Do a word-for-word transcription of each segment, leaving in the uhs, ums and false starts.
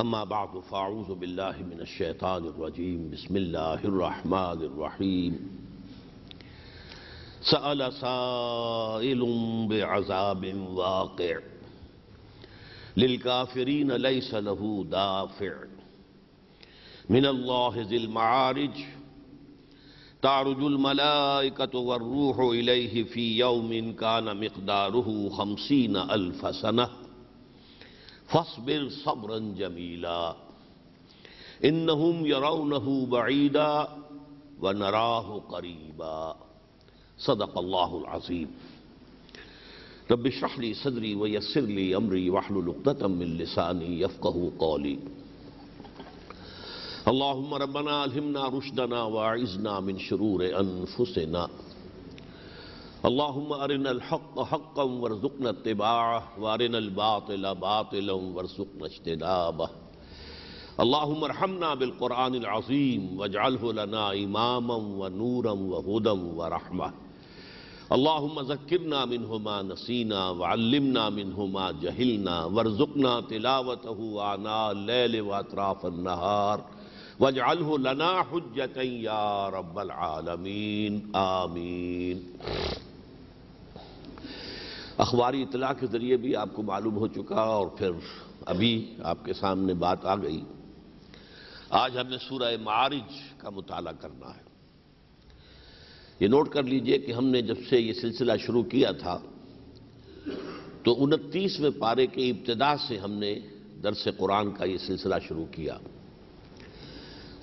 अम्मा बादु फ़ाऊज़ु बिल्लाहि मिनश शैतानिर रजीम बिस्मिल्लाहिर रहमानिर रहीम। सअल साइलुम बिअज़ाबिन वाक़िअ लिल काफ़िरीन लैसा लहू दाफ़िअ मिनल्लाहि ज़िल मआरिज तारुजुल मलाइकतु वर्रूहु इलैहि फ़ी यौमिन कान मिक़दारुहु ख़मसीन अल्फ़ सनह फस्बिर सब्रन जमीला इन्नहुम यरौनहु बईदा व नराहु करीबा। सदक़ल्लाहुल अज़ीम। रब्बि इश्रह ली सदरी व यस्सिर ली अमरी वहलुल उक़्दतम मिन लिसानी यफ़क़हू क़ौली। अल्लाहुम्मा रब्बना अल्हिमना रुश्दना व अइज़ना मिन शुरूरि अनफुसिना। अल्लाहुम्मा अरिनल हक़्क़ हक़्क़न वरज़ुक़ना इत्तिबाअह व अरिनल बातिला बातिलन वरज़ुक़ना इज्तिनाबह। अल्लाहुम्मा इरहमना बिल क़ुरआनिल अज़ीम वजअलहु लना इमामन व नूरन व हुदन व रहमह। अल्लाहुम्मा ज़क्किरना मिन्हु मा नसीना व अल्लिमना मिन्हु मा जहिलना वरज़ुक़ना तिलावतहु आना लैल व अतराफ़न नहार वजअलहु लना हुज्जतन या रब्बल आलमीन। आमीन। अखबारी इतला के ज़रिए भी आपको मालूम हो चुका और फिर अभी आपके सामने बात आ गई। आज हमने सूरह मारिज का मुताला करना है। ये नोट कर लीजिए कि हमने जब से ये सिलसिला शुरू किया था तो उनतीसवें पारे के इब्तिदा से हमने दरस कुरान का ये सिलसिला शुरू किया।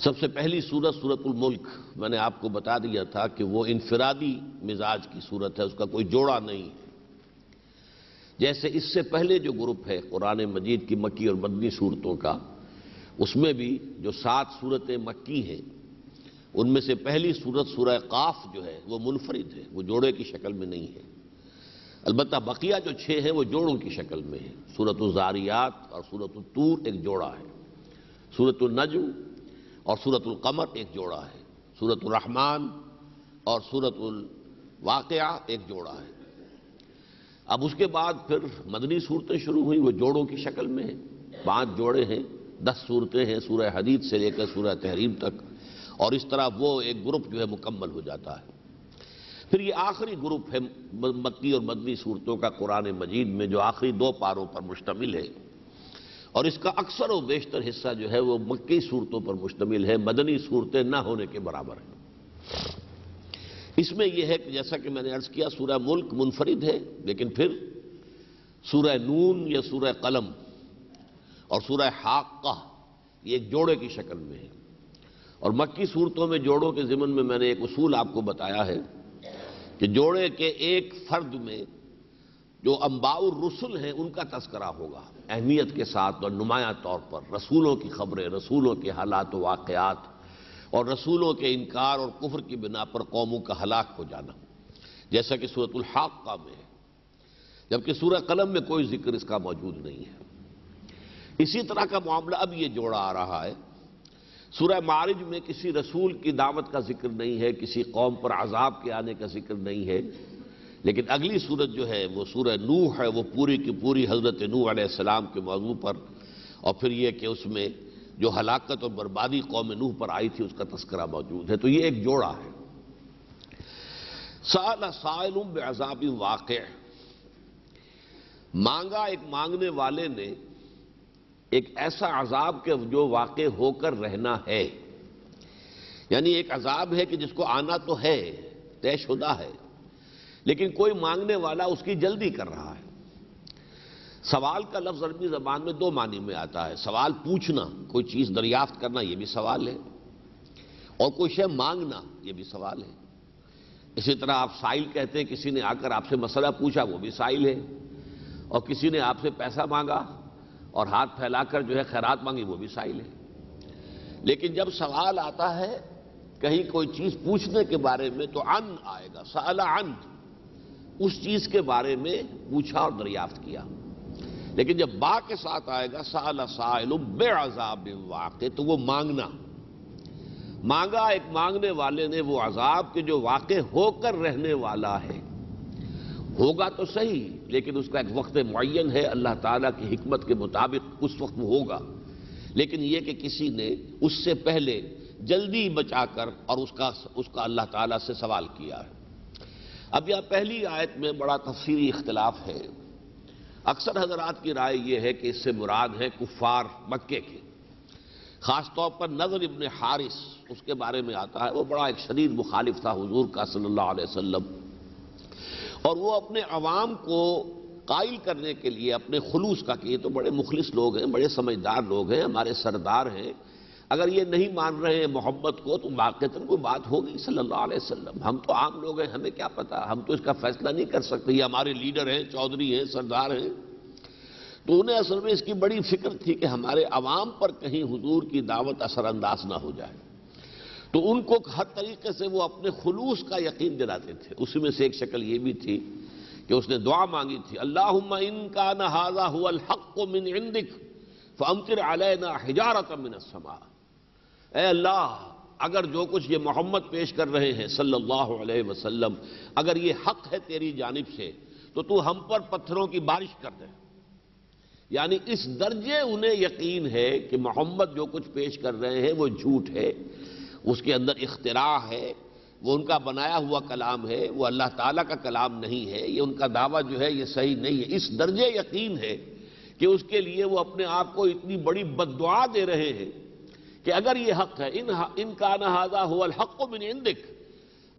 सबसे पहली सूरत सूरतुल मुल्क, मैंने आपको बता दिया था कि वो इनफिरादी मिजाज की सूरत है, उसका कोई जोड़ा नहीं है। जैसे इससे पहले जो ग्रुप है कुरान मजीद की मक्की और मदनी सूरतों का, उसमें भी जो सात सूरतें मक्की हैं उनमें से पहली सूरत सूरह काफ जो है वो मुनफरिद है, वो जोड़े की शक्ल में नहीं है। अलबत्ता बकिया जो छः हैं वो जोड़ों की शक्ल में है। सूरतुल ज़ारियात और सूरतुल तूर एक जोड़ा है, सूरतुल नज्म और सूरतुल कमर एक जोड़ा है, सूरतुल रहमान और सूरतुल वाक़िआ एक जोड़ा है। अब उसके बाद फिर मदनी सूरतें शुरू हुई, वो जोड़ों की शक्ल में हैं, पांच जोड़े हैं, दस सूरतें हैं सूरह हदीद से लेकर सूरह तहरीम तक, और इस तरह वो एक ग्रुप जो है मुकम्मल हो जाता है। फिर ये आखिरी ग्रुप है मक्की और मदनी सूरतों का कुरान मजीद में, जो आखिरी दो पारों पर मुश्तमिल है, और इसका अक्सर व बेशतर हिस्सा जो है वो मक्की सूरतों पर मुश्तमिल है, मदनी सूरतें ना होने के बराबर है। इसमें यह है कि जैसा कि मैंने अर्ज़ किया सूरह मुल्क मुनफरिद है, लेकिन फिर सूरह नून या सूरह कलम और सूरह हाक़्क़ा ये एक जोड़े की शक्ल में है। और मक्की सूरतों में जोड़ों के ज़िमन में मैंने एक उसूल आपको बताया है कि जोड़े के एक फ़र्द में जो अम्बाउर रसुल हैं उनका तस्करा होगा अहमियत के साथ और नुमाया तौर पर। रसूलों की ख़बरें, रसूलों के हालात व वाक़यात और रसूलों के इनकार और कुफ्र की बिना पर कौमों का हलाक हो जाना, जैसा कि सूरतुल हाक़्क़ा में है, जबकि सूरह कलम में कोई जिक्र इसका मौजूद नहीं है। इसी तरह का मामला अब ये जोड़ा आ रहा है। सूरह मारिज में किसी रसूल की दावत का जिक्र नहीं है, किसी कौम पर अजाब के आने का जिक्र नहीं है, लेकिन अगली सूरत जो है वो सूरह नूह है, वो पूरी की पूरी हज़रत नूह अलैहिस्सलाम के मौजू पर, और फिर ये कि उसमें जो हलाकत और बर्बादी कौम नूह पर आई थी उसका तस्करा मौजूद है। तो ये एक जोड़ा है। साला साइलुम बेअज़ाबी वाक़िअ, मांगा एक मांगने वाले ने एक ऐसा अजाब के जो वाक़े होकर रहना है, यानी एक अजाब है कि जिसको आना तो है, तयशुदा है, लेकिन कोई मांगने वाला उसकी जल्दी कर रहा है। सवाल का लफ्ज़ अरबी ज़बान में दो मानी में आता है। सवाल पूछना, कोई चीज़ दरियाफ्त करना, ये भी सवाल है, और कोई शय मांगना, ये भी सवाल है। इसी तरह आप साइल कहते हैं, किसी ने आकर आपसे मसला पूछा, वो भी साइल है, और किसी ने आपसे पैसा मांगा और हाथ फैलाकर जो है खैरात मांगी, वो भी साइल है। लेकिन जब सवाल आता है कहीं कोई चीज़ पूछने के बारे में तो अन आएगा, सअला अन, उस चीज़ के बारे में पूछा और दरियाफ्त किया। लेकिन जब बा के साथ आएगा सअला साइलुम बेअज़ाबिन वाक़िअ, तो वो मांगना, मांगा एक मांगने वाले ने वो अजाब के जो वाक़े होकर रहने वाला है। होगा तो सही, लेकिन उसका एक वक्त मुअय्यन है, अल्लाह ताला की हिकमत के मुताबिक उस वक्त वो होगा, लेकिन यह कि किसी ने उससे पहले जल्दी बचाकर और उसका उसका अल्लाह ताला से सवाल किया है। अब यह पहली आयत में बड़ा तफसीरी इख्तिलाफ है। अक्सर हजरात की राय यह है कि इससे मुराद है कुफ्फार मक्के के, ख़ासतौर पर नज़र इब्न हारिस उसके बारे में आता है। वो बड़ा एक शदीद मुखालिफ था हुजूर का सल्लल्लाहु अलैहि वसल्लम, और वो अपने अवाम को कायल करने के लिए अपने खुलूस का किए तो बड़े मुखलिस लोग हैं, बड़े समझदार लोग हैं, हमारे सरदार हैं, अगर ये नहीं मान रहे हैं मोहब्बत को तो वाक़तन कोई बात होगी सल्लल्लाहु अलैहि वसल्लम। हम तो आम लोग हैं, हमें क्या पता, हम तो इसका फैसला नहीं कर सकते, ये हमारे लीडर हैं, चौधरी हैं, सरदार हैं। तो उन्हें असल में इसकी बड़ी फिक्र थी कि हमारे आवाम पर कहीं हुजूर की दावत असरअंदाज ना हो जाए, तो उनको हर तरीके से वो अपने खुलूस का यकीन दिलाते थे। उसी में से एक शक्ल ये भी थी कि उसने दुआ मांगी थी, अल्लाहुम्मा इन काना हाज़ा हुवल हक़्क़ु मिन इंदिक फ़अमतिर अलैना हिजारतम मिनस समा। ऐ अल्लाह, अगर जो कुछ ये मोहम्मद पेश कर रहे हैं सल्लल्लाहु अलैहि वसल्लम, अगर ये हक़ है तेरी जानिब से, तो तू हम पर पत्थरों की बारिश कर दे। यानी इस दर्जे उन्हें यकीन है कि मोहम्मद जो कुछ पेश कर रहे हैं वो झूठ है, उसके अंदर इख्तिरा है, वो उनका बनाया हुआ कलाम है, वो अल्लाह ताला का कलाम नहीं है, ये उनका दावा जो है ये सही नहीं है। इस दर्जे यकीन है कि उसके लिए वो अपने आप को इतनी बड़ी बद्दुआ दे रहे हैं कि अगर ये हक़ है, इन इन काना हाज़ा हुवल हक़्क़ु मिन इंदिक,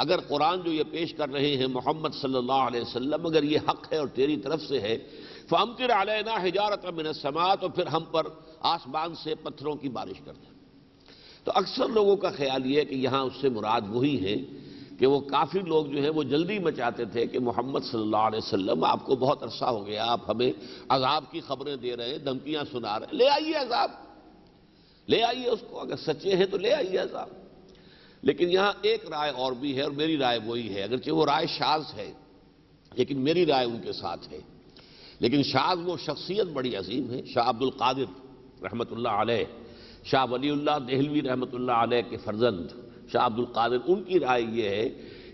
अगर कुरान जो ये पेश कर रहे हैं मोहम्मद सल्लल्लाहु अलैहि वसल्लम, अगर ये हक़ है और तेरी तरफ से है, फ़अमतिर अलैना हिजारतम मिनस समा, तो फिर हम पर आसमान से पत्थरों की बारिश कर दे। तो अक्सर लोगों का ख्याल ये है कि यहाँ उससे मुराद वही है कि वो काफ़िर लोग जो है वो जल्दी मचाते थे कि मोहम्मद सल्लल्लाहु अलैहि वसल्लम, आपको बहुत अरसा हो गया, आप हमें अजाब की खबरें दे रहे हैं, धमकियाँ सुना रहे हैं, ले आइए अजाब, ले आइए उसको, अगर सच्चे हैं तो ले आइए अजाब। लेकिन यहाँ एक राय और भी है और मेरी राय वही है, अगरचे वो राय शाज़ है लेकिन मेरी राय उनके साथ है। लेकिन शाज़ वो शख्सियत बड़ी अजीम है, शाह अब्दुल कादिर रहमतुल्लाह अलैह, शाह वलीउल्लाह देहलवी रहमतुल्लाह अलैह के फर्जंद शाह अब्दुल कादिर, उनकी राय ये है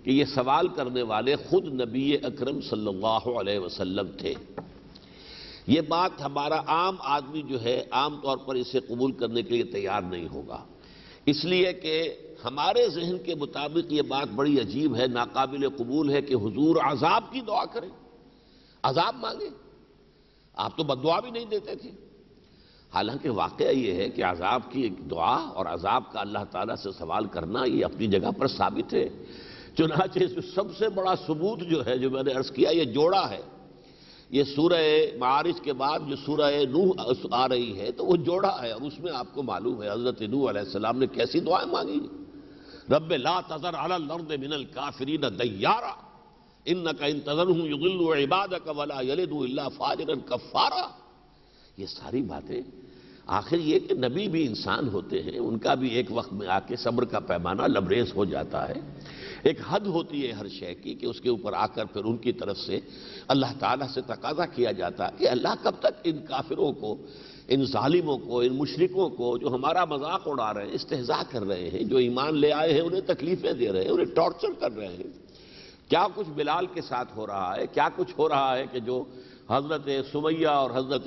कि ये सवाल करने वाले खुद नबी अकरम सल्लल्लाहु अलैहि वसल्लम थे। ये बात हमारा आम आदमी जो है आम तौर पर इसे कबूल करने के लिए तैयार नहीं होगा, इसलिए कि हमारे जहन के मुताबिक ये बात बड़ी अजीब है, नाकाबिल कबूल है कि हुजूर अजाब की दुआ करें, अजाब मांगे, आप तो बद्दुआ भी नहीं देते थे। हालांकि वाकया ये है कि अजाब की एक दुआ और अजाब का अल्लाह ताला से सवाल करना ये अपनी जगह पर साबित है। चुनाचे सबसे बड़ा सबूत जो है, जो मैंने अर्ज़ किया, ये जोड़ा है, ये सूरह मारिज के बाद जो सूरह नूह आ रही है तो वो जोड़ा है, और उसमें आपको मालूम है हज़रत नूह अलैहिस्सलाम ने कैसी दुआएं मांगी, रब्बे ला तज़र अलल अर्दि मिनल काफ़िरीन दय्यारा इन्नका इन तज़रहुम युज़िल्लू इबादक वला यलिदू इल्ला फाजिरन कफ़ारा। ये सारी बातें आखिर ये कि नबी भी इंसान होते हैं, उनका भी एक वक्त में आके सब्र का पैमाना लबरेज हो जाता है, एक हद होती है हर शय की कि उसके ऊपर आकर फिर उनकी तरफ से अल्लाह ताला से तकाजा किया जाता है कि अल्लाह कब तक इन काफिरों को, इन जालिमों को, इन मुशरिकों को जो हमारा मजाक उड़ा रहे हैं, इस्तेहजा कर रहे हैं, जो ईमान ले आए हैं उन्हें तकलीफ़ें दे रहे हैं, उन्हें टॉर्चर कर रहे हैं। क्या कुछ बिलाल के साथ हो रहा है, क्या कुछ हो रहा है कि जो हज़रत सुमैया और हज़रत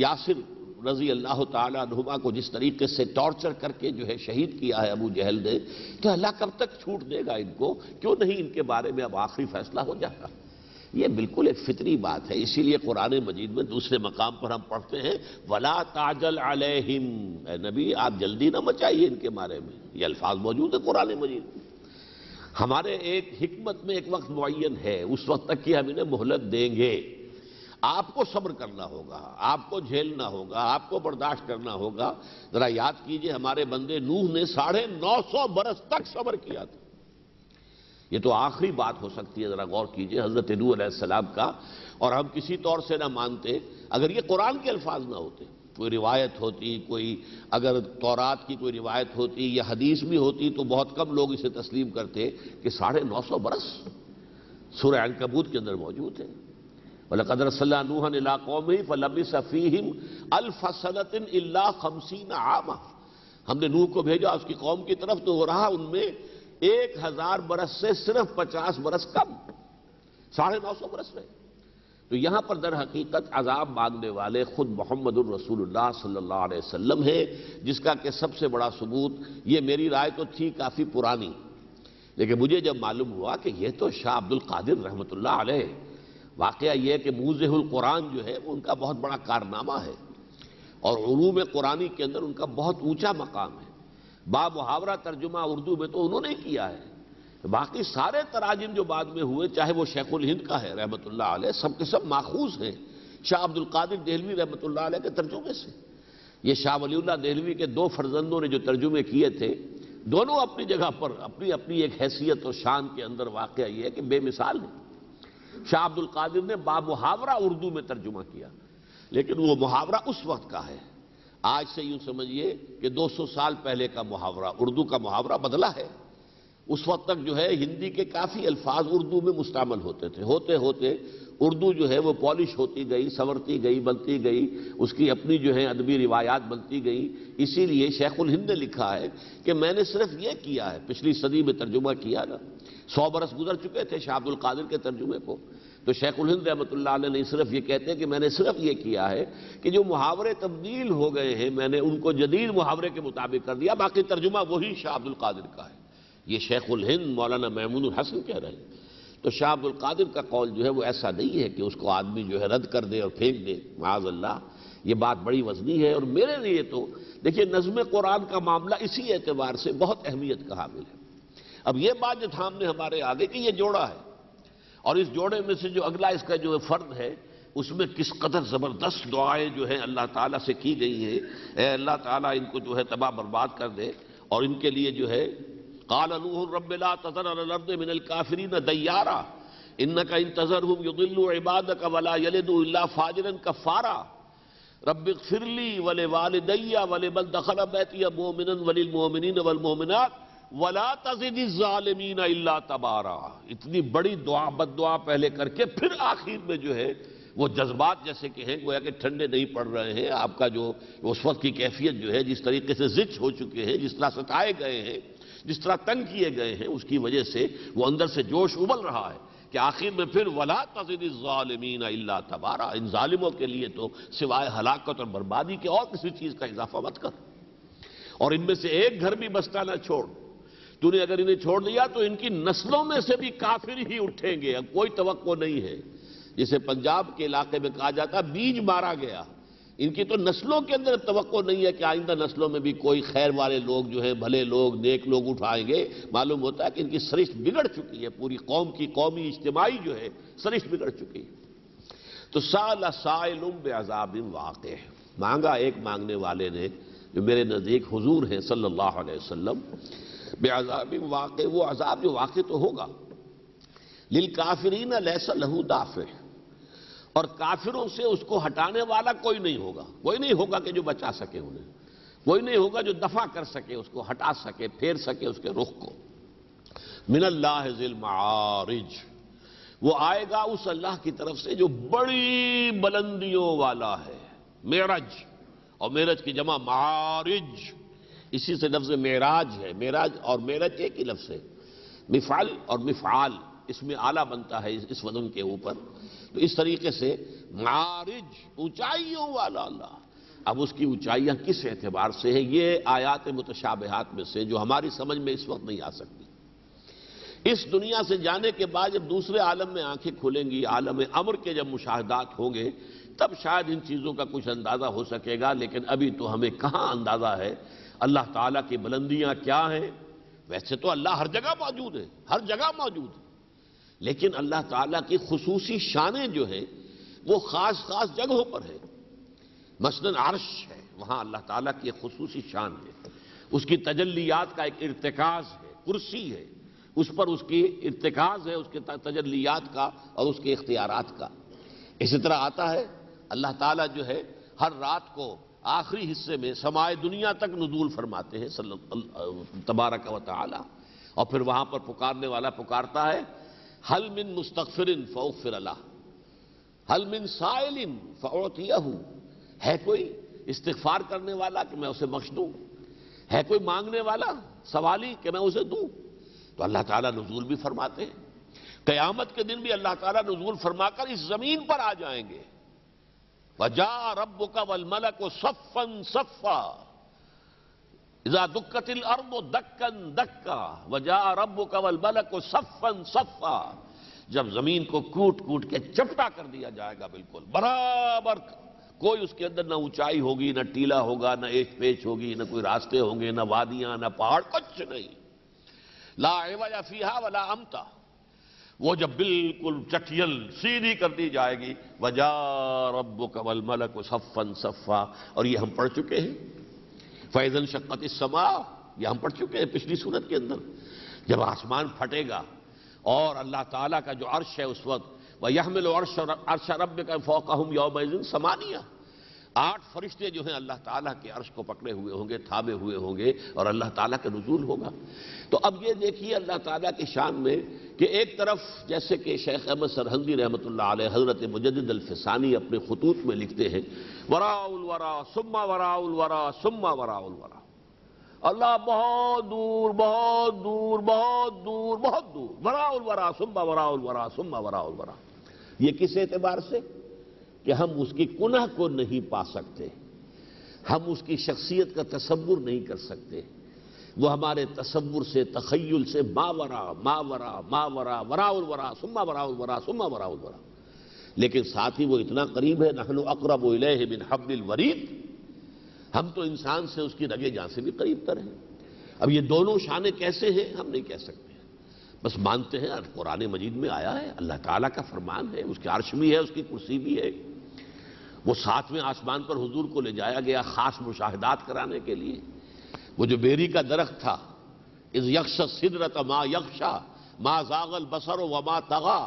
यासिर रज़ी अल्लाह ताला अन्हुमा को जिस तरीके से टॉर्चर करके जो है शहीद किया है अबू जहल ने, तो अल्लाह कब तक छूट देगा इनको, क्यों नहीं इनके बारे में अब आखिरी फैसला हो जाएगा। ये बिल्कुल एक फितरी बात है। इसीलिए कुरान मजीद में दूसरे मकाम पर हम पढ़ते हैं, वला ताजल अलैहिम, ऐ नबी आप जल्दी ना मचाइए इनके बारे में। ये अल्फाज मौजूद है कुरान मजीद में। हमारे एक हिकमत में एक वक्त मुअय्यन है, उस वक्त तक की हम इन्हें मोहलत देंगे, आपको सब्र करना होगा, आपको झेलना होगा, आपको बर्दाश्त करना होगा। जरा याद कीजिए, हमारे बंदे नूह ने साढ़े नौ सौ बरस तक सब्र किया था। ये तो आखिरी बात हो सकती है, जरा गौर कीजिए हजरत नूह अलैहिस्सलाम का, और हम किसी तौर से ना मानते अगर ये कुरान के अल्फाज ना होते, कोई रिवायत होती, कोई अगर तौरात की कोई रिवायत होती या हदीस भी होती तो बहुत कम लोग इसे तस्लीम करते कि साढ़े नौ सौ बरस। सूरह अनकबूत के अंदर मौजूद है, वलक़द अरसलना नूहन इला क़ौमिही फ़लबिस फ़ीहिम अल्फ़ सनतिन इल्ला ख़मसीन आमा। हमने नूह को भेजा उसकी कौम की तरफ, तो हो रहा उनमें एक हज़ार बरस से सिर्फ पचास बरस कम, साढ़े नौ सौ बरस में। तो यहाँ पर दर हकीकत अजाब मांगने वाले खुद मोहम्मद रसूलुल्लाह सल्लल्लाहु अलैहि वसल्लम है, जिसका के सबसे बड़ा सबूत, ये मेरी राय तो थी काफ़ी पुरानी, लेकिन मुझे जब मालूम हुआ कि यह तो शाह अब्दुल कादिर रहमतुल्लाह अलैह, वाक़या यह है कि मूज़हुल कुरान जो है उनका बहुत बड़ा कारनामा है और उलूम कुरानी के अंदर उनका बहुत ऊँचा मकाम है। बामुहावरा तर्जुमा उर्दू में तो उन्होंने किया है, बाकी सारे तराजिम जो बाद में हुए, चाहे वो शेखुल हिंद का है रहमतुल्लाह अलैह, सब के सब माखूज हैं शाह अब्दुल कादिर देहलवी रहमतुल्लाह अलैह के तर्जुमे से। ये शाह वलीउल्लाह देहलवी के दो फर्जंदों ने जो तर्जुमे किए थे, दोनों अपनी जगह पर अपनी अपनी एक हैसियत और शान के अंदर वाक़या ये है कि बेमिसाल है। शाह अब्दुल कादिर ने बामुहावरा उर्दू में तर्जुमा किया, लेकिन वो मुहावरा उस वक्त का है, आज से यूँ समझिए कि दो सौ साल पहले का मुहावरा, उर्दू का मुहावरा बदला है। उस वक्त तक जो है हिंदी के काफ़ी अल्फाज उर्दू में मुस्तामल होते थे, होते होते उर्दू जो है वो पॉलिश होती गई, संवरती गई, बनती गई, उसकी अपनी जो है अदबी रिवायात बनती गई। इसीलिए शेखुल हिंद ने लिखा है कि मैंने सिर्फ ये किया है, पिछली सदी में तर्जुमा किया ना, सौ बरस गुजर चुके थे शाह अब्दुल कादिर के तर्जुमे को, तो शेखुल हिंद रहमतुल्लाह अलैह ने सिर्फ ये कहते हैं कि मैंने सिर्फ ये किया है कि जो मुहावरे तब्दील हो गए हैं मैंने उनको जदीद मुहावरे के मुताबिक कर दिया, बाकी तर्जुमा वही शाह अब्दुल कादिर का है। ये शेखुल हिंद मौलाना महमूदुल हसन कह रहे हैं। तो शाह अब्दुल कादिर का कौल जो है वो ऐसा नहीं है कि उसको आदमी जो है रद्द कर दे और फेंक दे, माअल्लाह, ये बात बड़ी वजनी है। और मेरे लिए तो देखिए नज़्म कुरान का मामला इसी एतबार से बहुत अहमियत का हामिल है। अब ये बात जो सामने हमारे आगे कि ये जोड़ा है, और इस जोड़े में से जो अगला इसका जो फ़र्द है उसमें किस कदर ज़बरदस्त दुआएँ जो हैं अल्लाह ताला से की गई हैं, ऐ अल्लाह ताला इनको जो है तबाह बर्बाद कर दे, और इनके लिए जो है काल नूह रब्बि ला तज़र अल अर्द मिनल काफ़िरीन दय्यारा इन्नका इन तज़रहुम युदिल्लू इबादक वला यलिदू इल्ला फाजिरन कफ़ारा रब्बिग़फ़िरली वलिवालिदैया वलिमन दख़ल बैती मोमिनन वलिलमोमिनीन वलमोमिनात वला तज़िदिज़्ज़ालिमीन इल्ला तबारा। इतनी बड़ी दुआ, बद्दुआ पहले करके फिर आखिर में जो है वो जज्बात जैसे कि हैं गोया कि ठंडे नहीं पड़ रहे हैं। आपका जो उस वक्त की कैफियत जो है, जिस तरीके से जिच हो चुके हैं, जिस तरह सताए गए हैं, जिस तरह तंग किए गए हैं, उसकी वजह से वो अंदर से जोश उबल रहा है कि आखिर में फिर वला तज़िदिज़ ज़ालिमीन इल्ला तबारा, इन ज़ालिमों के लिए तो सिवाय हलाकत और बर्बादी के और किसी चीज़ का इजाफा मत कर, और इनमें से एक घर भी बसता ना छोड़। तूने अगर इन्हें छोड़ दिया तो इनकी नस्लों में से भी काफिर ही उठेंगे, अब कोई तवक्को नहीं है। जिसे पंजाब के इलाके में कहा जाता बीज मारा गया, इनकी तो नस्लों के अंदर तवक्को नहीं है कि आइंदा नस्लों में भी कोई खैर वाले लोग जो है, भले लोग, नेक लोग उठाएंगे। मालूम होता है कि इनकी सरिश्त बिगड़ चुकी है, पूरी कौम की कौमी इज्तिमाई जो है सरिश्त बिगड़ चुकी है। तो साला साइलुम बेअज़ाबिन वाक़े, मांगा एक मांगने वाले ने जो मेरे नज़दीक हुजूर हैं सल्लल्लाहु अलैहि वसल्लम, बेअज़ाबिन वाक़े, वो अजाब जो वाक़े तो होगा। लिल काफ़िरीन लैसा लहू दाफ़े, और काफिरों से उसको हटाने वाला कोई नहीं होगा, कोई नहीं होगा कि जो बचा सके उन्हें, कोई नहीं होगा जो दफा कर सके, उसको हटा सके, फेर सके उसके रुख को। मिनल्लाह ज़िल माआरिज, वो आएगा उस अल्लाह की तरफ से जो बड़ी बुलंदियों वाला है। मेराज और मेराज की जमा माआरिज, इसी से लफ्ज़ मेराज है। मेराज और मेराज एक ही लफ्ज़ है, मिफाल और मिफाल, इसमें आला बनता है इस वज़न के ऊपर। तो इस तरीके से मारिज, ऊंचाइयों वाला अल्लाह। अब उसकी ऊंचाइयां किस एतबार से हैं, ये आयात मुतशाबिहात में से जो हमारी समझ में इस वक्त नहीं आ सकती। इस दुनिया से जाने के बाद जब दूसरे आलम में आंखें खुलेंगी, आलम अमर के जब मुशाहदात होंगे, तब शायद इन चीज़ों का कुछ अंदाज़ा हो सकेगा। लेकिन अभी तो हमें कहाँ अंदाज़ा है अल्लाह ताला की बुलंदियाँ क्या हैं। वैसे तो अल्लाह हर जगह मौजूद है, हर जगह मौजूद है, लेकिन अल्लाह ताला की खुसूसी शानें जो हैं वो ख़ास ख़ास जगहों पर है। मसलन अर्श है, वहाँ अल्लाह ताला की एक खुसूसी शान है, उसकी तजल्लियात का एक इर्तिकाज़ है। कुर्सी है, उस पर उसकी इर्तिकाज़ है, उसके तजल्लियात का और उसके इख्तियारात का। इसी तरह आता है अल्लाह ताला जो है हर रात को आखिरी हिस्से में समाए दुनिया तक नुज़ूल फरमाते हैं सल्लल्लाहु तबारक व तआला, और फिर वहाँ पर पुकारने वाला पुकारता है हल मिन मुस्तग़फ़िरिन फ़उग़फ़िर लह, हल मिन साइलिन फ़उअतियहु, है कोई इस्तिग़फ़ार करने वाला कि मैं उसे बख्श दूँ, है कोई मांगने वाला सवाली कि मैं उसे दूँ। तो अल्लाह ताला नुज़ूल भी फरमाते हैं। कयामत के दिन भी अल्लाह ताला नुज़ूल फरमाकर इस जमीन पर आ जाएंगे। वजा रब्बुका वल मलकु सफ़्फ़न सफ़्फ़ा इज़ा दुक्कतिल अर्दु दक्कन दक्का वजा रब्बुका वल मलकु सफ़्फ़न सफ़्फ़ा। जब जमीन को कूट कूट के चपटा कर दिया जाएगा, बिल्कुल बराबर, कोई उसके अंदर ना ऊंचाई होगी, ना टीला होगा, ना एच पेच होगी, ना कोई रास्ते होंगे, ना वादियां, ना पहाड़, कुछ नहीं। ला इवाजा फीहा वला अमता। वो जब बिल्कुल चटियल सीधी कर दी जाएगी, वजा रब्बुका वल मलकु सफ़्फ़न सफ़्फ़ा। और ये हम पढ़ चुके हैं, फैज़न शक्कतिस समा, ये हम पढ़ चुके हैं पिछली सूरत के अंदर। जब आसमान फटेगा और अल्लाह ताला का जो अर्श है उस वक्त, वह यहमिल अर्श अर्श रब का फौक़हुम यौमइज़िन समानिया, आठ फरिश्ते जो हैं अल्लाह ताला के अर्श को पकड़े हुए होंगे, थामे हुए होंगे, और अल्लाह ताला का नुज़ूल होगा। तो अब ये देखिए अल्लाह ताला की शान में कि एक तरफ जैसे कि शेख अहमद सरहंदी रहमतुल्लाह अलैह हज़रत मुजद्दिद अल-फ़सानी अपने ख़ुतूत में लिखते हैं, वराउल वरा सुम्मा वराउल वरा सुम्मा वराउल वरा, अल्लाह बहुत दूर बहुत दूर बहुत दूर बहुत दूर, वराउल वरा सुम्मा वराउल वरा सुम्मा वराउल वरा। ये किस एतबार से कि हम उसकी कुनह को नहीं पा सकते, हम उसकी शख्सियत का तसव्वुर नहीं कर सकते। वो हमारे तसव्वुर से, तखय्युल से मावरा मावरा मावरा, वराउल वरा सुम्मा वराउल वरा सुम्मा वराउल वरा। लेकिन साथ ही वो इतना करीब है, नहनु अक़रबु इलैहि मिन हब्लिल वरीद, हम तो इंसान से उसकी रगे जान से भी करीब तर हैं। अब ये दोनों शाने कैसे हैं हम नहीं कह सकते, बस मानते हैं कुरान मजीद में आया है, अल्लाह ताला का फरमान है, उसके अर्श भी है, उसकी कुर्सी भी है। वो सातवें आसमान पर हुजूर को ले जाया गया खास मुशाहदात कराने के लिए। वो जो बेरी का दरख्त था, इज़ यख्शा सिदरत मा यख्शा मा ज़ाग़ल बसर व मा तग़ा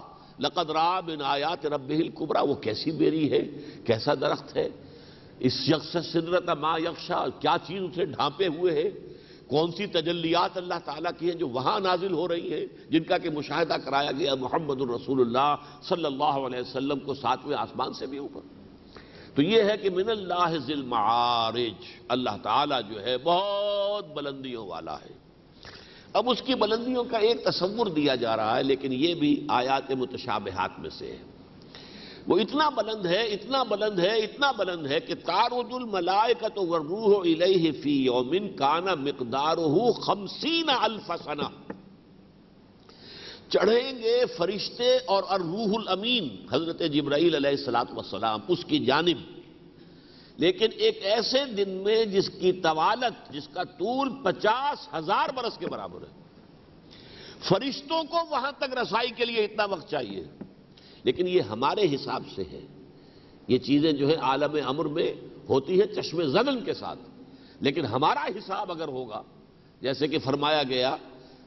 लक़द रअा मिन आयाति रब्बिहिल कुब्रा। वो कैसी बेरी है, कैसा दरख्त है, इस यख्शा सिदरत मा यख्शा, क्या चीज़ उसे ढांपे हुए है, कौन सी तजल्लियात अल्लाह ताला की हैं जो वहाँ नाजिल हो रही हैं, जिनका कि मुशाहिदा कराया गया मोहम्मदुर रसूलुल्लाह सल्लल्लाहु अलैहि वसल्लम को सातवें आसमान से भी ऊपर। तो ये है कि मिनल्लाह ज़िल मआरिज, अल्लाह ताला जो है बहुत बुलंदियों वाला है। अब उसकी बुलंदियों का एक तसव्वुर दिया जा रहा है, लेकिन ये भी आयात मुतशाबिहात में से है। वो इतना बुलंद है, इतना बुलंद है, इतना बुलंद है कि तारुजुल मलाइकतु वर्रूह इलैहि फी यौमिन काना मिक़दारुहु खमसीना अल्फ सना। चढ़ेंगे फरिश्ते और अर्रूहुल अमीन हजरत जिब्राईल अलैहिस्सलातु वस्सलाम उसकी जानिब, लेकिन एक ऐसे दिन में जिसकी तवालत, जिसका तूल पचास हजार बरस के बराबर है। फरिश्तों को वहां तक रसाई के लिए इतना वक्त चाहिए, लेकिन ये हमारे हिसाब से है। ये चीज़ें जो है आलम अमर में होती है चश्मे ज़दन के साथ, लेकिन हमारा हिसाब अगर होगा, जैसे कि फरमाया गया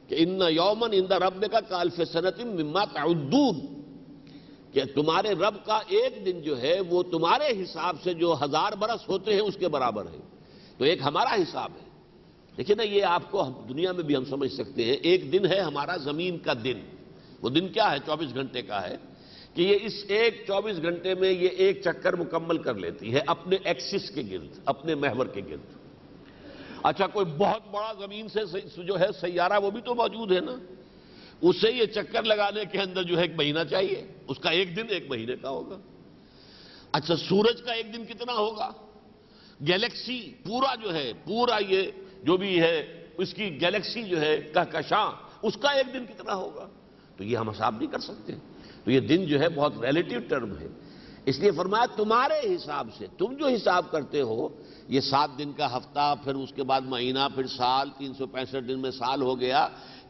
कि इन्ना यौमन इंदा रब्बिका काल्फि सनतिम मिम्मा तअद्दून, कि तुम्हारे रब का एक दिन जो है वो तुम्हारे हिसाब से जो हज़ार बरस होते हैं उसके बराबर है। तो एक हमारा हिसाब है। देखिए ना, ये आपको दुनिया में भी हम समझ सकते हैं। एक दिन है हमारा ज़मीन का दिन, वो दिन क्या है, चौबीस घंटे का है, कि ये इस एक चौबीस घंटे में ये एक चक्कर मुकम्मल कर लेती है अपने एक्सिस के गिर्द, अपने महवर के गिर्द। अच्छा, कोई बहुत बड़ा जमीन से जो है सैयारा वो भी तो मौजूद है ना, उसे ये चक्कर लगाने के अंदर जो है एक महीना चाहिए, उसका एक दिन एक महीने का होगा। अच्छा, सूरज का एक दिन कितना होगा, गैलेक्सी पूरा जो है, पूरा ये जो भी है उसकी गैलेक्सी जो है कहकशां, उसका एक दिन कितना होगा। तो ये हम हिसाब नहीं कर सकते। तो ये दिन जो है बहुत रिलेटिव टर्म है, इसलिए फरमाया तुम्हारे हिसाब से, तुम जो हिसाब करते हो, ये सात दिन का हफ्ता, फिर उसके बाद महीना, फिर साल, तीन सौ पैंसठ दिन में साल हो गया,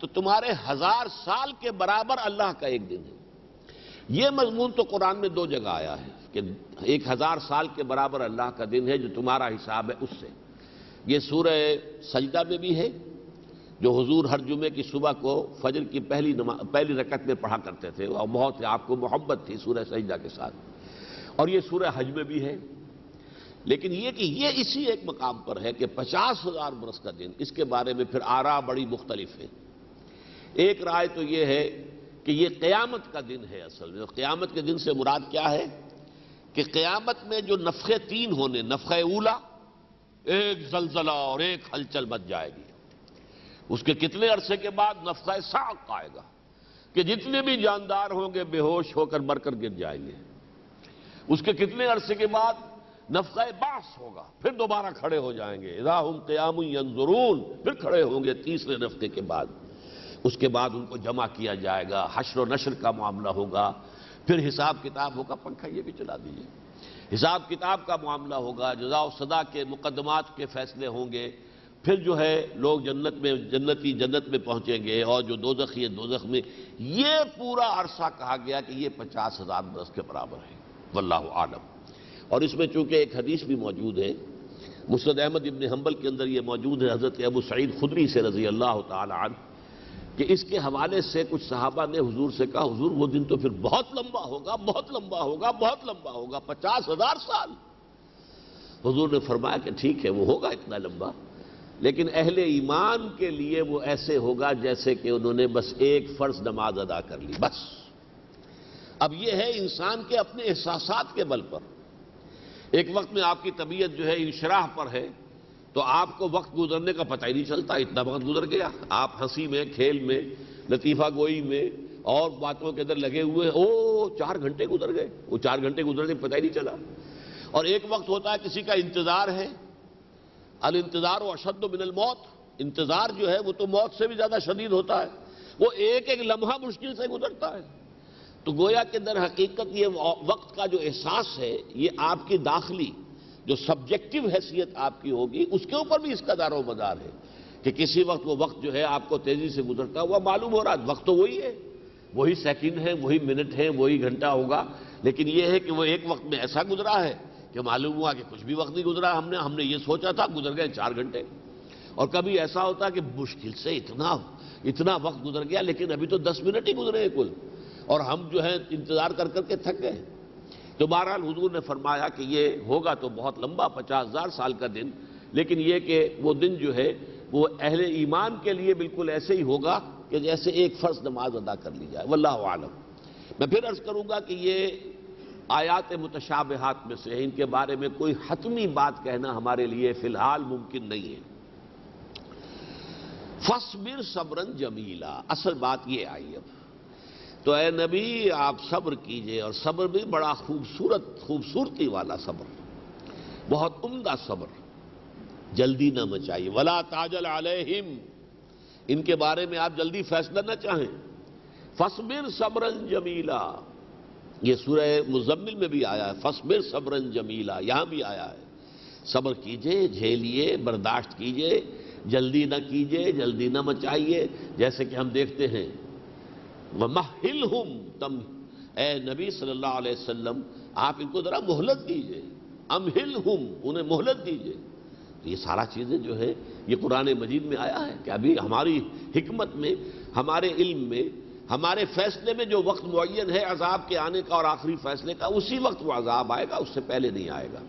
तो तुम्हारे हजार साल के बराबर अल्लाह का एक दिन है। ये मजमून तो कुरान में दो जगह आया है कि एक हजार साल के बराबर अल्लाह का दिन है जो तुम्हारा हिसाब है उससे। ये सूरह सजदा में भी है जो हुजूर हर जुमे की सुबह को फजर की पहली पहली रकत में पढ़ा करते थे, और बहुत आपको मोहब्बत थी सूरह सजदा के साथ। और ये सूरह हज में भी है, लेकिन ये कि ये इसी एक मकाम पर है कि पचास हजार बरस का दिन, इसके बारे में फिर आरा बड़ी मुख्तलिफ है। एक राय तो ये है कि ये क़यामत का दिन है असल में। क़यामत के दिन से मुराद क्या है कि क़यामत में जो नफ़ख़े तीन होने, नफ़ख़े ऊला, एक जलजला और एक हलचल मच जाएगी, उसके कितने अरसे के बाद नफ़ख़ा साक़ आएगा, कि जितने भी जानदार होंगे बेहोश होकर मरकर गिर जाएंगे। उसके कितने अरसे के बाद नफका बास होगा, फिर दोबारा खड़े हो जाएंगे। इदाहुम क़यामुन यंज़ुरून, फिर खड़े होंगे तीसरे नफके के बाद। उसके बाद उनको जमा किया जाएगा, हश्र व नश्र का मामला होगा, फिर हिसाब किताब होगा। पंखा ये भी चला दीजिए। हिसाब किताब का मामला होगा, जज़ा व सज़ा के मुकदमात के फैसले होंगे। फिर जो है लोग जन्नत में, जन्नती जन्नत में पहुंचेंगे और जो दोज़ख़ी है दोज़ख़ में। ये पूरा अरसा कहा गया कि ये पचास हजार बरस के बराबर है, वल्लाहु आलम। और इसमें चूंकि एक हदीस भी मौजूद है, मुस्नद अहमद इब्न हंबल के अंदर ये मौजूद है, हज़रत अबू सईद खुदरी से रजी अल्लाह तआला अन्हु, कि इसके हवाले से कुछ सहाबा ने हुजूर से कहा, हुजूर वो दिन तो फिर बहुत लंबा होगा, बहुत लंबा होगा, बहुत लंबा होगा, पचास हजार साल। हुजूर ने फरमाया कि ठीक है, वो होगा इतना लंबा, लेकिन अहले ईमान के लिए वो ऐसे होगा जैसे कि उन्होंने बस एक फर्ज नमाज अदा कर ली, बस। अब ये है इंसान के अपने एहसासात के बल पर। एक वक्त में आपकी तबीयत जो है इंशराह पर है, तो आपको वक्त गुजरने का पता ही नहीं चलता, इतना वक्त गुजर गया। आप हंसी में, खेल में, लतीफ़ा गोई में और बातों के अंदर लगे हुए, ओ चार घंटे गुजर गए, वो चार घंटे गुजरने का पता ही नहीं चला। और एक वक्त होता है किसी का इंतज़ार है, अल इंतज़ार व अशद्दु मिनल मौत। इंतज़ार जो है वो तो मौत से भी ज़्यादा शदीद होता है, वो एक एक लम्हा मुश्किल से गुजरता है। तो गोया के दर हकीकत ये वक्त का जो एहसास है, ये आपकी दाखिली जो सब्जेक्टिव हैसियत आपकी होगी, उसके ऊपर भी इसका दारो मदार है कि किसी वक्त वो वक्त जो है आपको तेज़ी से गुजरता हुआ मालूम हो रहा है। वक्त तो वही है, वही सेकंड है, वही मिनट है, वही घंटा होगा, लेकिन ये है कि वो एक वक्त में ऐसा गुजरा है कि मालूम हुआ कि कुछ भी वक्त नहीं गुजरा। हमने हमने ये सोचा था, गुजर गए चार घंटे। और कभी ऐसा होता कि मुश्किल से इतना इतना वक्त गुजर गया, लेकिन अभी तो दस मिनट ही गुजरे हैं कुल, और हम जो है इंतज़ार कर करके थक गए। तो बहरहाल हुजूर ने फरमाया कि ये होगा तो बहुत लंबा, पचास हज़ार साल का दिन, लेकिन ये कि वो दिन जो है वो अहले ईमान के लिए बिल्कुल ऐसे ही होगा कि जैसे एक फ़र्ज नमाज अदा कर ली जाए, वल्लाहु आलम। मैं फिर अर्ज़ करूँगा कि ये आयात मुतशाबिहात में से है, इनके बारे में कोई हतमी बात कहना हमारे लिए फ़िलहाल मुमकिन नहीं है। फसबिर सब्रन जमीला, असल बात ये आई। अब तो ऐ नबी आप सब्र कीजिए, और सब्र भी बड़ा खूबसूरत, खूबसूरती वाला सब्र, बहुत उम्दा सब्र। जल्दी ना मचाइए, वला ताजल अलैहिम, इनके बारे में आप जल्दी फैसला ना चाहें। फसबिर सब्रन जमीला, ये सूरह मुजम्मिल में भी आया है, फसबिर सब्रन जमीला, यहाँ भी आया है। सब्र कीजिए, झेलिए, बर्दाश्त कीजिए, जल्दी ना कीजिए, जल्दी ना मचाइए। जैसे कि हम देखते हैं, वमहिलहुम तम, ए नबी सल्लल्लाहु अलैहि वसल्लम आप इनको ज़रा मोहलत दीजिए, अमहिलहुम, उन्हें मोहलत दीजिए। तो ये सारा चीज़ें जो है ये कुरान मजीद में आया है कि अभी हमारी हिकमत में, हमारे इल्म में, हमारे फैसले में जो वक्त मुअय्यन है अजाब के आने का और आखिरी फैसले का, उसी वक्त वो अजाब आएगा, उससे पहले नहीं आएगा।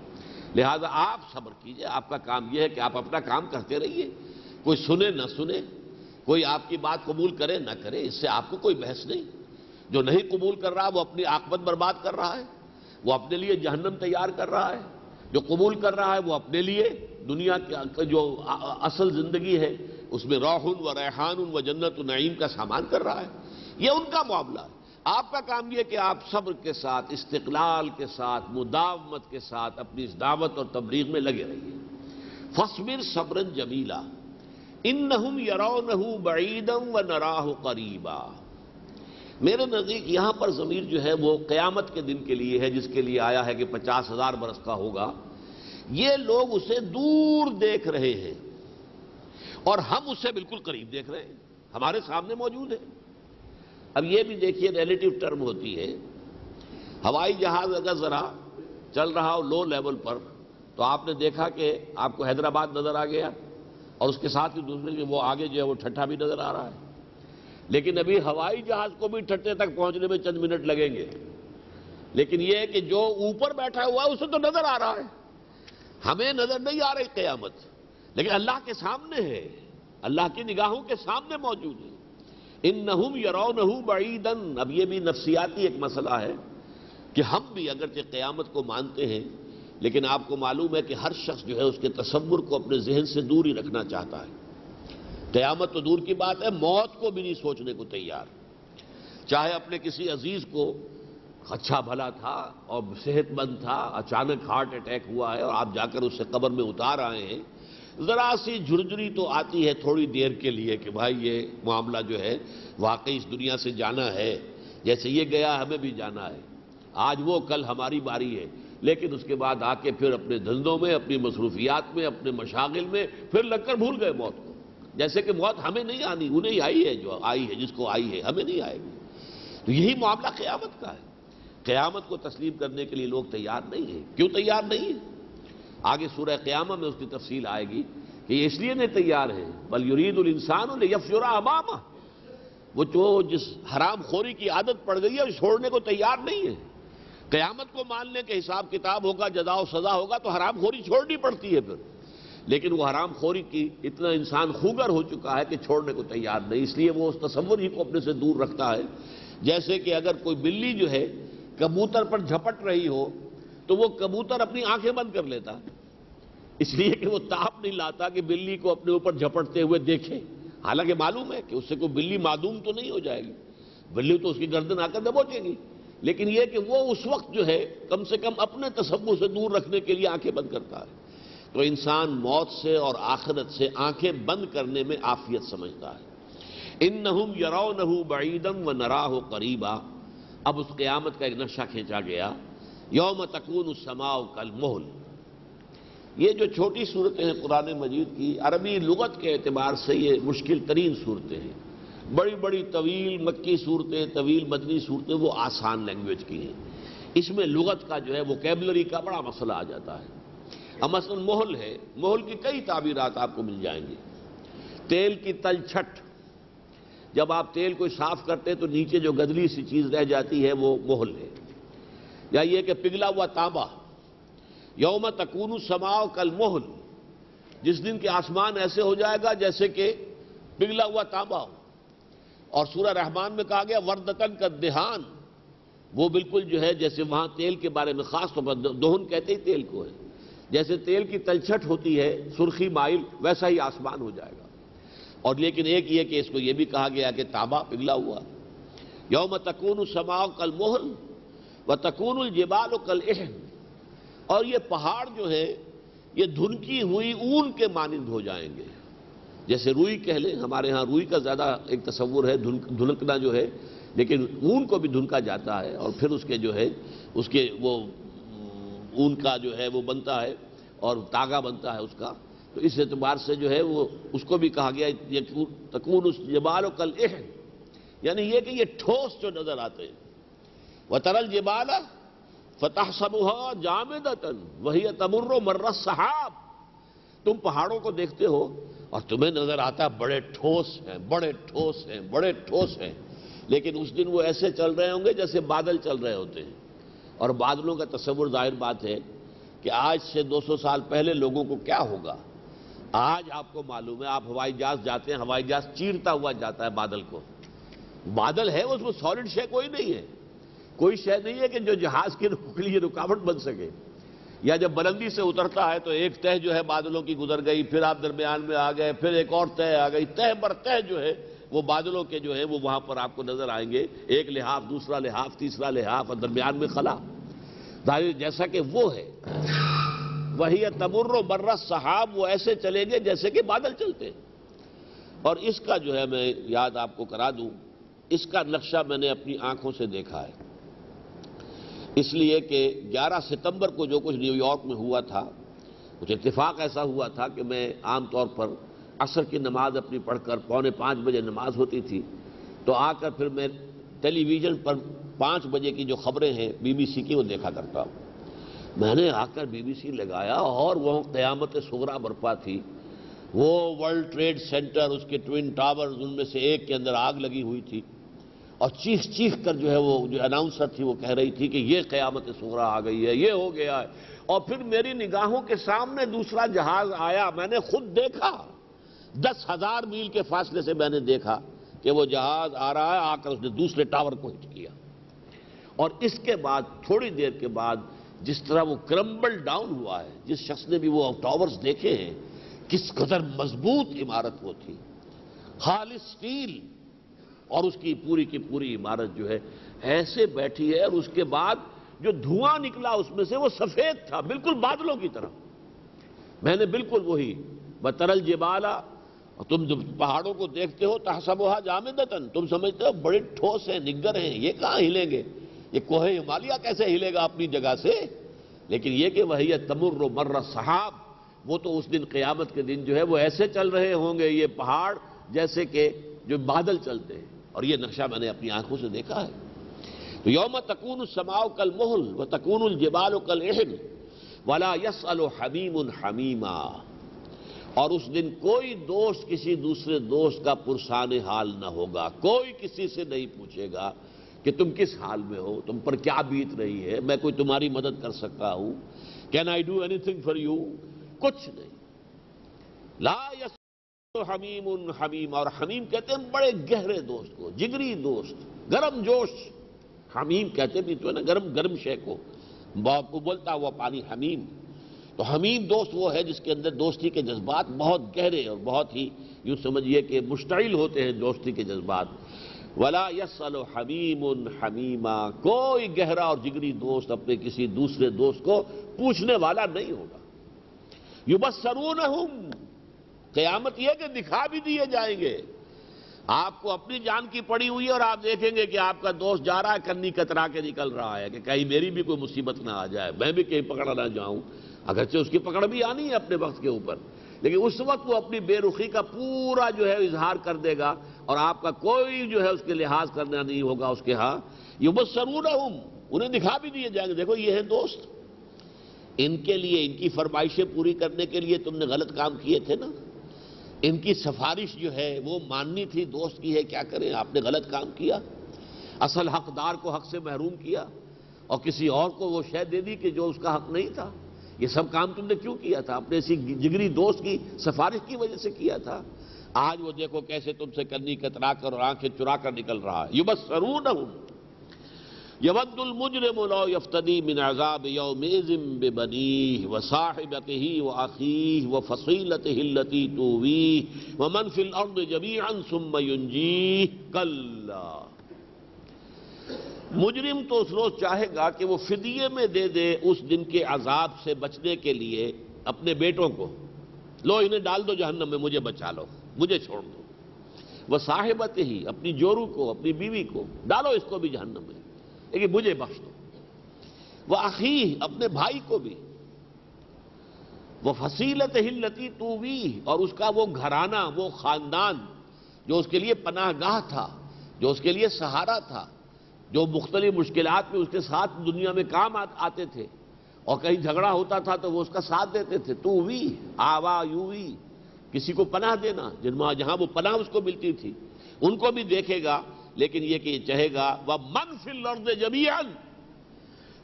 लिहाजा आप सब्र कीजिए। आपका काम यह है कि आप अपना काम करते रहिए, कोई सुने ना सुने, कोई आपकी बात कबूल करे ना करे, इससे आपको कोई बहस नहीं। जो नहीं कबूल कर रहा वो अपनी आकबत बर्बाद कर रहा है, वो अपने लिए जहन्नम तैयार कर रहा है। जो कबूल कर रहा है वो अपने लिए दुनिया की जो असल ज़िंदगी है उसमें रौहुन व रेहान व जन्नत नईम का सामान कर रहा है। ये उनका मामला है। आपका काम यह कि आप सब्र के साथ, इस्तिकलाल के साथ, मुदावमत के साथ अपनी इस दावत और तबलीग में लगे रहिए। फसबिर सब्रन जमीला इन्नहुम यरौनहु बईदम व नराहु करीबा। मेरे नज़दीक यहाँ पर ज़मीर जो है वो क़यामत के दिन के लिए है, जिसके लिए आया है कि पचास हज़ार बरस का होगा। ये लोग उसे दूर देख रहे हैं और हम उसे बिल्कुल करीब देख रहे हैं, हमारे सामने मौजूद है। अब ये भी देखिए, रिलेटिव टर्म होती है। हवाई जहाज़ अगर ज़रा चल रहा हो लो लेवल पर, तो आपने देखा कि आपको हैदराबाद नज़र आ गया और उसके साथ ही दूसरे वो आगे जो है वो ठट्ठा भी नज़र आ रहा है। लेकिन अभी हवाई जहाज़ को भी ठट्ठे तक पहुंचने में चंद मिनट लगेंगे, लेकिन ये है कि जो ऊपर बैठा हुआ है उसे तो नज़र आ रहा है, हमें नज़र नहीं आ रही क़यामत, लेकिन अल्लाह के सामने है, अल्लाह की निगाहों के सामने मौजूद है। इन्नहुम यरौनहु बईदन। अब ये भी नफ्सियाती एक मसला है कि हम भी अगरचे क़यामत को मानते हैं, लेकिन आपको मालूम है कि हर शख्स जो है उसके तसव्वुर को अपने जहन से दूर ही रखना चाहता है। क़यामत तो दूर की बात है, मौत को भी नहीं सोचने को तैयार। चाहे अपने किसी अजीज को अच्छा भला था और सेहतमंद था, अचानक हार्ट अटैक हुआ है और आप जाकर उससे कब्र में उतार आए हैं, ज़रा सी झुरझुरी तो आती है थोड़ी देर के लिए कि भाई ये मामला जो है वाकई इस दुनिया से जाना है, जैसे ये गया हमें भी जाना है, आज वो कल हमारी बारी है। लेकिन उसके बाद आके फिर अपने धंधों में, अपनी मसरूफियात में, अपने मशागिल में फिर लगकर भूल गए मौत को, जैसे कि मौत हमें नहीं आनी, उन्हें ही आई है जो आई है, जिसको आई है, हमें नहीं आएगी। तो यही मामला क़यामत का है। क़यामत को तस्लीम करने के लिए लोग तैयार नहीं है। क्यों तैयार नहीं है? आगे सूरह क़यामा में उसकी तफसील आएगी कि इसलिए नहीं तैयार है, बल युरीदुल इंसानु लियफजुरा अमामा, वो जो जिस हराम खोरी की आदत पड़ गई है छोड़ने को तैयार नहीं है। क़यामत को मानने के हिसाब किताब होगा, जज़ा व सज़ा होगा, तो हराम खोरी छोड़नी पड़ती है फिर, लेकिन वो हराम खोरी की इतना इंसान खूगर हो चुका है कि छोड़ने को तैयार नहीं, इसलिए वो उस तसव्वुर ही को अपने से दूर रखता है। जैसे कि अगर कोई बिल्ली जो है कबूतर पर झपट रही हो तो वो कबूतर अपनी आंखें बंद कर लेता, इसलिए कि वो ताप नहीं लाता कि बिल्ली को अपने ऊपर झपटते हुए देखे, हालांकि मालूम है कि उससे कोई बिल्ली मादूम तो नहीं हो जाएगी, बिल्ली तो उसकी गर्दन आकर दबोचेगी, लेकिन यह कि वो उस वक्त जो है कम से कम अपने तसव्वुर से दूर रखने के लिए आंखें बंद करता है। तो इंसान मौत से और आखिरत से आंखें बंद करने में आफियत समझता है। इन्नहुम यरौनहु बईदन व नराहु करीबा। अब उस क़यामत का एक नक्शा खींचा गया, यौम तकूनु समाउ कल मोहल। ये जो छोटी सूरतें हैं कुरान मजीद की, अरबी लुगत के एतबार से ये मुश्किल तरीन सूरतें हैं। बड़ी बड़ी तवील मक्की सूरतें, तवील मदनी सूरतें वो आसान लैंग्वेज की हैं, इसमें लुगत का जो है वोकेबलरी का बड़ा मसला आ जाता है। अब मसलन मोहल है, मोहल की कई ताबीरात आपको मिल जाएंगी। तेल की तलछट, जब आप तेल को साफ करते हैं तो नीचे जो गदली सी चीज़ रह जाती है वो मोहल है, या ये कि पिघला हुआ तांबा। यौम तकूनु समाओ कल मोहल, जिस दिन के आसमान ऐसे हो जाएगा जैसे कि पिघला हुआ तांबा हो। और सूरह रहमान में कहा गया वर्दतन का देहान, वो बिल्कुल जो है जैसे वहाँ तेल के बारे में ख़ास तौर पर दोहन कहते ही तेल को है, जैसे तेल की तलछट होती है सुर्खी माइल, वैसा ही आसमान हो जाएगा। और लेकिन एक ये कि इसको ये भी कहा गया कि तांबा पिघला हुआ। यौम तकूनु समाओ कल मोहल व तकूनुल जिबाल कल एहन, और ये पहाड़ जो है ये धुनकी हुई ऊन के मानिंद हो जाएंगे, जैसे रुई कह लें, हमारे यहाँ रुई का ज़्यादा एक तसव्वुर है, धुन धुनकना जो है, लेकिन ऊन को भी धुनका जाता है और फिर उसके जो है उसके वो ऊन का जो है वो बनता है और तागा बनता है उसका। तो इस एतबार से जो है वो उसको भी कहा गया तकून उस जबाल कल एहन, यानी ये कि ये ठोस जो नज़र आते हैं। व तरल जबाला फतह सबुहा जामिदतन वही तमुर्रो मर्र सहाब, तुम पहाड़ों को देखते हो और तुम्हें नज़र आता है बड़े ठोस हैं, बड़े ठोस हैं, बड़े ठोस हैं, लेकिन उस दिन वो ऐसे चल रहे होंगे जैसे बादल चल रहे होते हैं। और बादलों का तस्वुर जाहिर बात है कि आज से दो सौ साल पहले लोगों को क्या होगा, आज आपको मालूम है, आप हवाई जहाज जाते हैं, हवाई जहाज चीरता हुआ जाता है बादल को, बादल है उसमें सॉलिड शे कोई नहीं है, कोई शे नहीं है कि जो जहाज के लिए रुकावट बन सके। या जब बुलंदी से उतरता है तो एक तह जो है बादलों की गुजर गई, फिर आप दरमियान में आ गए, फिर एक और तह आ गई, तह पर तह जो है वो बादलों के जो है वो वहाँ पर आपको नजर आएंगे, एक लिहाफ, दूसरा लिहाफ, तीसरा लिहाफ और दरमियान में खला, जैसा कि वो है। वही तमुर्र बर्रा सहाब, वो ऐसे चलेंगे जैसे कि बादल चलते। और इसका जो है मैं याद आपको करा दूं, इसका नक्शा मैंने अपनी आंखों से देखा है, इसलिए कि ग्यारह सितंबर को जो कुछ न्यूयॉर्क में हुआ था, कुछ इत्तेफाक ऐसा हुआ था कि मैं आमतौर पर असर की नमाज अपनी पढ़कर पौने पाँच बजे नमाज होती थी, तो आकर फिर मैं टेलीविज़न पर पाँच बजे की जो ख़बरें हैं बीबीसी की वो देखा करता हूँ। मैंने आकर बीबीसी लगाया और वह क़यामत सुगरा बरपा थी, वो वर्ल्ड ट्रेड सेंटर, उसके ट्विन टावर, उनमें से एक के अंदर आग लगी हुई थी और चीख चीख कर जो है वो जो अनाउंसर थी वो कह रही थी कि ये क़यामत सुगरा आ गई है, ये हो गया है। और फिर मेरी निगाहों के सामने दूसरा जहाज़ आया, मैंने खुद देखा, दस हजार मील के फासले से मैंने देखा कि वो जहाज आ रहा है, आकर उसने दूसरे टावर को हिट किया। और इसके बाद थोड़ी देर के बाद जिस तरह वो क्रम्बल डाउन हुआ है, जिस शख्स ने भी वो टावर्स देखे हैं, किस कदर मजबूत इमारत वो थी, खालिस स्टील, और उसकी पूरी की पूरी इमारत जो है ऐसे बैठी है। और उसके बाद जो धुआं निकला उसमें से वो सफेद था, बिल्कुल बादलों की तरह। मैंने बिल्कुल वही बतरल जिबाला, तुम पहाड़ों को देखते हो तहसबुहा जामिदतन, तुम समझते हो बड़े ठोस हैं, निग्गर हैं, ये कहाँ हिलेंगे, ये कोहे हिमालय कैसे हिलेगा अपनी जगह से। लेकिन यह कि वही तमुर्र मर्र सहाब, वो तो उस दिन क़यामत के दिन जो है वो ऐसे चल रहे होंगे ये पहाड़ जैसे कि जो बादल चलते हैं। और ये नक्शा मैंने अपनी आंखों से देखा है। तो यौम तकून समाओ कल मोहल व तकून जबाल कल एहन वाला यस अलो हमीम हमीमा, और उस दिन कोई दोस्त किसी दूसरे दोस्त का पुरसाने हाल ना होगा। कोई किसी से नहीं पूछेगा कि तुम किस हाल में हो, तुम पर क्या बीत रही है, मैं कोई तुम्हारी मदद कर सकता हूं, can I do anything for you, कुछ नहीं। ला यस हमीम उन हमीम, और हमीम कहते हैं बड़े गहरे दोस्त को, जिगरी दोस्त, गर्म जोश हमीम कहते भी तो है ना, गर्म गर्म शे को, बहुत उबलता हुआ पानी हमीम। तो हमीम दोस्त वो है जिसके अंदर दोस्ती के जज्बात बहुत गहरे और बहुत ही यूं समझिए कि मुश्तइल होते हैं दोस्ती के जज्बात। वला यसअलु हमीमुन हमीमा, कोई गहरा और जिगरी दोस्त अपने किसी दूसरे दोस्त को पूछने वाला नहीं होगा। युबस्सरूनहुम, क़यामत यह कि दिखा भी दिए जाएंगे। आपको अपनी जान की पड़ी हुई है और आप देखेंगे कि आपका दोस्त जा रहा है, कन्नी कतरा के निकल रहा है कि कहीं मेरी भी कोई मुसीबत ना आ जाए, मैं भी कहीं पकड़ा ना जाऊं। अगरचे उसकी पकड़ भी आनी है अपने वक्त के ऊपर, लेकिन उस वक्त वो अपनी बेरुखी का पूरा जो है इजहार कर देगा और आपका कोई जो है उसके लिहाज करना नहीं होगा उसके। हाँ, युबस्सरूनहुम, उन्हें दिखा भी दिए जाएंगे, देखो ये है दोस्त, इनके लिए इनकी फरमाइशें पूरी करने के लिए तुमने गलत काम किए थे ना, इनकी सिफारिश जो है वो माननी थी दोस्त की है, क्या करें आपने गलत काम किया, असल हकदार को हक से महरूम किया और किसी और को वो शय दे दी कि जो उसका हक नहीं था। ये सब काम तुमने क्यों किया था, अपने इसी जिगरी दोस्त की सिफारिश की वजह से किया था। आज वो देखो कैसे तुमसे कन्नी कतरा कर और आंखें चुरा कर निकल रहा है। युबस्सरूनहुम यवद्दुल मुजरिमु लौ यफ्तदी मिन अज़ाब यौमिज़िम बिबनीह व साहिबतिही व अखीह व फसीलतिही लती तुवीह व मन फिल अर्द जमीअन सुम्मा युंजीह कल्ला। मुजरिम तो उस रोज चाहेगा कि वो फिदिये में दे दे उस दिन के अजाब से बचने के लिए अपने बेटों को, लो इन्हें डाल दो जहन्नम में, मुझे बचा लो, मुझे छोड़ दो। व साहिबतिही, अपनी जोरू को, अपनी बीवी को, डालो इसको भी जहन्नम में, लेकिन मुझे बख्श दो। वह अखी, अपने भाई को भी। वह फसीलत हिल्लती तूवी, और उसका वो घराना, वो खानदान जो उसके लिए पनाहगाह था, जो उसके लिए सहारा था, जो मुख्तलिफ मुश्किलात में उसके साथ दुनिया में काम आ, आते थे और कहीं झगड़ा होता था तो वो उसका साथ देते थे। तूवी आवा यूवी, किसी को पनाह देना, जिनमें जहां वो पनाह उसको मिलती थी उनको भी देखेगा। लेकिन यह कि चाहेगा वह मन फिल अर्द जमीअन,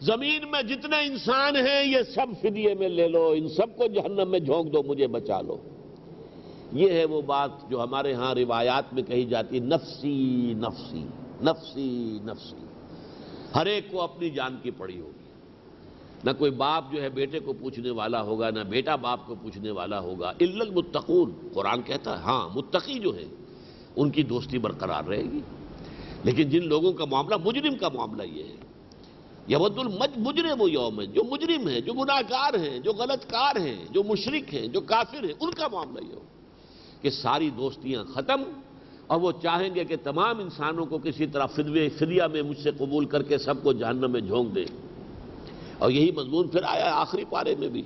जमीन में जितने इंसान हैं ये सब फिदिये में ले लो, इन सबको जहन्नम में झोंक दो, मुझे बचा लो। ये है वो बात जो हमारे यहां रिवायात में कही जाती, नफसी नफसी नफसी नफसी, हर एक को अपनी जान की पड़ी होगी। ना कोई बाप जो है बेटे को पूछने वाला होगा, ना बेटा बाप को पूछने वाला होगा। इल्लल मुत्तकून, कुरान कहता है। हाँ, मुत्तकी जो है उनकी दोस्ती बरकरार रहेगी। लेकिन जिन लोगों का मामला, मुजरिम का मामला ये है, यवद्दुल मुजरिम वो यौम है, जो मुजरिम है, जो गुनाहगार हैं, जो गलतकार हैं, जो मुशरिक हैं, जो काफिर हैं, उनका मामला ये हो कि सारी दोस्तियां ख़त्म और वो चाहेंगे कि तमाम इंसानों को किसी तरह फिदवे फिदिया में मुझसे कबूल करके सबको जहन्नम में झोंक दें। और यही मजमून फिर आया आखिरी पारे में भी।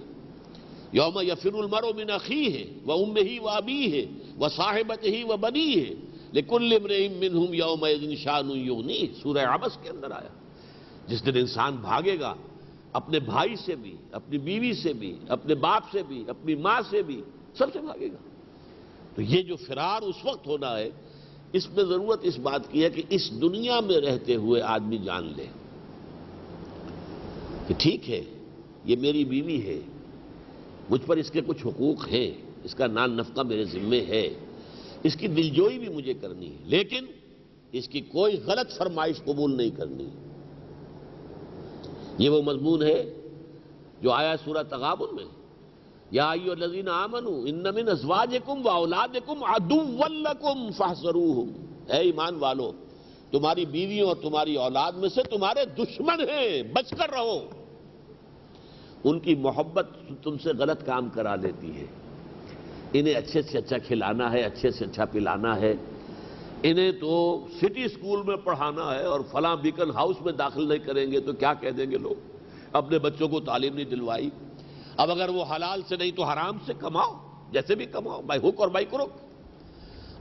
यौम यफिरुल मरउ मिन अखीह व उम्मिही व अबीह व साहिबतिही व बनीह लेकुल इम्रिइम मिनहुम यौमइज़िन शानुन युगनी, सूरह अबस के अंदर आया। जिस दिन इंसान भागेगा अपने भाई से भी, अपनी बीवी से भी, अपने बाप से भी, अपनी माँ से भी, सबसे भागेगा। तो ये जो फिरार उस वक्त होना है, इसमें जरूरत इस बात की है कि इस दुनिया में रहते हुए आदमी जान ले कि ठीक है ये मेरी बीवी है, मुझ पर इसके कुछ हुकूक हैं, इसका नान नफका मेरे जिम्मे है, इसकी दिलजोई भी मुझे करनी है, लेकिन इसकी कोई गलत फरमाइश कबूल नहीं करनी। ये वो मजमून है जो आया सूरह तगाबुन में, या अय्युहल्लज़ीना आमनू इन्न मिन अज़वाजिकुम व औलादिकुम अदुव्वन लकुम फहज़रूहुम। ऐ ईमान वालों, तुम्हारी बीवियों और तुम्हारी औलाद में से तुम्हारे दुश्मन हैं, बचकर रहो। उनकी मोहब्बत तुमसे गलत काम करा लेती है। इन्हें अच्छे से अच्छा खिलाना है, अच्छे से अच्छा पिलाना है, इन्हें तो सिटी स्कूल में पढ़ाना है और फलां बीकन हाउस में दाखिल नहीं करेंगे तो क्या कह देंगे लोग, अपने बच्चों को तालीम नहीं दिलवाई। अब अगर वो हलाल से नहीं तो हराम से कमाओ, जैसे भी कमाओ, भाई हुक और भाई करो।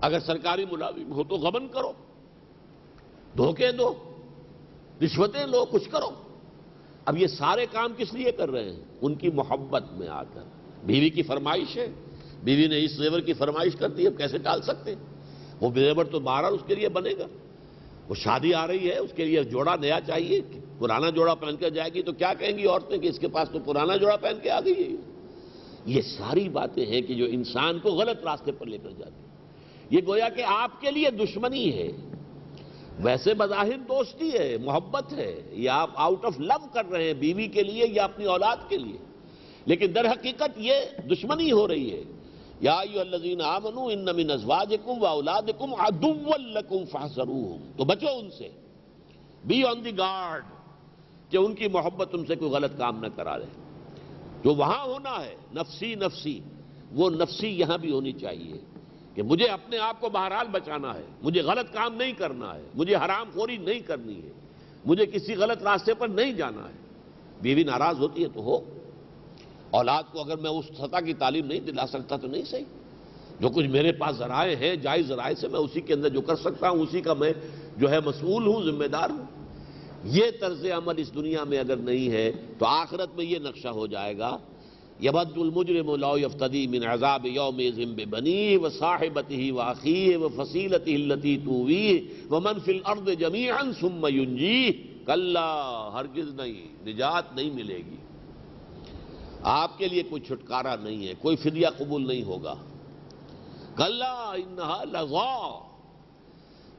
अगर सरकारी मुलाजिम हो तो गबन करो, धोखे दो, रिश्वतें लो, कुछ करो। अब ये सारे काम किस लिए कर रहे हैं? उनकी मोहब्बत में आकर। बीवी की फरमाइश है, बीवी ने इस जेवर की फरमाइश कर दी, अब कैसे टाल सकते हैं? वो जेवर तो बहरहाल उसके लिए बनेगा। वो शादी आ रही है, उसके लिए जोड़ा नया चाहिए, पुराना जोड़ा पहन कर जाएगी तो क्या कहेंगी औरतें कि इसके पास तो पुराना जोड़ा पहन के आ गई है। ये सारी बातें हैं कि जो इंसान को गलत रास्ते पर लेकर जाती है। ये गोया कि आपके लिए दुश्मनी है, वैसे बज़ाहिर दोस्ती है, मोहब्बत है, या आप आउट ऑफ लव कर रहे हैं बीवी के लिए या अपनी औलाद के लिए, लेकिन दर हकीकत ये दुश्मनी हो रही है। या अय्युहल्लज़ीना आमनू इन्न मिन अज़वाजिकुम व औलादिकुम अदुव्वन लकुम फहज़रूहुम, तो बचो उनसे, बी ऑन द गार्ड कि उनकी मोहब्बत तुमसे कोई गलत काम ना करा ले। जो वहां होना है नफसी नफसी, वो नफसी यहां भी होनी चाहिए कि मुझे अपने आप को बहरहाल बचाना है, मुझे गलत काम नहीं करना है, मुझे हरामखोरी नहीं करनी है, मुझे किसी गलत रास्ते पर नहीं जाना है। बीवी नाराज होती है तो हो, औलाद को अगर मैं उस सतह की तालीम नहीं दिला सकता तो नहीं सही, जो कुछ मेरे पास जराए हैं, जायज जराए से मैं उसी के अंदर जो कर सकता हूँ उसी का मैं जो है मसूल हूँ, जिम्मेदार हूँ। ये तर्ज अमल इस दुनिया में अगर नहीं है तो आखिरत में ये नक्शा हो जाएगा। यबद्दुल मुजरिमु लौ यफ्तदी मिन अज़ाब यौमिज़िम बिबनी व साहिबतिही व अखीह व फसीलतिही अल्लती तुवीह व मन फिल अर्द जमीअन सुम्मा युंजीह। कल्ला, हरगिज नहीं, निजात नहीं मिलेगी आपके लिए, कोई छुटकारा नहीं है, कोई फिदिया कबूल नहीं होगा। कल्ला इन्नहा लज़ा,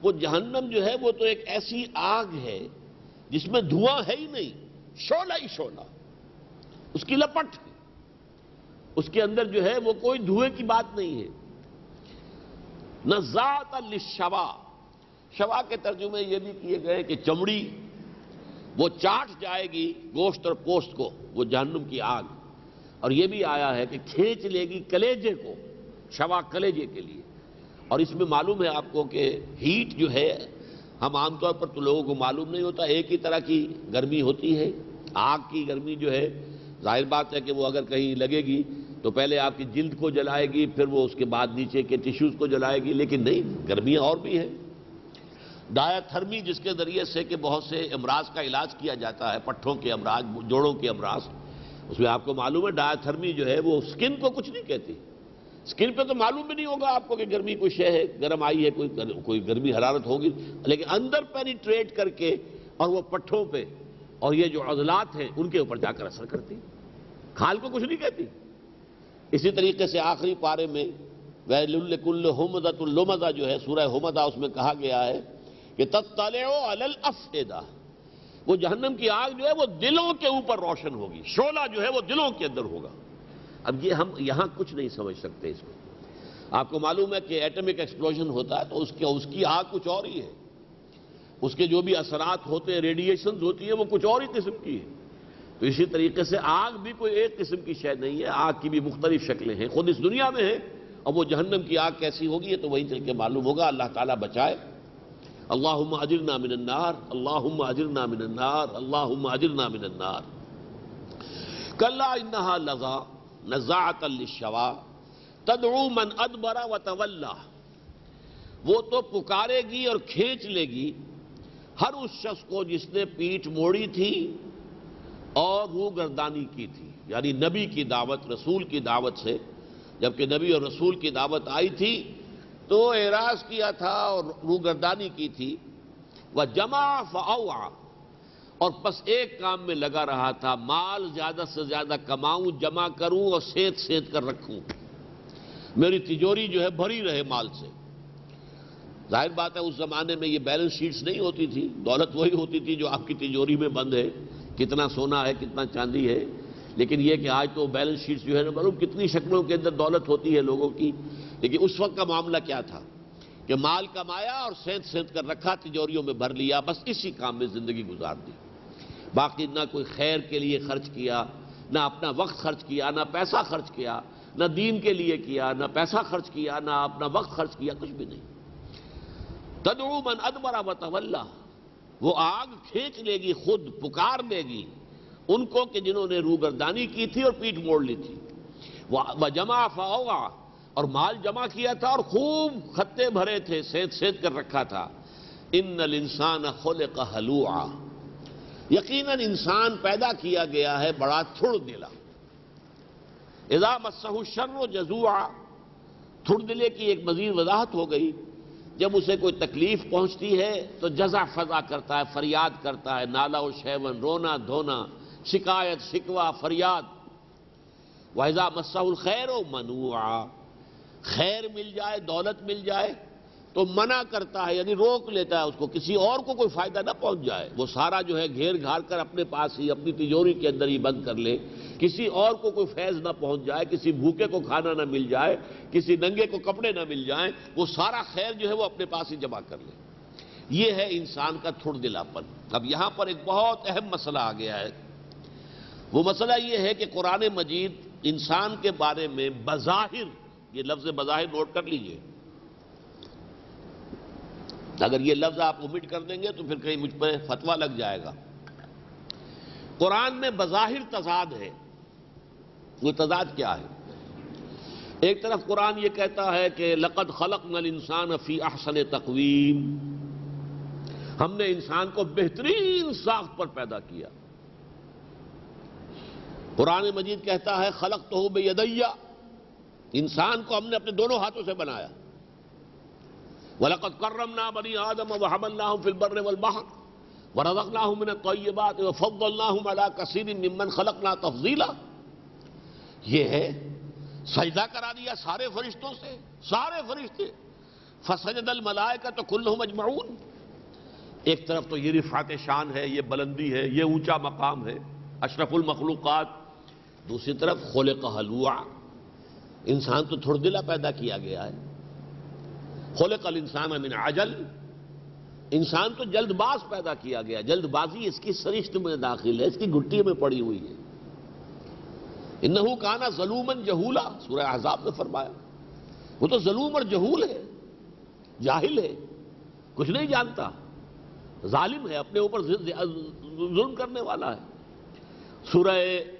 वो जहन्नम जो है वो तो एक ऐसी आग है जिसमें धुआं है ही नहीं, शोला ही शोला, उसकी लपट, उसके अंदर जो है वो कोई धुएं की बात नहीं है। नज़ात लिश्शवा, शवा के तर्जुमे ये भी किए गए कि चमड़ी वो चाट जाएगी गोश्त और पोस्ट को, वो जहन्नम की आग। और ये भी आया है कि खींच लेगी कलेजे को, शवा कलेजे के लिए। और इसमें मालूम है आपको कि हीट जो है, हम आमतौर पर तो लोगों को मालूम नहीं होता, एक ही तरह की गर्मी होती है। आग की गर्मी जो है जाहिर बात है कि वो अगर कहीं लगेगी तो पहले आपकी जिल्द को जलाएगी, फिर वो उसके बाद नीचे के टिश्यूज को जलाएगी। लेकिन नहीं, गर्मियाँ और भी हैं। डायथर्मी, जिसके ज़रिए से कि बहुत से अमराज का इलाज किया जाता है, पट्ठों के अमराज, जोड़ों के अमराज, उसमें आपको मालूम है डायथर्मी जो है वो स्किन को कुछ नहीं कहती। स्किन पे तो मालूम भी नहीं होगा आपको कि गर्मी कोई शय है, गर्म आई है, कोई गर, कोई गर्मी हरारत होगी, लेकिन अंदर पेनिट्रेट करके और वो पट्ठों पे और ये जो अजलात हैं उनके ऊपर जाकर असर करती, खाल को कुछ नहीं कहती। इसी तरीके से आखिरी पारे में वैलुल्लिकुल्ल हुमज़तुल लुमज़ा जो है सूरह हुमज़ा, उसमें कहा गया है कि तत्तलिउ अलल अफएदा, वो जहन्नम की आग जो है वो दिलों के ऊपर रोशन होगी, शोला जो है वो दिलों के अंदर होगा। अब ये हम यहाँ कुछ नहीं समझ सकते इसको। आपको मालूम है कि एटमिक एक्सप्लोजन होता है तो उसके उसकी आग कुछ और ही है, उसके जो भी असरात होते हैं, रेडिएशंस होती है, वो कुछ और ही किस्म की है। तो इसी तरीके से आग भी कोई एक किस्म की शय नहीं है, आग की भी मुख्तलिफ शक्लें हैं, खुद इस दुनिया में है। अब वो जहन्नम की आग कैसी होगी ये तो वहीं चल के मालूम होगा। अल्लाह ताला बचाए। अल्लाहुम्मा अजिरना मिनन नार, अल्लाहुम्मा अजिरना मिनन नार, अल्लाहुम्मा अजिरना मिनन नार। कल्ला इन्नहा लज़ा नज़ाअतन लिश्शवा तदऊ मन अदबरा व तवल्ला, वो तो पुकारेगी और खींच लेगी हर उस शख्स को जिसने पीठ मोड़ी थी और रूगर्दानी की थी, यानी नबी की दावत, रसूल की दावत से। जबकि नबी और रसूल की दावत आई थी तो एराज किया था और रूगर्दानी की थी। वह जमा फ़अवा, और बस एक काम में लगा रहा था, माल ज़्यादा से ज़्यादा कमाऊं, जमा करूं और सेंध सेंध कर रखूं, मेरी तिजोरी जो है भरी रहे माल से। जाहिर बात है उस ज़माने में ये बैलेंस शीट्स नहीं होती थी, दौलत वही होती थी जो आपकी तिजोरी में बंद है, कितना सोना है, कितना चांदी है। लेकिन यह कि आज तो बैलेंस शीट्स जो है ना, मालूम कितनी शक्लों के अंदर दौलत होती है लोगों की। लेकिन उस वक्त का मामला क्या था? कि माल कमाया और सेंध सेंध कर रखा, तिजोरियों में भर लिया, बस इसी काम में जिंदगी गुजार दी। बाकी ना कोई खैर के लिए खर्च किया, ना अपना वक्त खर्च किया, ना पैसा खर्च किया, ना दीन के लिए किया, ना पैसा खर्च किया, ना अपना वक्त खर्च किया, कुछ भी नहीं। तदऊ मन अदबरा व तवल्ला, वो आग खींच लेगी, खुद पुकार लेगी उनको कि जिन्होंने रूगर्दानी की थी और पीठ मोड़ ली थी। वह जमा फाओगा, और माल जमा किया था और खूब खत्ते भरे थे, सेंध सेंध कर रखा था। इन्नल इंसान खुलिक हलूआ, यकीनन इंसान पैदा किया गया है बड़ा थुड़दिला। इज़ा मस्सहु शर्रु जज़ूआ, थुड़दिले की एक मजीद वजाहत हो गई। जब उसे कोई तकलीफ पहुंचती है तो जजा फजा करता है, फरियाद करता है, नाला व शैवन, रोना धोना, शिकायत शिकवा फरियाद। व इज़ा मस्सहुल खैरु मनुआ, खैर मिल जाए, दौलत मिल जाए तो मना करता है, यानी रोक लेता है उसको, किसी और को कोई फायदा ना पहुंच जाए। वो सारा जो है घेर घार कर अपने पास ही, अपनी तिजोरी के अंदर ही बंद कर ले, किसी और को कोई फैज ना पहुंच जाए, किसी भूखे को खाना ना मिल जाए, किसी नंगे को कपड़े ना मिल जाए, वो सारा खैर जो है वो अपने पास ही जमा कर ले। ये है इंसान का थुड़दिलापन। अब यहां पर एक बहुत अहम मसला आ गया है। वो मसला ये है कि कुरान मजीद इंसान के बारे में बज़ाहिर, ये लफ्ज बज़ाहिर नोट कर लीजिए, अगर ये लफ्ज आप ओमिट कर देंगे तो फिर कहीं मुझ पर फतवा लग जाएगा। कुरान में बज़ाहिर तजाद है। वो तजाद क्या है? एक तरफ कुरान ये कहता है कि लक़द ख़लक़नल इंसान फ़ी अहसन तक़वीम, हमने इंसान को बेहतरीन साख पर पैदा किया। कुरान मजीद कहता है ख़लक़तहु बियदैया, इंसान को हमने अपने दोनों हाथों से बनाया। वलक़द कर्रमना बनी आदम व हमलनाहुम फिल बर्रि वल बहर व रज़क़नाहुम मिन अत-तय्यिबात व फद्दलनाहुम अला कसीरिम मिम्मन खलक़ना तफ़ज़ीला। ये है, सजदा करा दिया सारे फरिश्तों से, सारे फरिश्ते। फसजदल मलाइकतु कुल्लुहुम अजमऊन, एक तरफ तो ये रिफ़ात शान है, ये बुलंदी है, ये ऊंचा मकाम है, अशरफुल मखलूक़ात। दूसरी तरफ खुलिक हलूआ, इंसान तो थुड़दिला पैदा किया गया है। खुलिकल इंसान मिन अजल, इंसान तो जल्दबाज पैदा किया गया, जल्दबाजी इसकी सरिश्त में दाखिल है, इसकी गुट्टी में पड़ी हुई है। इन्नहु काना ज़लूमन जहूला, सूरह अहज़ाब में फरमाया, वो तो ज़लूम और जहूल है, जाहिल है, कुछ नहीं जानता, जालिम है, अपने ऊपर जुल्म करने वाला है। सूरह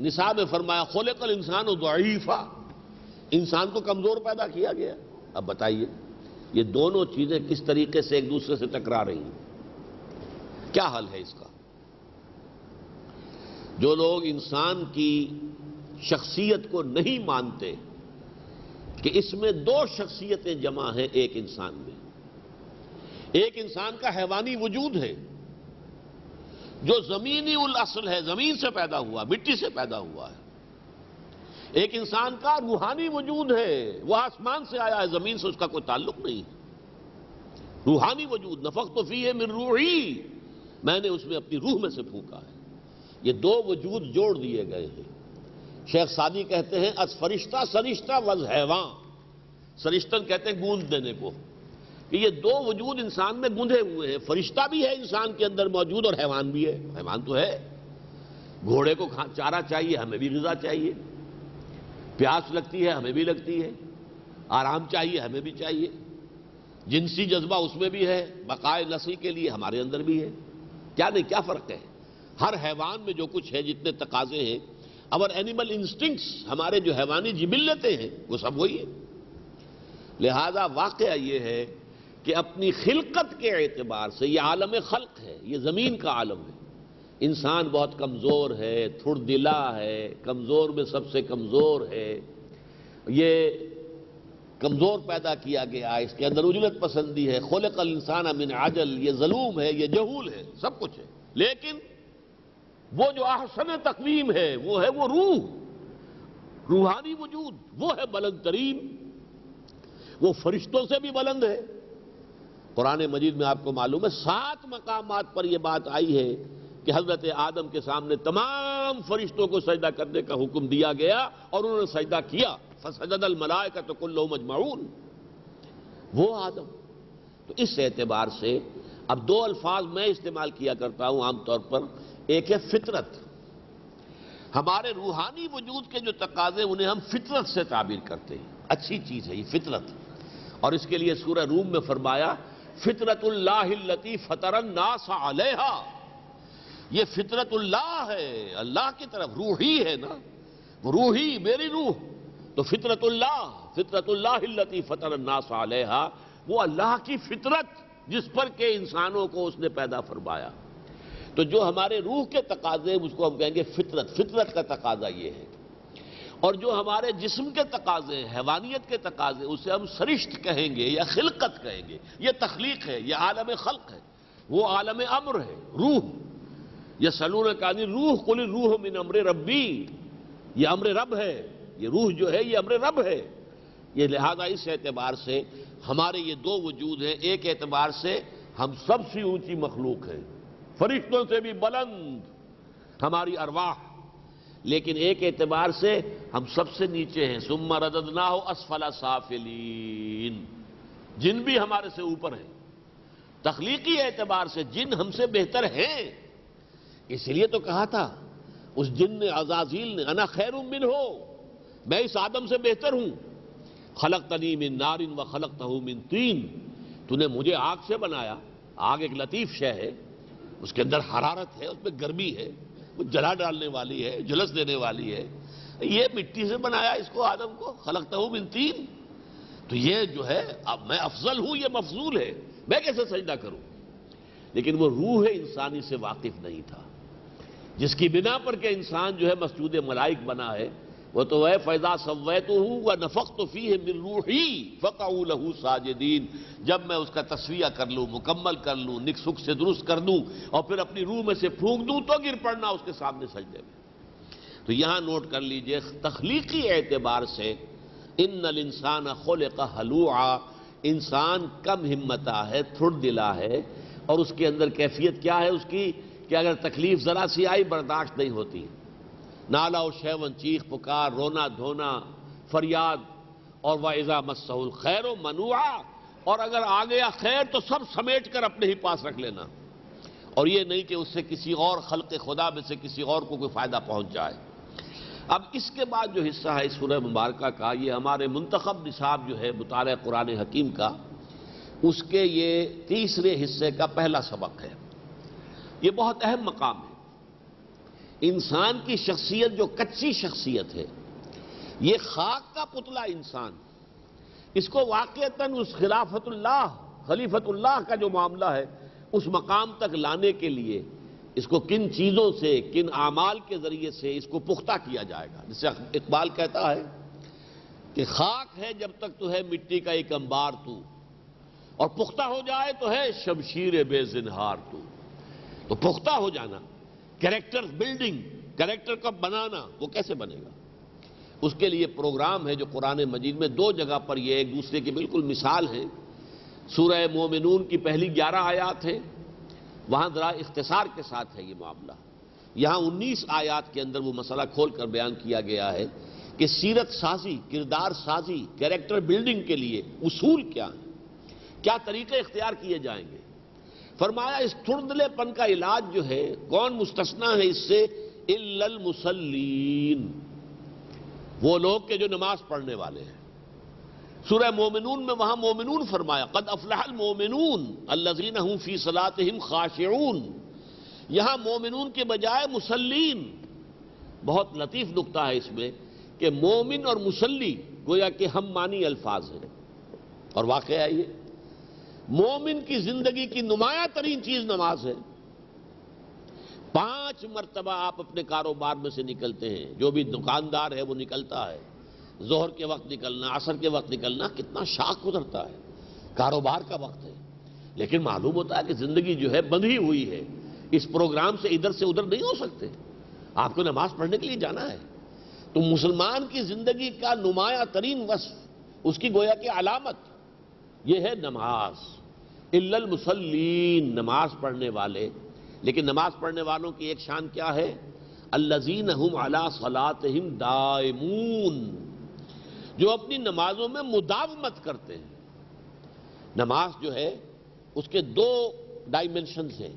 निसा में फरमाया खुलिकल इंसान दईफा, इंसान को कमजोर पैदा किया गया। अब बताइए ये दोनों चीजें किस तरीके से एक दूसरे से टकरा रही हैं, क्या हल है इसका? जो लोग इंसान की शख्सियत को नहीं मानते कि इसमें दो शख्सियतें जमा हैं एक इंसान में, एक इंसान का हैवानी वजूद है जो जमीनी उल असल है, जमीन से पैदा हुआ, मिट्टी से पैदा हुआ है। एक इंसान का रूहानी वजूद है, वह आसमान से आया है, जमीन से उसका कोई ताल्लुक नहीं। रूहानी वजूद, नफख्तु फीही मिन रूही, मैंने उसमें अपनी रूह में से फूंका है। ये दो वजूद जोड़ दिए गए हैं। शेख सादी कहते हैं अस फरिश्ता सरिश्ता वज हैवां, सरिश्तन कहते हैं गूंद देने को, कि ये दो वजूद इंसान में गूंधे हुए हैं। फरिश्ता भी है इंसान के अंदर मौजूद और हैवान भी है। हैवान तो है, घोड़े को चारा चाहिए, हमें भी ग़िज़ा चाहिए, प्यास लगती है, हमें भी लगती है, आराम चाहिए, हमें भी चाहिए, जिनसी जज्बा उसमें भी है, बकाए नस्ल के लिए हमारे अंदर भी है। क्या नहीं, क्या फ़र्क है? हर हैवान में जो कुछ है, जितने तकाजे हैं, अवर एनिमल इंस्टिंक्ट्स, हमारे जो हैवानी जिबिल्लतें हैं, वो सब वही है। लिहाजा वाक़या ये है कि अपनी खिलकत के एतबार से ये आलम खल्क है, ये ज़मीन का आलम है। इंसान बहुत कमज़ोर है, थुड़दिला है, कमज़ोर में सबसे कमज़ोर है, ये कमज़ोर पैदा किया गया, इसके अंदर उजलत पसंदी है। खुलिकल इंसान मिन अजल, ये ज़लूम है, ये जहूल है, सब कुछ है। लेकिन वो जो अहसन तक़वीम है, वो है वो रूह, रूहानी वजूद, वो है बुलंद तरीन, वो फरिश्तों से भी बुलंद है। कुरान मजीद में आपको मालूम है सात मकामात पर यह बात आई है कि हजरत आदम के सामने तमाम फरिश्तों को सजदा करने का हुक्म दिया गया और उन्होंने सजदा किया। फसजदल मलाइकतु कुल्लुहुम अजमाऊन, वो आदम। तो इस एतबार से अब दो अल्फाज मैं इस्तेमाल किया करता हूं आमतौर पर, एक है फितरत, हमारे रूहानी वजूद के जो तकाजे उन्हें हम फितरत से ताबीर करते हैं, अच्छी चीज है ये फितरत। और इसके लिए सूरह रूम में फरमाया फितरतुल्लाह लती फतरन्नास अलैहा, ये फितरतुल्लाह है, अल्लाह की तरफ रूही है ना, वो रूही मेरी रूह, तो फितरतुल्लाह फितरतुल्लाह लती फतरन्नास अलैहा, वो अल्लाह की फितरत जिस पर के इंसानों को उसने पैदा फरमाया। तो जो हमारे रूह के तकाजे उसको हम कहेंगे फितरत, फितरत का तकाजा ये है। और जो हमारे जिस्म के तकाजे, हैवानियत के तकाजे, उसे हम सरिश्त कहेंगे या खिलकत कहेंगे, ये तख्लीक है, ये आलम खल्क है, वो आलम अम्र है, रूह। यह सलून कानी रूह कुल रूह मिन अम्र रब्बी, ये अम्र रब है, ये रूह जो है ये अम्र रब है। ये लिहाजा इस एतबार से हमारे ये दो वजूद हैं, एक एतबार से हम सबसे ऊंची मखलूक हैं, फरिश्तों से भी बुलंद हमारी अरवाह, लेकिन एक एतबार से हम सबसे नीचे हैं। सुम्मा रददनाहु असफला साफिलीन, जिन भी हमारे से ऊपर हैं, तख्लीकी एतबार से जिन हमसे बेहतर हैं। इसलिए तो कहा था उस जिन ने, अजाजील ने, अना खैरुम मिनहु, मैं इस आदम से बेहतर हूं। खलक़तनी मिन नारिन व खलक़तहु मिन तीन, तूने मुझे आग से बनाया। आग एक लतीफ शय है, उसके अंदर हरारत है, उसमें गर्मी है, वो जला डालने वाली है, झुलस देने वाली है। ये मिट्टी से बनाया इसको, आदम को, खलक़तहु मिन तीन, तो ये जो है अब मैं अफजल हूँ, ये मफजूल है, मैं कैसे सजदा करूँ। लेकिन वो रूह इंसानी से वाकिफ नहीं था जिसकी बिना पर के इंसान जो है मस्जूद मलाइक बना है। वह तो वह फैजा सवैतु व नफख्तु फीह मिन रूही फक़ऊ लहू साजिदीन, जब मैं उसका तस्विया कर लूँ, मुकम्मल कर लूँ, निक सुख से दुरुस्त कर दूँ और फिर अपनी रूह में से फूंक दूँ तो गिर पड़ना उसके सामने सजदे में। तो यहाँ नोट कर लीजिए, तख्लीकी एतबार से इन्नल इंसान खुलिक़ हलूआ, इंसान कम हिम्मता है, थुड़दिला है। और उसके अंदर कैफियत क्या है उसकी, कि अगर तकलीफ ज़रा सी आई बर्दाश्त नहीं होती, नाला और शैवन, चीख पुकार, रोना धोना, फरियाद। और वाइजा मस्सहुल खैर व मनुआ, और अगर आ गया खैर तो सब समेट कर अपने ही पास रख लेना, और ये नहीं कि उससे किसी और खल्क़ खुदा में से किसी और को कोई फ़ायदा पहुँच जाए। अब इसके बाद जो हिस्सा है सूरह मुबारका का, ये हमारे मुंतखब निसाब जो है मुताला कुरान हकीम का, उसके ये तीसरे हिस्से का पहला सबक है। ये बहुत अहम मकाम है। इंसान की शख्सियत जो कच्ची शख्सियत है, ये खाक का पुतला इंसान, इसको वाक़तन उस खिलाफतुल्लाह, खलीफतुल्लाह का जो मामला है उस मकाम तक लाने के लिए इसको किन चीज़ों से, किन आमाल के ज़रिए से इसको पुख्ता किया जाएगा। जैसे इकबाल कहता है कि खाक है जब तक तो है मिट्टी का एक अंबार तू, और पुख्ता हो जाए तो है शमशीर बेजिनहार तू। तो पुख्ता हो जाना, कैरेक्टर बिल्डिंग, कैरेक्टर का बनाना, वो कैसे बनेगा, उसके लिए प्रोग्राम है जो कुरान मजीद में दो जगह पर यह एक दूसरे की बिल्कुल मिसाल है। सूरह मोमिनून की पहली ग्यारह आयात है, वहाँ ज़रा इख्तिसार के साथ है ये मामला। यहाँ उन्नीस आयात के अंदर वो मसला खोल कर बयान किया गया है कि सीरत साजी, किरदार साजी, कैरेक्टर बिल्डिंग के लिए उसूल क्या हैं, क्या तरीके इख्तियार किए जाएंगे। फरमाया इस थुर्दलेपन का इलाज जो है, कौन मुस्तस्ना है इससे, इल्लल मुसल्लीन, वो लोग के जो नमाज पढ़ने वाले हैं। सूरह मोमिनून में वहां मोमिनून फरमाया, कद अफलहल मोमिनून अल्लज़ीन हुम फी सलातिहिम खाशिऊन, यहां मोमिनून के बजाय मुसल्लीन। बहुत लतीफ नुकता है इसमें कि मोमिन और मुसल्ली गोया कि हम मानी अल्फाज हैं, और वाकया है ये। मोमिन की जिंदगी की नुमाया तरीन चीज नमाज है। पांच मरतबा आप अपने कारोबार में से निकलते हैं, जो भी दुकानदार है वो निकलता है, जोहर के वक्त निकलना, असर के वक्त निकलना, कितना शाख गुजरता है, कारोबार का वक्त है। लेकिन मालूम होता है कि जिंदगी जो है बंधी हुई है, इस प्रोग्राम से इधर से उधर नहीं हो सकते, आपको नमाज पढ़ने के लिए जाना है। तो मुसलमान की जिंदगी का नुमाया तरीन वस्फ, उसकी गोया की अलामत ये है नमाज, इल्लल मुसल्लीन, नमाज पढ़ने वाले। लेकिन नमाज पढ़ने वालों की एक शान क्या है, अल्लज़ीन हुम अला सलातिहिम दाइमून, जो अपनी नमाजों में मुदावमत करते हैं। नमाज जो है उसके दो डायमेंशंस हैं।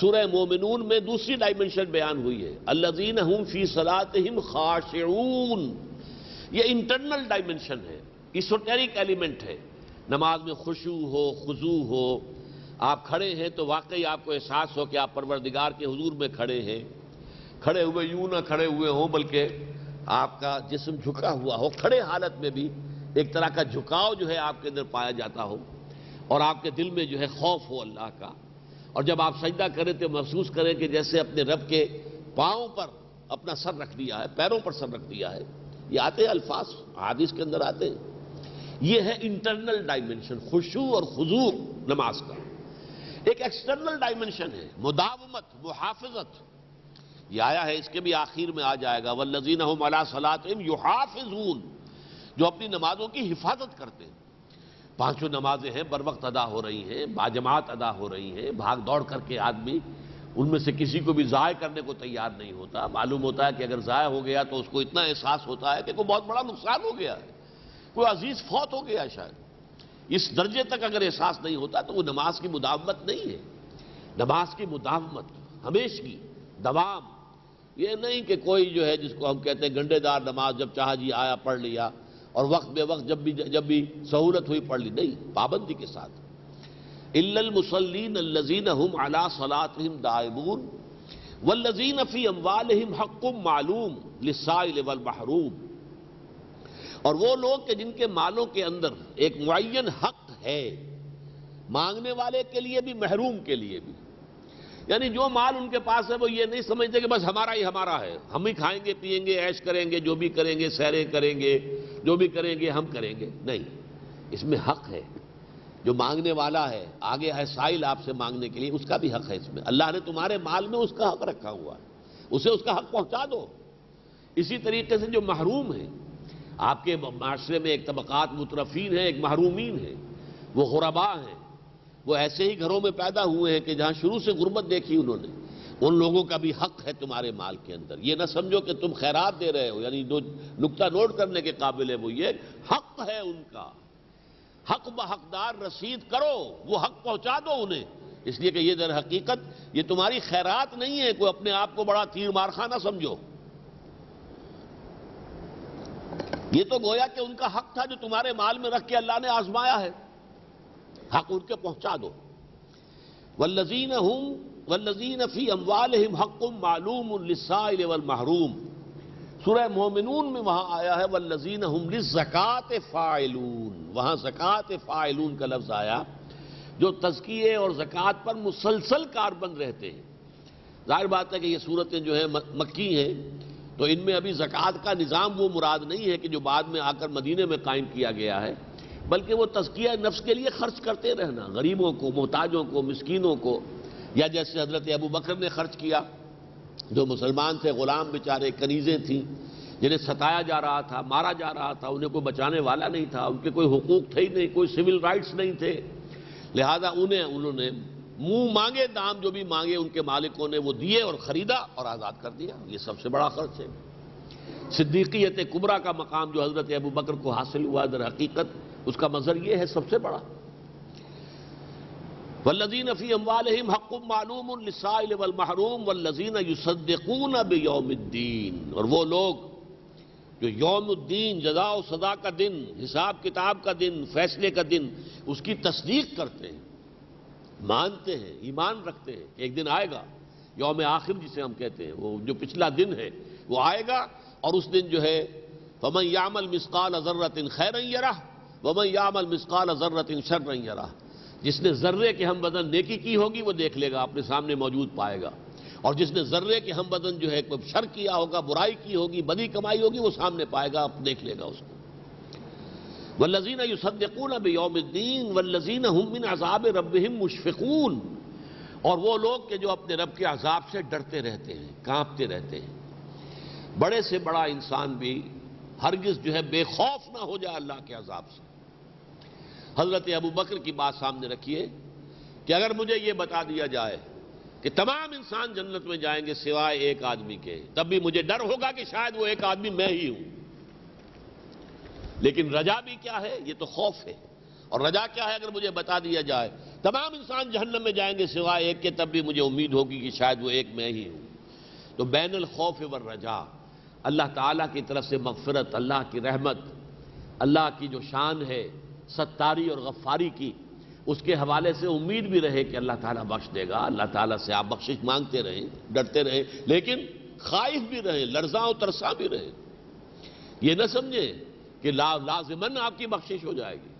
सूरह मोमिनून में दूसरी डायमेंशन बयान हुई है, अल्लज़ीन हुम फी सलातिहिम खाशिऊन। ये इंटरनल डायमेंशन है, एसोटेरिक एलिमेंट है। नमाज में खुशू हो, खुजू हो, आप खड़े हैं तो वाकई आपको एहसास हो कि आप परवरदिगार के हुजूर में खड़े हैं। खड़े हुए यूं ना खड़े हुए हों बल्कि आपका जिस्म झुका हुआ हो, खड़े हालत में भी एक तरह का झुकाव जो है आपके अंदर पाया जाता हो और आपके दिल में जो है खौफ हो अल्लाह का। और जब आप सजदा करें तो महसूस करें कि जैसे अपने रब के पाँव पर अपना सर रख दिया है, पैरों पर सर रख दिया है। ये आते हैं अल्फाज हदीस के अंदर आते हैं। ये है इंटरनल डायमेंशन खुशू और खुजू नमाज का। एक एक्सटर्नल डायमेंशन है मुदावमत, मुहाफिजत। ये आया है, इसके भी आखिर में आ जाएगा, वल्लज़ीना हुम अला सलातिहिम युहाफिजून, जो अपनी नमाजों की हिफाजत करते हैं। पांचों नमाजें हैं, बर वक्त अदा हो रही हैं, बाजमात अदा हो रही हैं। भाग दौड़ करके आदमी उनमें से किसी को भी ज़ाय करने को तैयार नहीं होता। मालूम होता है कि अगर ज़ाय हो गया तो उसको इतना एहसास होता है कि कोई बहुत बड़ा नुकसान हो गया है, कोई अजीज़ फौत हो गया शायद। इस दर्जे तक अगर एहसास नहीं होता तो वो नमाज की मुदावमत नहीं है। नमाज की मुदावमत हमेशगी दवाम, ये नहीं कि कोई जो है जिसको हम कहते हैं गंडेदार नमाज, जब चाह जी आया पढ़ लिया और वक्त बे वक्त जब भी जब भी सहूलत हुई पढ़ ली, नहीं, पाबंदी के साथ। इल्लल मुसल्लीन अल्लज़ीन हुम अला सलातिहिम दाइमून वल्लज़ीन फी अम्वालिहिम हक़्क़ुम मालूम लिस्साइल वल महरूम। और वो लोग के जिनके मालों के अंदर एक मुअय्यन हक है, मांगने वाले के लिए भी महरूम के लिए भी। यानी जो माल उनके पास है वो ये नहीं समझते कि बस हमारा ही हमारा है, हम ही खाएंगे पिएंगे ऐश करेंगे, जो भी करेंगे सैरें करेंगे, जो भी करेंगे हम करेंगे। नहीं, इसमें हक है। जो मांगने वाला है, आगे है साइल आपसे मांगने के लिए, उसका भी हक है इसमें। अल्लाह ने तुम्हारे माल में उसका हक रखा हुआ है, उसे उसका हक पहुंचा दो। इसी तरीके से जो महरूम है, आपके माशरे में एक तबक़ात मुतरफीन है, एक महरूमीन है, वो गुरबा हैं। वो ऐसे ही घरों में पैदा हुए हैं कि जहाँ शुरू से गुर्बत देखी उन्होंने, उन लोगों का भी हक है तुम्हारे माल के अंदर। ये ना समझो कि तुम खैरात दे रहे हो, यानी जो नुक्ता नोट करने के काबिल है वो ये हक है उनका। हक ब हकदार रसीद करो, वो हक पहुंचा दो उन्हें। इसलिए कि ये दर हकीकत ये तुम्हारी खैरात नहीं है, कोई अपने आप को बड़ा तीर मारखा ना समझो। ये तो गोया कि उनका हक था जो तुम्हारे माल में रख के अल्लाह ने आजमाया है, हक उनके पहुंचा दो। वल्लज़ीन हुम वल्लज़ीन फ़ी अम्वालिहिम हक़्क़ुम मालूमुन लिस्साइल वल महरूम। सूरह मोमिनून में वहाँ आया है वल्लज़ीन हुम लिज़्ज़कात फ़ाइलून, वहाँ ज़कात फ़ाइलून का लफ्ज़ आया, जो तज़किए और ज़कात पर मुसलसल कारबंद रहते हैं। जाहिर बात है कि ये सूरतें जो हैं मक्की हैं, तो इनमें अभी ज़कात का निज़ाम वो मुराद नहीं है कि जो बाद में आकर मदीने में कायम किया गया है, बल्कि वो तज़किया नफ्स के लिए खर्च करते रहना, गरीबों को, मोहताजों को, मिस्कीनों को। या जैसे हज़रत अबू बकर ने खर्च किया, जो मुसलमान थे, ग़ुलाम बेचारे, कनीज़ें थीं जिन्हें सताया जा रहा था, मारा जा रहा था, उन्हें कोई बचाने वाला नहीं था, उनके कोई हुकूक थे ही नहीं, कोई सिविल राइट्स नहीं थे। लिहाजा उन्हें उन्होंने मुँह मांगे दाम जो भी मांगे उनके मालिकों ने वो दिए और ख़रीदा और आज़ाद कर दिया। ये सबसे बड़ा खर्च है। सिद्दीक़ियत कुबरा का मकाम जो हज़रत अबू बकर को हासिल हुआ, दर हकीकत उसका मज़र ये है सबसे बड़ा। वल्लज़ीन फ़ी अम्वालिहिम हक़्क़ुम मालूमुन लिस्साइल वल महरूम वल्लज़ीन युसद्दिक़ून बियौमिद्दीन। और वो लोग जो यौमुद्दीन, जज़ा व सज़ा का दिन, हिसाब किताब का दिन, फैसले का दिन, उसकी तस्दीक करते हैं, मानते हैं, ईमान रखते हैं कि एक दिन आएगा, यौम आखिर जिसे हम कहते हैं, वो जो पिछला दिन है वो आएगा। और उस दिन जो है फ़मन यामल मिस्क़ाल ज़र्रतिन ख़ैरन यरह वमन यामल मिस्क़ाल ज़र्रतिन शर्रन यरह। जिसने जर्रे के हम बदन नेकी की होगी वो देख लेगा, अपने सामने मौजूद पाएगा, और जिसने जर्रे के हम बदन जो है कोई शर किया होगा, बुराई की होगी, बदी कमाई होगी, वो सामने पाएगा, अब देख लेगा उसको। वल्लज़ीन युसद्दिक़ून बियौमिद्दीन वल्लज़ीन हुम मिन अज़ाब रब्बिहिम मुशफ़िक़ून। और वो लोग के जो अपने रब के अज़ाब से डरते रहते हैं, कांपते रहते हैं। बड़े से बड़ा इंसान भी हरगिज़ जो है बेखौफ ना हो जाए अल्लाह के अज़ाब से। हज़रत अबू बकर की बात सामने रखिए कि अगर मुझे ये बता दिया जाए कि तमाम इंसान जन्नत में जाएंगे सिवाय एक आदमी के, तब भी मुझे डर होगा कि शायद वो एक आदमी मैं ही हूं। लेकिन रजा भी क्या है, ये तो खौफ है। और रजा क्या है अगर मुझे बता दिया जाए। तमाम इंसान जहन्नम में जाएंगे सिवाय एक के, तब भी मुझे उम्मीद होगी कि शायद वो एक मैं ही हूँ। तो बैनल खौफ वर रजा, अल्लाह ताला की तरफ से मगफिरत, अल्लाह की रहमत, अल्लाह की जो शान है सत्तारी और गफ्फारी की, उसके हवाले से उम्मीद भी रहे कि अल्लाह ताला बख्श देगा। अल्लाह ताला से आप बख्शिश मांगते रहें, डरते रहें, लेकिन खाइफ भी रहें, लर्जा और तरसा भी रहें। ये न समझे कि ला लाजमन आपकी बख्शिश हो जाएगी,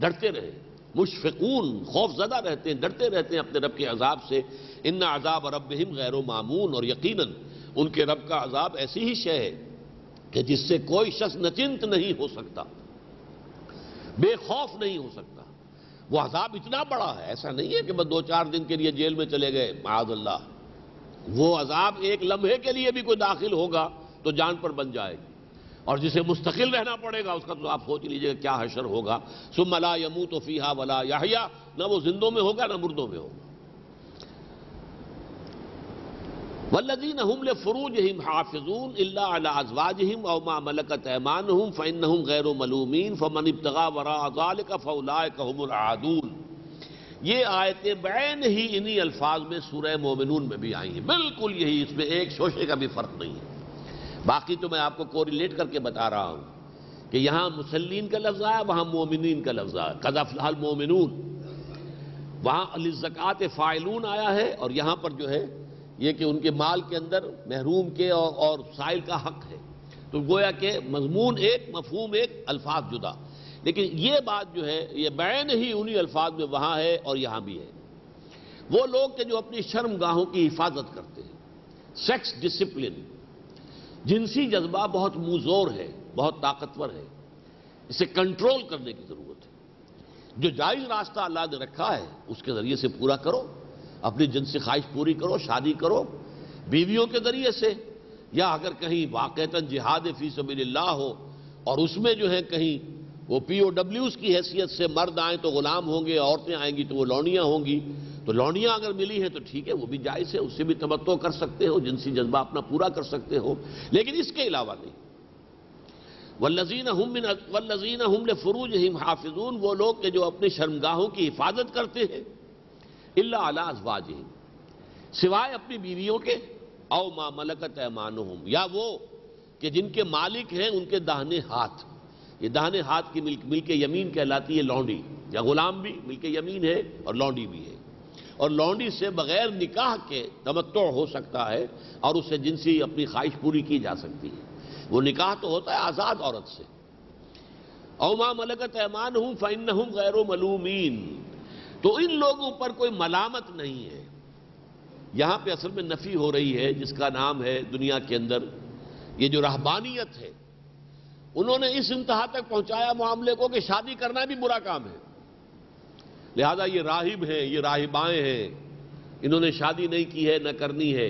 डरते रहें। मुशफ़िकून खौफजदा रहते हैं, डरते रहते हैं अपने रब के अजाब से। इन्ना अजाब रब्बिहिम गैर मामून, और यकीनन उनके रब का अजाब ऐसी ही शय है कि जिससे कोई शख्स नचिंत नहीं हो सकता, बेखौफ नहीं हो सकता। वो अजाब इतना बड़ा है, ऐसा नहीं है कि बस दो चार दिन के लिए जेल में चले गए माअज़ल्लाह। वो अजाब एक लम्हे के लिए भी कोई दाखिल होगा तो जान पर बन जाएगी, और जिसे मुस्तकिल रहना पड़ेगा उसका तो आप सोच लीजिएगा क्या हशर होगा। सुम्मा ला यमूतु फीहा वला यहया, ना वो जिंदों में होगा ना मुर्दों में होगा। वल्लज़ीना हुम लिफ़ुरूजिहिम हाफ़िज़ून इल्ला अला अज़वाजिहिम अव मा मलकत ऐमानुहुम फ़इन्नहुम गैरु मलूमीन फ़मन इब्तग़ा वराअ ज़ालिका फ़उलाइका हुमुल आदून। ये आयतें बैन ही इन्हीं अल्फाज में सूरह मोमिनून में भी आई हैं, बिल्कुल यही, इसमें एक शोशे का भी फर्क नहीं है। बाकी तो मैं आपको कोरिलेट करके बता रहा हूं कि यहां मुसल्लीन का लफ्ज आया, वहां मोमिनीन का लफ्ज आया, कद अफ़्लहल मोमिनून। वहां लिज़्ज़कात फ़ाइलून आया है, और यहां पर जो है ये कि उनके माल के अंदर महरूम के और, और साइल का हक है। तो गोया के मजमून एक, मफहूम एक, अल्फाज जुदा, लेकिन ये बात जो है ये बैन ही उन्हीं अल्फाज में वहां है और यहां भी है। वो लोग के जो अपनी शर्मगाहों की हिफाजत करते हैं, सेक्स डिसिप्लिन, जिनसी जज्बा बहुत मुजोर है, बहुत ताकतवर है, इसे कंट्रोल करने की ज़रूरत है। जो जायज़ रास्ता अल्लाह ने रखा है उसके ज़रिए से पूरा करो, अपनी जिनसी ख्वाहिश पूरी करो, शादी करो बीवियों के ज़रिए से, या अगर कहीं वाक़तन जिहाद फ़ी सबीलिल्लाह हो और उसमें जो है कहीं वो पी ओ डब्ल्यूज़ की हैसियत से मर्द आएँ तो ग़ुलाम होंगे, औरतें आएंगी तो वो लौनियाँ होंगी, तो लौनियाँ अगर मिली हैं तो ठीक है, वो भी जायज़ है, उससे भी तमत्तो कर सकते हो, जिनसी जज्बा अपना पूरा कर सकते हो, लेकिन इसके अलावा नहीं। वल्लज़ीना हुम मिन वल्लज़ीना हुम लिफ़ुरूजिहिम हाफ़िज़ून, वो लोग के जो अपनी शर्मगाहों की हिफाजत करते हैं, इल्ला अला अज़वाजिहिम, सिवाय अपनी बीवियों के, औ मा मलकत ऐमानुहुम, या वो कि जिनके मालिक हैं उनके दाहिने हाथ। ये दाहिने हाथ की मिल्क मिल्के यमीन कहलाती है लौंडी, या गुलाम भी मिल्के यमीन है और लौंडी भी है। और लौंडी से बगैर निकाह के तमत्तो हो सकता है और उससे जिनसी अपनी ख्वाहिश पूरी की जा सकती है। वो निकाह तो होता है आज़ाद औरत से। औ मा मलकत ऐमानुहुम फ़इन्नहुम गैरु मलूमीन, तो इन लोगों पर कोई मलामत नहीं है। यहाँ पे असल में नफ़ी हो रही है जिसका नाम है दुनिया के अंदर ये जो रहबानियत है, उन्होंने इस इंतहा तक पहुँचाया मामले को कि शादी करना भी बुरा काम है। लिहाजा ये राहिब हैं, ये राहिबाएँ हैं, इन्होंने शादी नहीं की है, न करनी है।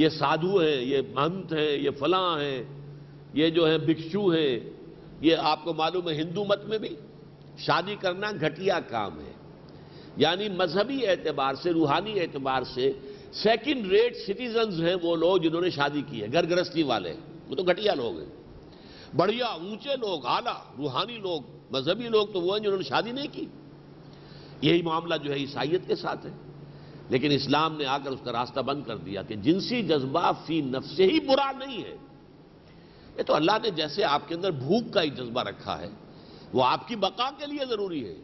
ये साधु हैं, ये महंत हैं, ये फलां हैं, ये जो हैं भिक्षु हैं। ये आपको मालूम है हिंदू मत में भी शादी करना घटिया काम है, यानी मजहबी एतबार से, रूहानी एतबार से सेकेंड रेट सिटीजन्स हैं वो लोग जिन्होंने शादी की है। घर गृहस्थी वाले वो तो घटिया लोग हैं, बढ़िया ऊंचे लोग, आला रूहानी लोग, मजहबी लोग तो वो हैं जिन्होंने शादी नहीं की। यही मामला जो है ईसाइयत के साथ है, लेकिन इस्लाम ने आकर उसका रास्ता बंद कर दिया कि जिनसी जज्बा फी नफ्स ही बुरा नहीं है। ये तो अल्लाह ने जैसे आपके अंदर भूख का एक जज्बा रखा है, वो आपकी बका के लिए ज़रूरी है।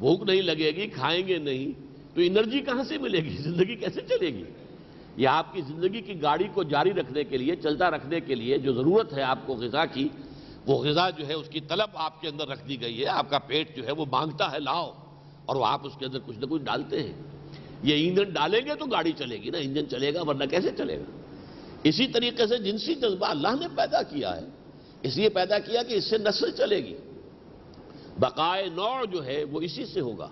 भूख नहीं लगेगी, खाएंगे नहीं, तो एनर्जी कहाँ से मिलेगी, ज़िंदगी कैसे चलेगी। यह आपकी ज़िंदगी की गाड़ी को जारी रखने के लिए, चलता रखने के लिए जो ज़रूरत है आपको ग़िज़ा की, वो ग़िज़ा जो है उसकी तलब आपके अंदर रख दी गई है। आपका पेट जो है वो मांगता है, लाओ, और आप उसके अंदर कुछ ना कुछ डालते हैं। ये ईंधन डालेंगे तो गाड़ी चलेगी ना, इंजन चलेगा, वरना कैसे चलेगा। इसी तरीके से जिनसी जज्बा अल्लाह ने पैदा किया है, इसलिए पैदा किया कि इससे नस्ल चलेगी, बकाए नौ जो है वो इसी से होगा।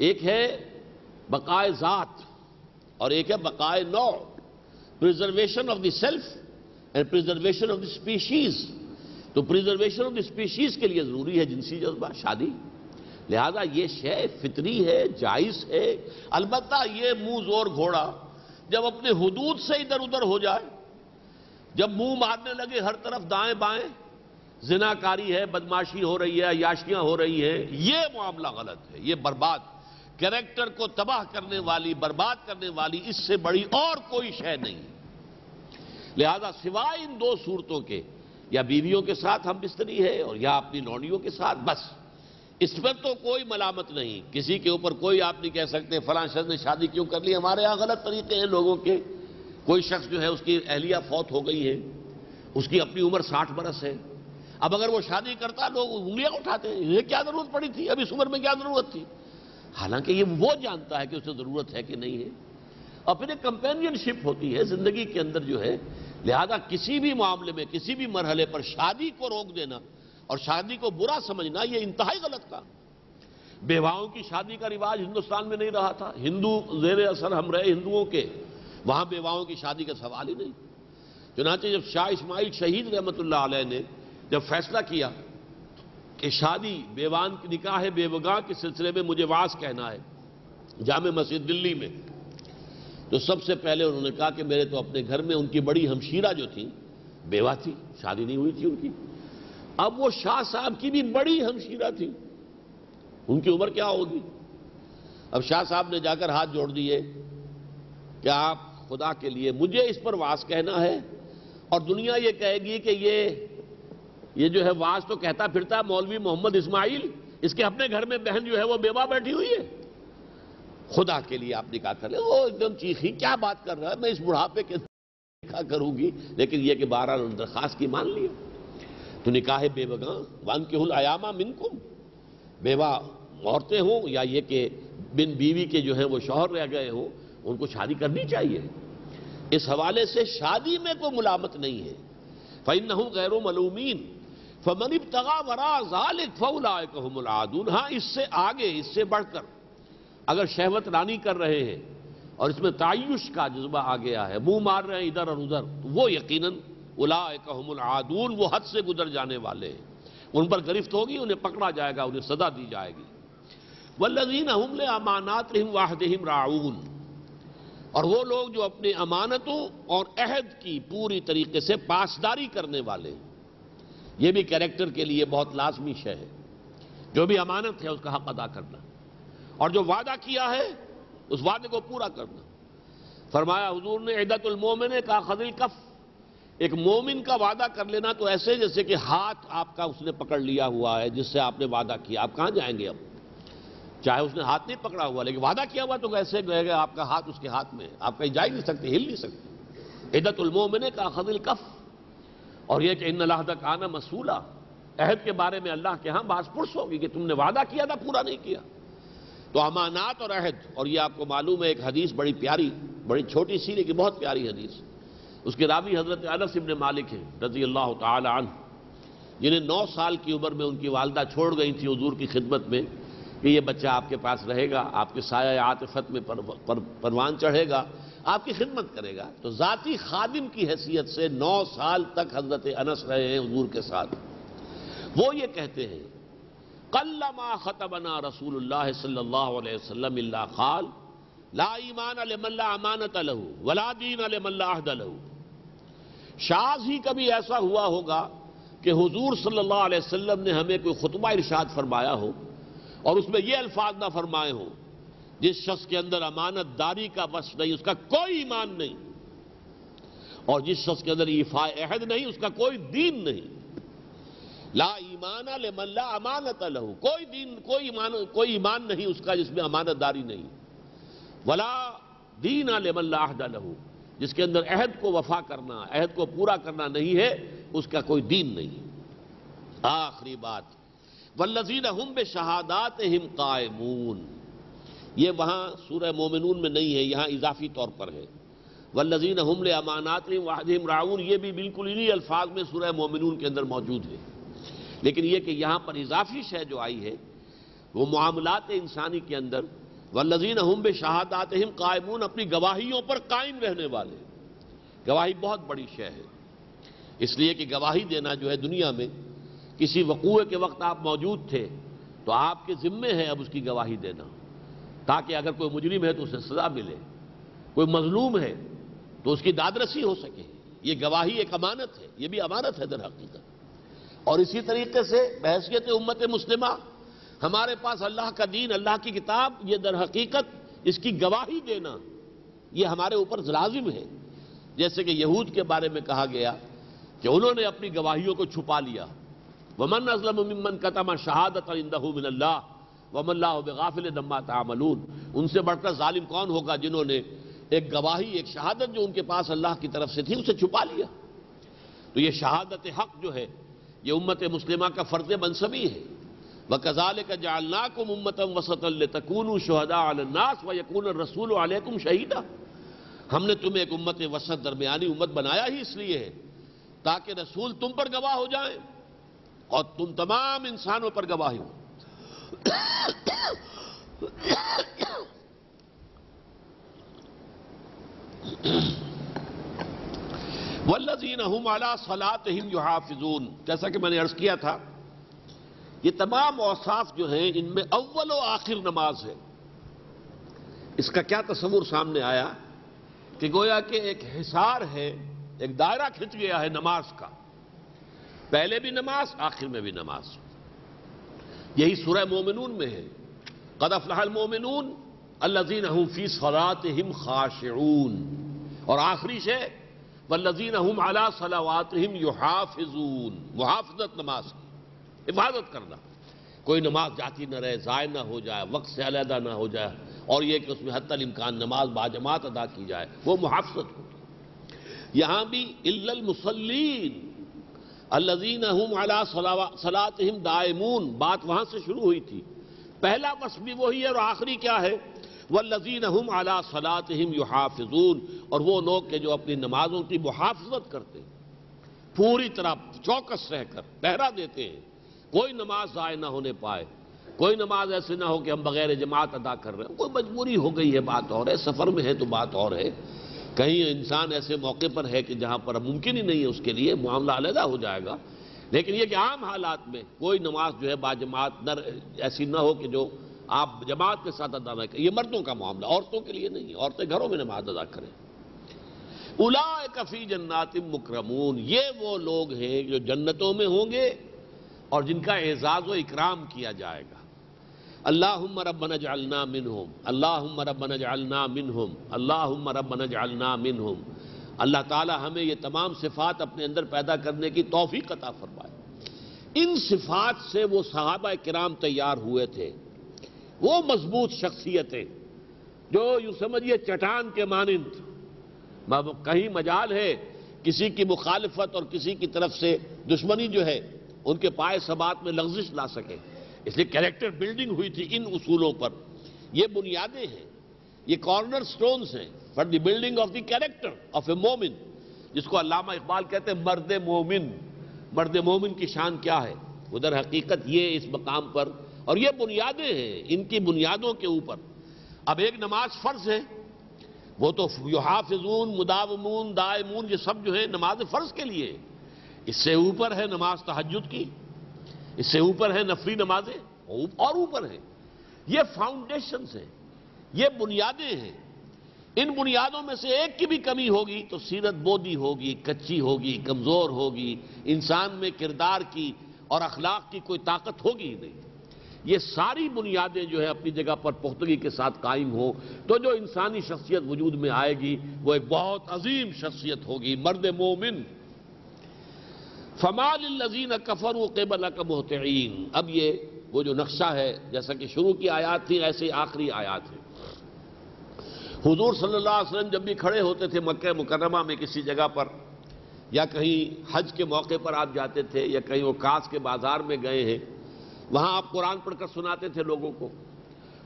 एक है बकाए ज़ात और एक है बकाए नौ, preservation of the self and preservation of the species. तो प्रिजर्वेशन ऑफ द स्पीशीज़ के लिए ज़रूरी है जिनसी जज्बा, शादी। लिहाजा ये शय फितरी है, जायज़ है। अलबत्ता ये मुँह जोर घोड़ा जब अपने हदूद से इधर उधर हो जाए, जब मुँह मारने लगे हर तरफ दाएँ बाएँ, जिनाकारी है, बदमाशी हो रही है, अयाशियां हो रही हैं, यह मामला गलत है, यह बर्बाद कैरेक्टर को तबाह करने वाली, बर्बाद करने वाली इससे बड़ी और कोई शय नहीं। लिहाजा सिवाय इन दो सूरतों के, या बीवियों के साथ हम बिस्तरी है और या अपनी लौंडियों के साथ, बस इस पर तो कोई मलामत नहीं, किसी के ऊपर कोई आप नहीं कह सकते फलां शख्स ने शादी क्यों कर ली। हमारे यहां गलत तरीके हैं लोगों के, कोई शख्स जो है उसकी अहलिया फौत हो गई है, उसकी अपनी उम्र साठ बरस है, अब अगर वो शादी करता लोग उंगलियां उठाते हैं, ये क्या जरूरत पड़ी थी, अब इस उम्र में क्या जरूरत थी। हालांकि ये वो जानता है कि उसे जरूरत है कि नहीं है। अपने कंपेनियनशिप होती है जिंदगी के अंदर जो है, लिहाजा किसी भी मामले में किसी भी मरहले पर शादी को रोक देना और शादी को बुरा समझना यह इंतहाई गलत काम। बेवाओं की शादी का रिवाज हिंदुस्तान में नहीं रहा था, हिंदू जेर असर हम रहे हिंदुओं के, वहां बेवाओं की शादी का सवाल ही नहीं। चुनांचे जब शाह इस्माइल शहीद रहमतुल्लाह अलैह ने जब फैसला किया कि शादी बेवान की निकाह है, बेवगाह के सिलसिले में मुझे वास कहना है जामे मस्जिद दिल्ली में, तो सबसे पहले उन्होंने कहा कि मेरे तो अपने घर में उनकी बड़ी हमशीरा जो थी बेवा थी, शादी नहीं हुई थी उनकी, अब वो शाह साहब की भी बड़ी हमशीरा थी, उनकी उम्र क्या होगी। अब शाह साहब ने जाकर हाथ जोड़ दिए कि आप खुदा के लिए मुझे इस पर वास कहना है, और दुनिया ये कहेगी कि ये ये जो है वास तो कहता फिरता है मौलवी मोहम्मद इस्माइल, इसके अपने घर में बहन जो है वो बेवा बैठी हुई है, खुदा के लिए आप निकाह कर ले। वो एकदम चीखी, क्या बात कर रहा है, मैं इस बुढ़ापे के निकाह करूंगी। लेकिन यह कि बारह उन्होंने दरखास्त की मान लिया, तो निकाह बेवगा वन के हुल आयामा मिनकुम, बेवा औरतें हों या ये कि बिन बीवी के जो है वो शौहर रह गए हों, उनको शादी करनी चाहिए। इस हवाले से शादी में कोई मुलामत नहीं है। फ़इन्नहुम गैरु मलूमीन फमन इब्तगा वरा ज़ालिक फउलाइकहुमुल आदून। हाँ, इससे आगे, इससे बढ़कर अगर शहवत रानी कर रहे हैं और इसमें तायुश का जज्बा आ गया है, मुंह मार रहे हैं इधर और उधर, तो वो यकीनन उलाइकहुमुल आदून, वो हद से गुजर जाने वाले हैं, उन पर गिरफ्त होगी, उन्हें पकड़ा जाएगा, उन्हें सजा दी जाएगी। वल्लज़ीना हुम लिअमानातिहिम वाहदिहिम राऊन, और वो लोग जो अपने अमानतों और अहद की पूरी तरीके से पासदारी करने वाले हैं। ये भी कैरेक्टर के लिए बहुत लाजमी शय है, जो भी अमानत है उसका हक अदा करना और जो वादा किया है उस वादे को पूरा करना। फरमाया हुजूर ने इद्दतुल मोमिन का खदिल कफ, एक मोमिन का वादा कर लेना तो ऐसे जैसे कि हाथ आपका उसने पकड़ लिया हुआ है जिससे आपने वादा किया, आप कहाँ जाएंगे। अब चाहे उसने हाथ नहीं पकड़ा हुआ लेकिन वादा किया हुआ तो ऐसे गए गए आपका हाथ उसके हाथ में, आप कहीं जा ही नहीं सकते, हिल नहीं सकते। इद्दतुल मोमिन का खदिल कफ, और यह कि इन्ना लाहदा काना मसूला, अहद के बारे में अल्लाह के यहां बात पुरस होगी कि तुमने वादा किया था पूरा नहीं किया। तो अमानात और अहद, और यह आपको मालूम है एक हदीस बड़ी प्यारी, बड़ी छोटी सी लेकिन बहुत प्यारी हदीस, उसके रावी हजरत अनस इब्न मालिक हैं रजी अल्लाह तआला अन्हु, जिन्हें नौ साल की उम्र में उनकी वालदा छोड़ गई थी हुजूर की खिदमत में कि यह बच्चा आपके पास रहेगा, आपके साया आतिफत में पर, पर, पर, परवान चढ़ेगा, आपकी खिदमत करेगा। तो ज़ाती खादिम की हैसियत से नौ साल तक हजरत अनस रहे हैं हुजूर के साथ। वो ये कहते हैं कल्लमा खतबना रसूलुल्लाह सल्लल्लाहु अलैहि वसल्लम इल्ला क़ाल ला ईमान लिमन ला अमानत लहू वला दीन लिमन ला अहद लहू। शायद ही कभी ऐसा हुआ होगा कि हुजूर सल्लल्लाहु अलैहि वसल्लम ने हमें कोई खुतबा इरशाद फरमाया हो और उसमें ये अल्फाज ना फरमाए हों, जिस शख्स के अंदर अमानत दारी का वश नहीं उसका कोई ईमान नहीं, और जिस शख्स के अंदर इफा अहद नहीं उसका कोई दीन नहीं। ला ईमान लिमन ला अमानत लहू, कोई दीन कोई ईमान कोई ईमान नहीं उसका जिसमें अमानत दारी नहीं। वला दीन लिमन ला अहद लहू, जिसके अंदर अहद को वफा करना, अहद को पूरा करना नहीं है उसका कोई दीन नहीं। आखिरी बात वल्लज़ीना हुम बिशहादातिहिम कायमून, ये वहाँ सूरह मोमिनून में नहीं है, यहाँ इजाफी तौर पर है। वल्लज़ीना हुम लिअमानातिहिम वाहदिहिम राऊन, ये भी बिल्कुल इन्हीं अल्फाज में सूरह मोमिनून के अंदर मौजूद है, लेकिन यह कि यहाँ पर इजाफी शय जो आई है वो मुआमलात इंसानी के अंदर वल्लज़ीना हुम बिशहादातिहिम कायमून, अपनी गवाहियों पर कायम रहने वाले। गवाही बहुत बड़ी शय है, इसलिए कि गवाही देना जो है दुनिया में किसी वकूए के वक्त आप मौजूद थे तो आपके जिम्मे है अब उसकी गवाही देना, ताकि अगर कोई मुजरिम है तो उसे सजा मिले, कोई मजलूम है तो उसकी दादरसी हो सके। ये गवाही एक अमानत है, ये भी अमानत है दर हकीकत। और इसी तरीके से बहसियत उम्मत मुस्लिमा हमारे पास अल्लाह का दीन, अल्लाह की किताब, ये दर हकीकत इसकी गवाही देना ये हमारे ऊपर लाजिम है। जैसे कि यहूद के बारे में कहा गया कि उन्होंने अपनी गवाहियों को छुपा लिया, वमन अज़लम मिम्मन कतमा शहादतन इंदहु मिनल्लाह वमल्लाहु बिगाफिल अम्मा तअमलून। उनसे बढ़कर जालिम कौन होगा जिन्होंने एक गवाही, एक शहादत जो उनके पास अल्लाह की तरफ से थी उसे छुपा लिया। तो ये शहादत हक जो है ये उम्मत मुस्लिमा का फर्ज मनसबी है। वकज़ालिक जअलनाकुम उम्मतन वसतन लितकूनू शुहदा अलन्नास वयकून अर्रसूलु अलैकुम शहीदा। हमने तुम्हें एक उम्मत वसत, दरमियानी उम्मत बनाया ही इसलिए है ताकि रसूल तुम पर गवाह हो जाए और तुम तमाम इंसानों पर गवाह हो। वल्लज़ीना हुम अला सलातिहिम युहाफिज़ून। जैसा कि मैंने अर्ज किया था ये तमाम औसाफ जो हैं इनमें अव्वल व आखिर नमाज है। इसका क्या तस्वुर सामने आया कि गोया कि एक हिसार है, एक दायरा खिंच गया है नमाज का, पहले भी नमाज आखिर में भी नमाज। यही सूरह मोमिनून में है, क़द अफ़्लहल मोमिनून अल्लज़ीना हुम फ़ी सलातिहिम ख़ाशिऊन। और आखिरी शे वल्लज़ीना हुम अला सलावातिहिम युहाफ़िज़ून, मुहाफ़ज़त नमाज की हिफाजत करना, कोई नमाज जाती न रहे, ज़ाय ना हो जाए, वक्त से अलहदा ना हो जाए, और यह कि उसमें हत्तल इम्कान नमाज बाजमात अदा की जाए, वो मुहाफ़ज़त होगी। यहाँ भी इल्लल मुसल्लीन अल्लज़ीना हुम अला सलातिहिम दायमून, बात वहाँ से शुरू हुई थी। पहला वर्ष भी वही है और आखिरी क्या है, वल्लज़ीना हुम अला सलातिहिम युहाफ़िज़ून। और वो लोग के जो अपनी नमाजों की मुहाफ़ज़त करते हैं, पूरी तरह चौकस रहकर पहरा देते हैं, कोई नमाज ज़ाय ना होने पाए, कोई नमाज ऐसे ना हो कि हम बगैर जमात अदा कर रहे हैं। कोई मजबूरी हो गई है बात और है, सफ़र में है तो बात और है, कहीं इंसान ऐसे मौके पर है कि जहाँ पर मुमकिन ही नहीं है, उसके लिए मामला अलहदा हो जाएगा। लेकिन यह कि आम हालात में कोई नमाज जो है बाजमात न ऐसी ना हो कि जो आप जमात के साथ अदा न करें, ये मर्दों का मामला, औरतों के लिए नहीं, औरतें घरों में नमाज अदा करें। उलाइका फी जन्नातिम मुकरमून, ये वो लोग हैं जो जन्नतों में होंगे और जिनका एजाज़ व इकराम किया जाएगा। अल्लाहुम्मा रब्बना जअलना मिनहुम, अल्लाहुम्मा रब्बना जअलना मिनहुम, अल्लाहुम्मा रब्बना जअलना मिनहुम। अल्लाह ताला हमें ये तमाम सिफात अपने अंदर पैदा करने की तौफीक अता फरमाए। इन सिफात से वो सहाबा किराम तैयार हुए थे, वो मजबूत शख्सियतें जो यूँ समझिए चट्टान के मानिंद, कहीं मजाल है किसी की मुखालफत और किसी की तरफ से दुश्मनी जो है उनके पाए सबात में लग़ज़िश ला सके, इसलिए कैरेक्टर बिल्डिंग हुई थी इन उसूलों पर। ये बुनियादें हैं, ये कॉर्नर स्टोन्स हैं for the building of the character of a मोमिन, जिसको अल्लामा इकबाल कहते हैं मर्द मोमिन। मर्द मोमिन की शान क्या है, उधर हकीकत ये इस मकाम पर, और ये बुनियादें हैं, इनकी बुनियादों के ऊपर। अब एक नमाज फ़र्ज है, वो तो युहाफिजून, मुदावमून, दायमून, ये सब जो है नमाज फ़र्ज के लिए। इससे ऊपर है नमाज तहज्जुद की, इससे ऊपर है नफली नमाजें, और ऊपर है। ये फाउंडेशंस हैं, ये बुनियादें हैं। इन बुनियादों में से एक की भी कमी होगी तो सीरत बोदी होगी, कच्ची होगी, कमज़ोर होगी, इंसान में किरदार की और अखलाक की कोई ताकत होगी ही नहीं। ये सारी बुनियादें जो है अपनी जगह पर पुख्तगी के साथ कायम हो तो जो इंसानी शख्सियत वजूद में आएगी वो एक बहुत अजीम शख्सियत होगी, मर्द मोमिन। फमाल लजीन कफरू क़िबल का मुहतईन। अब ये वो जो नक्शा है, जैसा कि शुरू की आयात थी ऐसे आखिरी आयात है। हुजूर सल्लल्लाहु अलैहि वसल्लम जब भी खड़े होते थे मक्का मुकर्रमा में किसी जगह पर, या कहीं हज के मौके पर आप जाते थे, या कहीं वो कास के बाजार में गए हैं, वहाँ आप कुरान पढ़कर सुनाते थे लोगों को,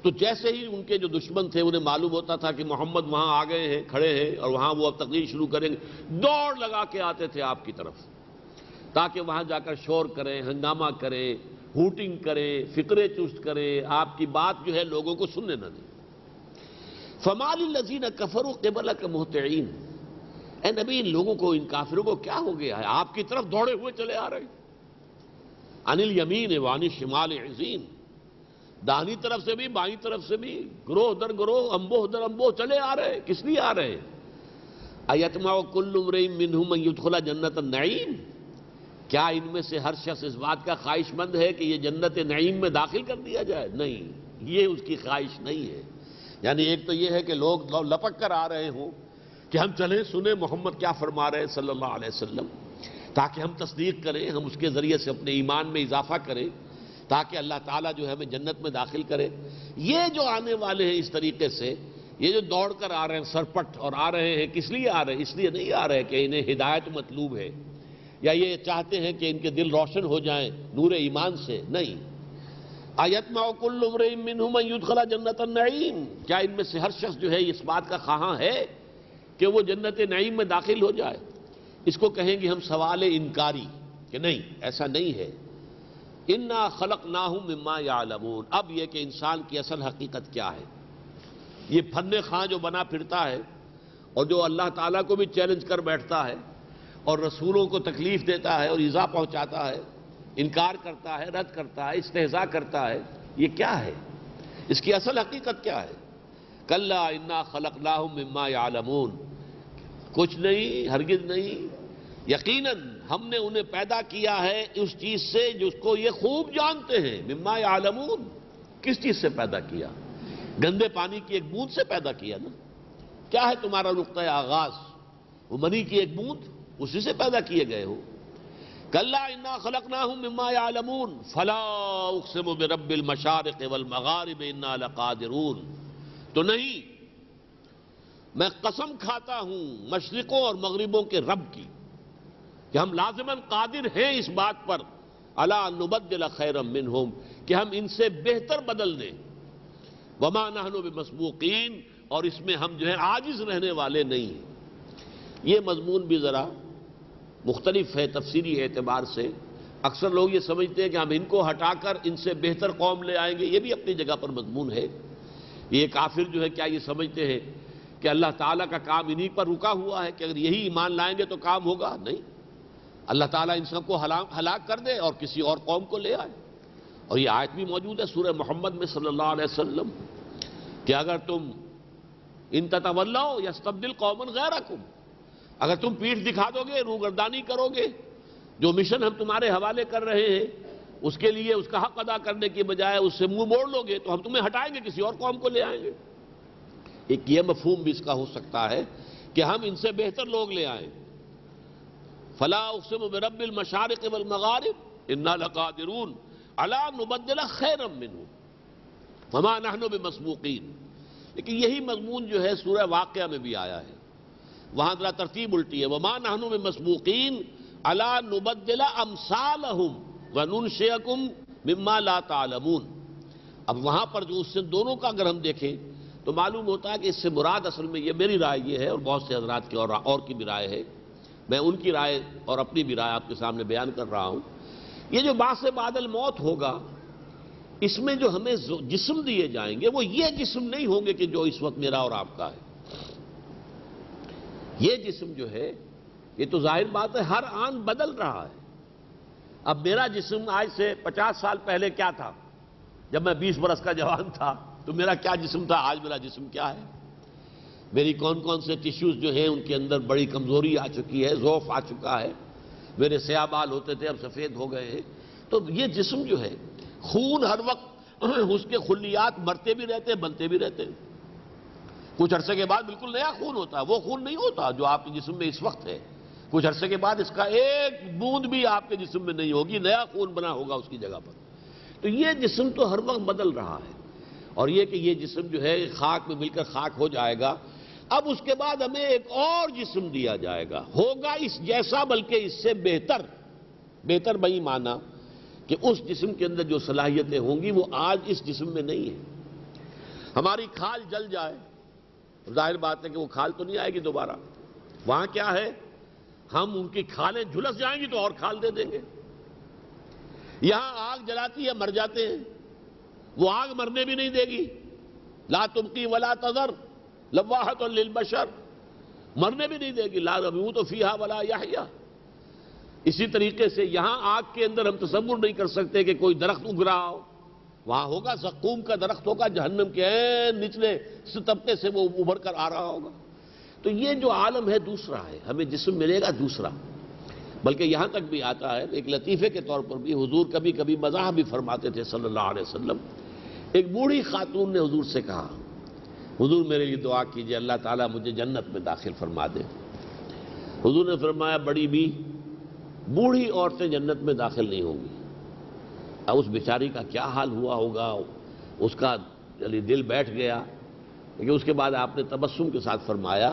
तो जैसे ही उनके जो दुश्मन थे उन्हें मालूम होता था कि मोहम्मद वहाँ आ गए हैं, खड़े हैं, और वहाँ वो अब तकरीर शुरू करेंगे, दौड़ लगा के आते थे आपकी तरफ ताकि वहाँ जाकर शोर करें, हंगामा करें, हूटिंग करें, फिक्रे चुस्त करें, आपकी बात जो है लोगों को सुनने न दें। फमालिल लज़ीना कफरू क़िबलक मुहतईन। ए नबी, इन लोगों को, इन काफिरों को क्या हो गया है, आपकी तरफ दौड़े हुए चले आ रहे। अनिल यमीन वानिल शिमाल अज़ीम, दाहिनी तरफ से भी बाईं तरफ से भी, गिरोह दर गिरोह, अम्बोह दर अम्बोह चले आ रहे। किस लिए आ रहे? अयतमा कुल्लु मर्इम मिनहुम अन यदखुला जन्नत नईम। क्या इनमें से हर शख्स इस बात का ख्वाहिशमंद है कि ये जन्नत नईम में दाखिल कर दिया जाए? नहीं, ये उसकी ख्वाहिश नहीं है। यानी एक तो ये है कि लोग लपक कर आ रहे हों कि हम चलें सुने मोहम्मद क्या फरमा रहे हैं सल्लल्लाहु अलैहि वसल्लम, ताकि हम तस्दीक करें, हम उसके ज़रिए से अपने ईमान में इजाफा करें, ताकि अल्लाह ताला जो है हमें जन्नत में दाखिल करे। ये जो आने वाले हैं इस तरीके से, ये जो दौड़ कर आ रहे हैं सरपट और आ रहे हैं, किस लिए आ रहे हैं? इसलिए नहीं आ रहे कि इन्हें हिदायत मतलूब है या ये चाहते हैं कि इनके दिल रोशन हो जाएं नूर ईमान से। नहीं, आयतमा कुल्लु इम्रिइम मिनहुम युदखला जन्नतन नईम, क्या इनमें से हर शख्स जो है इस बात का ख्वाह है कि वो जन्नत नईम में दाखिल हो जाए? इसको कहेंगे हम सवाल इनकारी कि नहीं, ऐसा नहीं है। इन्ना खलकनाहुम मिम्मा यालमून, अब यह कि इंसान की असल हकीकत क्या है, ये फन्ने खां जो बना फिरता है और जो अल्लाह ताला को भी चैलेंज कर बैठता है और रसूलों को तकलीफ देता है और इज़ा पहुंचाता है, इनकार करता है, रद्द करता है, इस्तेहज़ा करता है, ये क्या है? इसकी असल हकीकत क्या है? कल्ला इन्ना खलकनाहुम मिम्मा यालमून, कुछ नहीं, हरगिज़ नहीं, यकीनन हमने उन्हें पैदा किया है उस चीज़ से जिसको ये खूब जानते हैं। मिम्मा यालमून, किस चीज़ से पैदा किया? गंदे पानी की एक बूंद से पैदा किया ना। क्या है तुम्हारा नुक्ता आगाज? वो मनी की एक बूंद, उसी से पैदा किए गए हो। कल्ला इन्ना खलकनाहुम मिम्मा यालमून फला उक़सिमु बिरब्बिल मशारिक़ वल मग़ारिब इन्ना लक़ादिरून, तो नहीं, मैं कसम खाता हूं मशरिकों और मगरिबों के रब की कि हम लाज़िमन कादिर हैं इस बात पर, अला नुबद्दिल खैरम मिनहुम, कि हम इनसे बेहतर बदल दें, वमा नहनु बिमस्बूकीन, और इसमें हम जो है आजिज रहने वाले नहीं हैं। ये मजमून भी ज़रा मुख्तलिफ है तफसीरी एतबार से। अक्सर लोग ये समझते हैं कि हम इनको हटाकर इनसे बेहतर कौम ले आएंगे, ये भी अपनी जगह पर मजमून है। ये काफिर जो है क्या ये समझते हैं कि अल्लाह ताला का काम इन्हीं पर रुका हुआ है कि अगर यही ईमान लाएंगे तो काम होगा? नहीं, अल्लाह ताला इन सबको हलाक कर दे और किसी और कौम को ले आए। और ये आयत भी मौजूद है सूरह मोहम्मद में सल्लल्लाहु अलैहि वसल्लम कि अगर तुम इन ततवल्लाओ यस्तब्दिल कौमन गैरकुम, अगर तुम पीठ दिखा दोगे, रूगर्दानी करोगे, जो मिशन हम तुम्हारे हवाले कर रहे हैं उसके लिए उसका हक अदा करने के बजाय उससे मुंह मोड़ लोगे, तो हम तुम्हें हटाएंगे, किसी और कौम को ले आएंगे। एक यह मफहूम भी इसका हो सकता है कि हम इनसे बेहतर लोग ले आए। फला उक़सिमु बिरब्बिल मशारिक़ वल मग़ारिब इन्ना लक़ादिरून अला नुबद्दिल खैरम मिनहुम वमा नहनु बिमस्बूक़ीन। लेकिन यही मजमून जो है सूरह वाक़िया में भी आया है, वहाँ ज़रा तरतीब उल्टी है। वमा नहनु बिमस्बूक़ीन अला नुबद्दिल अम्सालहुम वनुनशिअकुम मिम्मा ला तालमून। अब वहाँ पर जो उससे दोनों का अगर हम देखें तो मालूम होता है कि इससे मुराद असल में, ये मेरी राय ये है और बहुत से हजरात की और, और की भी राय है, मैं उनकी राय और अपनी भी राय आपके सामने बयान कर रहा हूँ। ये जो बासे बादल मौत होगा, इसमें जो हमें जिस्म दिए जाएंगे वो ये जिस्म नहीं होंगे कि जो इस वक्त मेरा और आपका है। ये जिस्म जो है ये तो जाहिर बात है हर आन बदल रहा है। अब मेरा जिस्म आज से पचास साल पहले क्या था, जब मैं बीस बरस का जवान था, तो मेरा क्या जिस्म था, आज मेरा जिस्म क्या है, मेरी कौन कौन से टिश्यूज़ जो हैं उनके अंदर बड़ी कमज़ोरी आ चुकी है, ज़ोफ़ आ चुका है। मेरे स्याह बाल होते थे, अब सफ़ेद हो गए हैं। तो ये जिस्म जो है, खून हर वक्त उसके खुलियात मरते भी रहते हैं, बनते भी रहते हैं। कुछ अरसे के बाद बिल्कुल नया खून होता है, वो खून नहीं होता जो आपके जिस्म में इस वक्त है। कुछ अरसे के बाद इसका एक बूंद भी आपके जिस्म में नहीं होगी, नया खून बना होगा उसकी जगह पर। तो ये जिस्म तो हर वक्त बदल रहा है। और ये कि ये जिस्म जो है खाक में मिलकर खाक हो जाएगा। अब उसके बाद हमें एक और जिस्म दिया जाएगा, होगा इस जैसा बल्कि इससे बेहतर। बेहतर वही माना कि उस जिस्म के अंदर जो सलाहियतें होंगी वो आज इस जिस्म में नहीं है। हमारी खाल जल जाए, जाहिर बात है कि वो खाल तो नहीं आएगी दोबारा। वहां क्या है, हम उनकी खालें झुलस जाएंगी तो और खाल दे देंगे। यहां आग जलाती है, मर जाते हैं, वो आग मरने भी नहीं देगी। ला तुबकी वला तज़र लवाहतुन लिलबशर, मरने भी नहीं देगी। ला रबूत फीहा वला यहया। इसी तरीके से यहाँ आग के अंदर हम तसव्वुर नहीं कर सकते कि कोई दरख्त उग रहा हो। वहाँ होगा ज़क़ूम का दरख्त होगा, जहन्नम के ऐन निचले तबके से वो उभर कर आ रहा होगा। तो ये जो आलम है दूसरा है, हमें जिस्म मिलेगा दूसरा। बल्कि यहाँ तक भी आता है, एक लतीफ़े के तौर पर भी हुजूर कभी कभी मजाक भी फरमाते थे सल्लल्लाहु अलैहि वसल्लम। एक बूढ़ी खातून ने हुजूर से कहा, हुजूर मेरे लिए दुआ कीजिए, अल्लाह ताला मुझे जन्नत में दाखिल फरमा दे। हुजूर ने फरमाया, बड़ी भी बूढ़ी औरतें जन्नत में दाखिल नहीं होंगी। अब उस बेचारी का क्या हाल हुआ होगा, उसका चलिए दिल बैठ गया, लेकिन उसके बाद आपने तबस्सुम के साथ फरमाया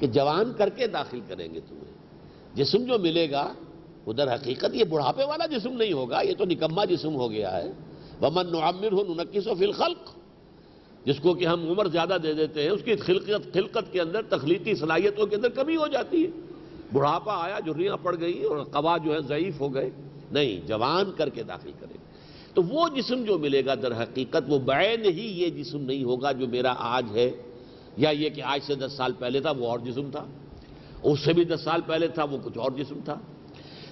कि जवान करके दाखिल करेंगे तुम्हें, जिस्म जो मिलेगा वो दर हकीकत ये बुढ़ापे वाला जिस्म नहीं होगा, ये तो निकम्मा जिस्म हो गया है। वमन नुअम्मिर हो नुनक्किसो फिल खल्क, जिसको कि हम उम्र ज़्यादा दे देते हैं उसकी खिलकत खिलकत के अंदर, तखलीकी सलाहियतों के अंदर कमी हो जाती है। बुढ़ापा आया, झुर्रियाँ पड़ गई और कवा जो है ज़ईफ़ हो गए। नहीं, जवान करके दाखिल करेंगे तो वो जिस्म जो मिलेगा दर हकीकत वो बैन ही ये जिस्म नहीं होगा जो मेरा आज है, या ये कि आज से दस साल पहले था वो और जिस्म था, उससे भी दस साल पहले था वो कुछ और जिस्म था।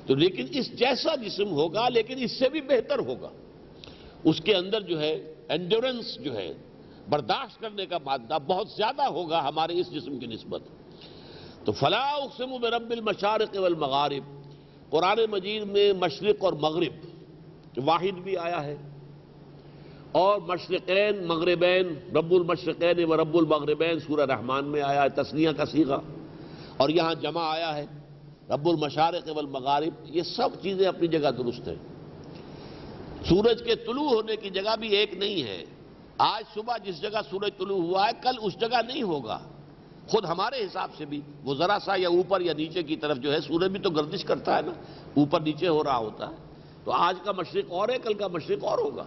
तो लेकिन इस जैसा जिस्म होगा, लेकिन इससे भी बेहतर होगा, उसके अंदर जो है एंड्योरेंस जो है बर्दाश्त करने का मादा बहुत ज़्यादा होगा हमारे इस जिस्म की निस्बत। तो फला उक़सिमु बिरब्बिल मशारिक़ वल मग़ारिब, कुरान मजीद में मशरिक़ और मग़रिब वाहिद भी आया है, और मशरिक़ैन मग़रिबैन रब्बुल मशरिक़ैन व रब्बुल मग़रिबैन सूरह रहमान में आया है, तस्निया का सीगा, और यहाँ जमा आया है रब्बुल मशारिक़ वल मग़ारिब। ये सब चीज़ें अपनी जगह दुरुस्त हैं। सूरज के तुलू होने की जगह भी एक नहीं है। आज सुबह जिस जगह सूरज तुलू हुआ है कल उस जगह नहीं होगा, खुद हमारे हिसाब से भी। वो ज़रा सा या ऊपर या नीचे की तरफ जो है, सूरज भी तो गर्दिश करता है ना, ऊपर नीचे हो रहा होता है। तो आज का मशरिक़ और है, कल का मशरिक़ और होगा,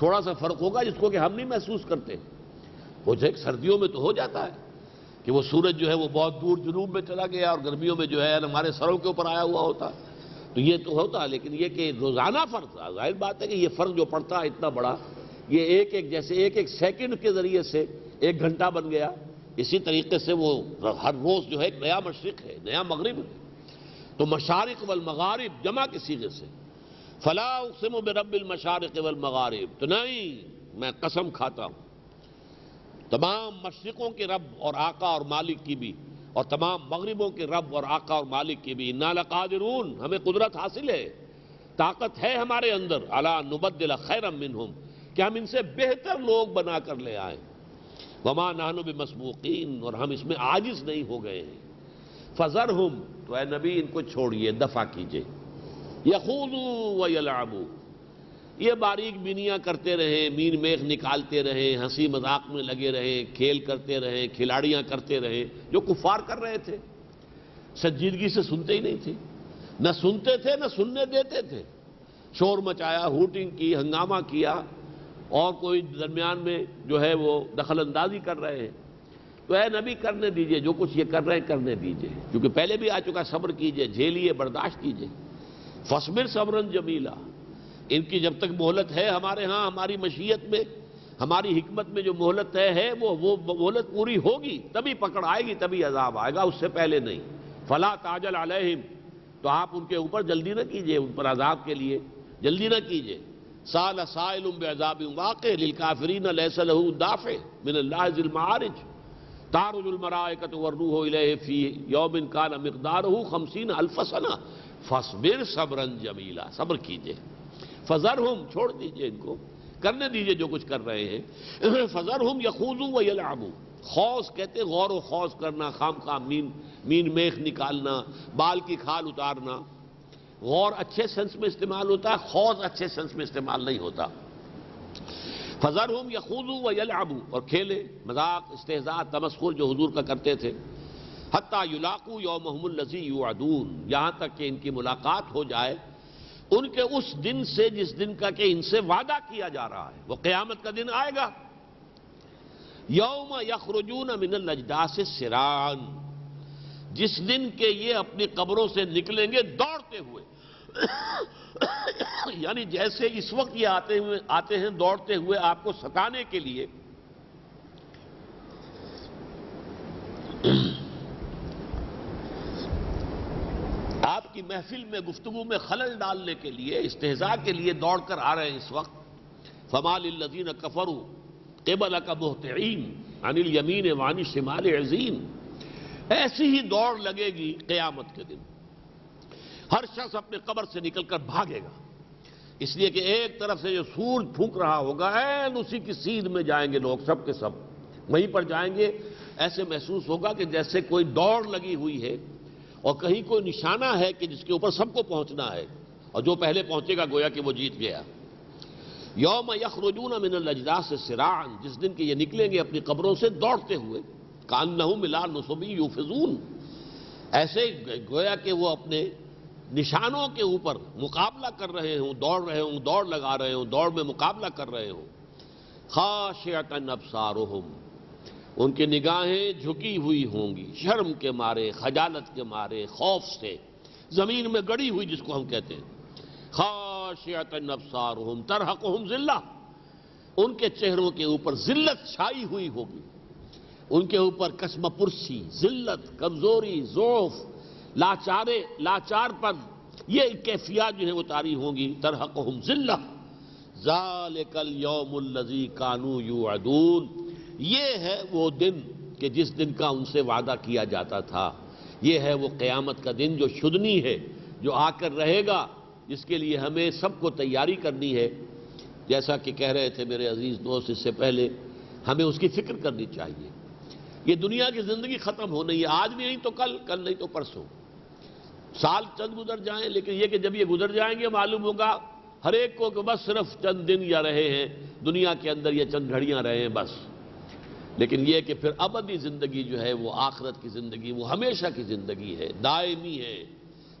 थोड़ा सा फ़र्क होगा जिसको कि हम नहीं महसूस करते। वो जो सर्दियों में तो हो जाता है कि वो सूरज जो है वो बहुत दूर जुनूब में चला गया, और गर्मियों में जो है हमारे सरों के ऊपर आया हुआ होता है, तो ये तो होता है। लेकिन ये कि रोज़ाना फ़र्क था, जाहिर बात है कि ये फ़र्क जो पड़ता है इतना बड़ा, ये एक एक जैसे एक एक सेकेंड के ज़रिए से एक घंटा बन गया, इसी तरीके से वो हर रोज़ जो है एक नया मशरिक़ है, नया मग़रिब है। तो मशारिक़ वल मग़ारिब जमा के सीधे से फला उक़सिमु बिरब्बिल मशारिक़ वल मग़ारिब, तो नहीं, मैं कसम खाता हूँ तमाम मशरिक़ों के रब और आका और मालिक की भी, और तमाम मग़रिबों के रब और आका और मालिक की भी। इन्ना लक़ादिरून, हमें कुदरत हासिल है, ताकत है हमारे अंदर, अला नुबद्दिल खैरम मिनहुम, कि हम इनसे बेहतर लोग बना कर ले आए। वमा नहनु बिमस्बूक़ीन, और हम इसमें आजिज़ नहीं हो गए हैं। फ़ज़रहुम, तो ऐ नबी इनको छोड़िए, दफ़ा कीजिए। यख़ूज़ू व यलअबू, ये बारीक बीनियाँ करते रहें, मीन मेख निकालते रहें, हंसी मजाक में लगे रहें, खेल करते रहें, खिलाड़ियाँ करते रहें, जो कुफ़ार कर रहे थे। संजीदगी से सुनते ही नहीं थे, न सुनते थे न सुनने देते थे। शोर मचाया, हूटिंग की, हंगामा किया, और कोई दरमियान में जो है वो दखल अंदाजी कर रहे हैं। तो ऐ नबी करने दीजिए, जो कुछ ये कर रहे हैं करने दीजिए, क्योंकि पहले भी आ चुका, सब्र कीजिए, झेलिए, बर्दाश्त कीजिए। फसबिर सब्रन जमीला, इनकी जब तक मोहलत है हमारे यहाँ, हमारी मशीयत में, हमारी हिकमत में जो मोहलत है, है वो वो मोहलत पूरी होगी, तभी पकड़ आएगी, तभी अजाब आएगा, उससे पहले नहीं। फला ताजल अलैहिम, तो आप उनके ऊपर जल्दी ना कीजिए, उन पर अजाब के लिए जल्दी ना कीजिए। साल साइलुम बेअज़ाबिम वाक़े लिलकाफ़िरीन लैसा लहू दाफ़े मिनल्लाहि ज़िल मआरिज तारुजुल मलाइकतु वर्रूहु इलैहि फ़ी यौमिन कान मिक़दारुहु खमसीन अल्फ़ सना फ़स्बिर सब्रन जमीला, सब्र कीजिए। फ़ज़रहुम, छोड़ दीजिए इनको, करने दीजिए जो कुछ कर रहे हैं। फ़ज़रहुम यख़ूज़ू व यलअबू, खौस कहते गौर व खौस करना, खाम खाम मीन मीन मेख निकालना, बाल की खाल उतारना। गौर अच्छे सेंस में इस्तेमाल होता है, खौज अच्छे सेंस में इस्तेमाल नहीं होता। फ़ज़रहुम यख़ूज़ू व यलअबू, और खेले, मजाक, इस्तेज़ा, तमस्खुर जो हुजूर का करते थे। हत्ता युलाक़ू यौमहुमुल लज़ी युअदून, यहाँ तक कि इनकी मुलाकात हो जाए उनके उस दिन से जिस दिन का कि इनसे वादा किया जा रहा है, वो क़यामत का दिन आएगा। यौम यख़रुजून मिनल अजदासि सिरान, जिस दिन के ये अपनी कब्रों से निकलेंगे दौड़ते हुए, यानी जैसे इस वक्त ये आते हुए आते हैं दौड़ते हुए आपको सताने के लिए। आपकी महफिल में, गुफ्तगू में खलल डालने के लिए, इस्तेहजा के लिए दौड़कर आ रहे हैं इस वक्त। फमालिल्लज़ीन कफरू क़िबलक मुहतिईन अनिल यमीन वानिश शिमाल अज़ीन, ऐसी ही दौड़ लगेगी क़यामत के दिन। हर शख्स अपने कब्र से निकलकर भागेगा, इसलिए कि एक तरफ से जो सूरज फूंक रहा होगा ऐन उसी की सीध में जाएंगे लोग, सब के सब वहीं पर जाएंगे। ऐसे महसूस होगा कि जैसे कोई दौड़ लगी हुई है और कहीं कोई निशाना है कि जिसके ऊपर सबको पहुंचना है, और जो पहले पहुंचेगा गोया कि वो जीत गया। यौम यखरुजून मिनल अजदास सिरान, जिस दिन के ये निकलेंगे अपनी कब्रों से दौड़ते हुए, कान्नहुम इला नुसबी युफिजून, ऐसे गोया कि वो अपने निशानों के ऊपर मुकाबला कर रहे हों, दौड़ रहे हों, दौड़ लगा रहे हों, दौड़ में मुकाबला कर रहे हों। खाशिअतन अबसारुहुम, उनकी निगाहें झुकी हुई होंगी शर्म के मारे, खजालत के मारे, खौफ से, जमीन में गड़ी हुई जिसको हम कहते हैं। खाशिअतन अबसारुहुम तरहकुहुम जिल्ला, उनके चेहरों के ऊपर जिल्लत छाई हुई होगी, उनके ऊपर कसमपुर्सी, जिल्लत, कमजोरी, ज़ौफ, लाचारे, लाचारपन, ये कैफियत जो है उतारी होंगी। तरहकुहुम जिल्ला ज़ालिकल यौमुल लज़ी कानू युअदून, ये है वो दिन कि जिस दिन का उनसे वादा किया जाता था। ये है वो क़यामत का दिन जो शुदनी है, जो आकर रहेगा, जिसके लिए हमें सबको तैयारी करनी है। जैसा कि कह रहे थे मेरे अजीज़ दोस्त, इससे पहले हमें उसकी फ़िक्र करनी चाहिए। ये दुनिया की ज़िंदगी ख़त्म होनी है, आज भी नहीं तो कल, कल नहीं तो परसों, साल चंद गुजर जाएं, लेकिन ये कि जब ये गुजर जाएंगे मालूम होगा हर एक को कि बस सिर्फ चंद दिन या रहे हैं दुनिया के अंदर, ये चंद घड़ियाँ रहे हैं बस। लेकिन यह कि फिर अबदी ज़िंदगी जो है वो आखरत की ज़िंदगी, वो हमेशा की ज़िंदगी है, दायमी है।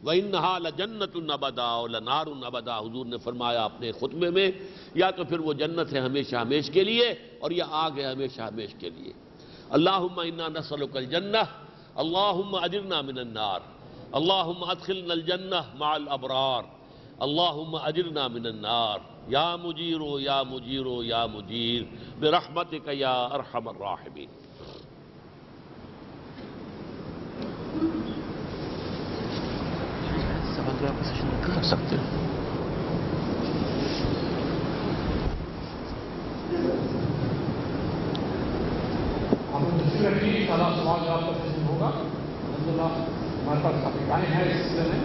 व इन्नहा लजन्नतुन अबदा व लनारुन अबदा, हुजूर ने फरमाया अपने खुतबे में, या तो फिर वो जन्नत है हमेशा हमेश के लिए, और यह आग है हमेशा हमेश के लिए। अल्लाहुम्मा इन्ना नसअलुकल जन्नह अल्लाहुम्मा अजिरना मिनन नार अल्लाहुम्मा अदखिलनल जन्नह मअल अबरार अल्लाहुम्मा अजिरना मिनन नार। या मुजीरो या मुजीरो या मुजीर बिरहमतिका या अरहमर राहिमीन। कर सकते हो होगा। हमारे पास अफिकाएँ हैं इस सिलसिले में,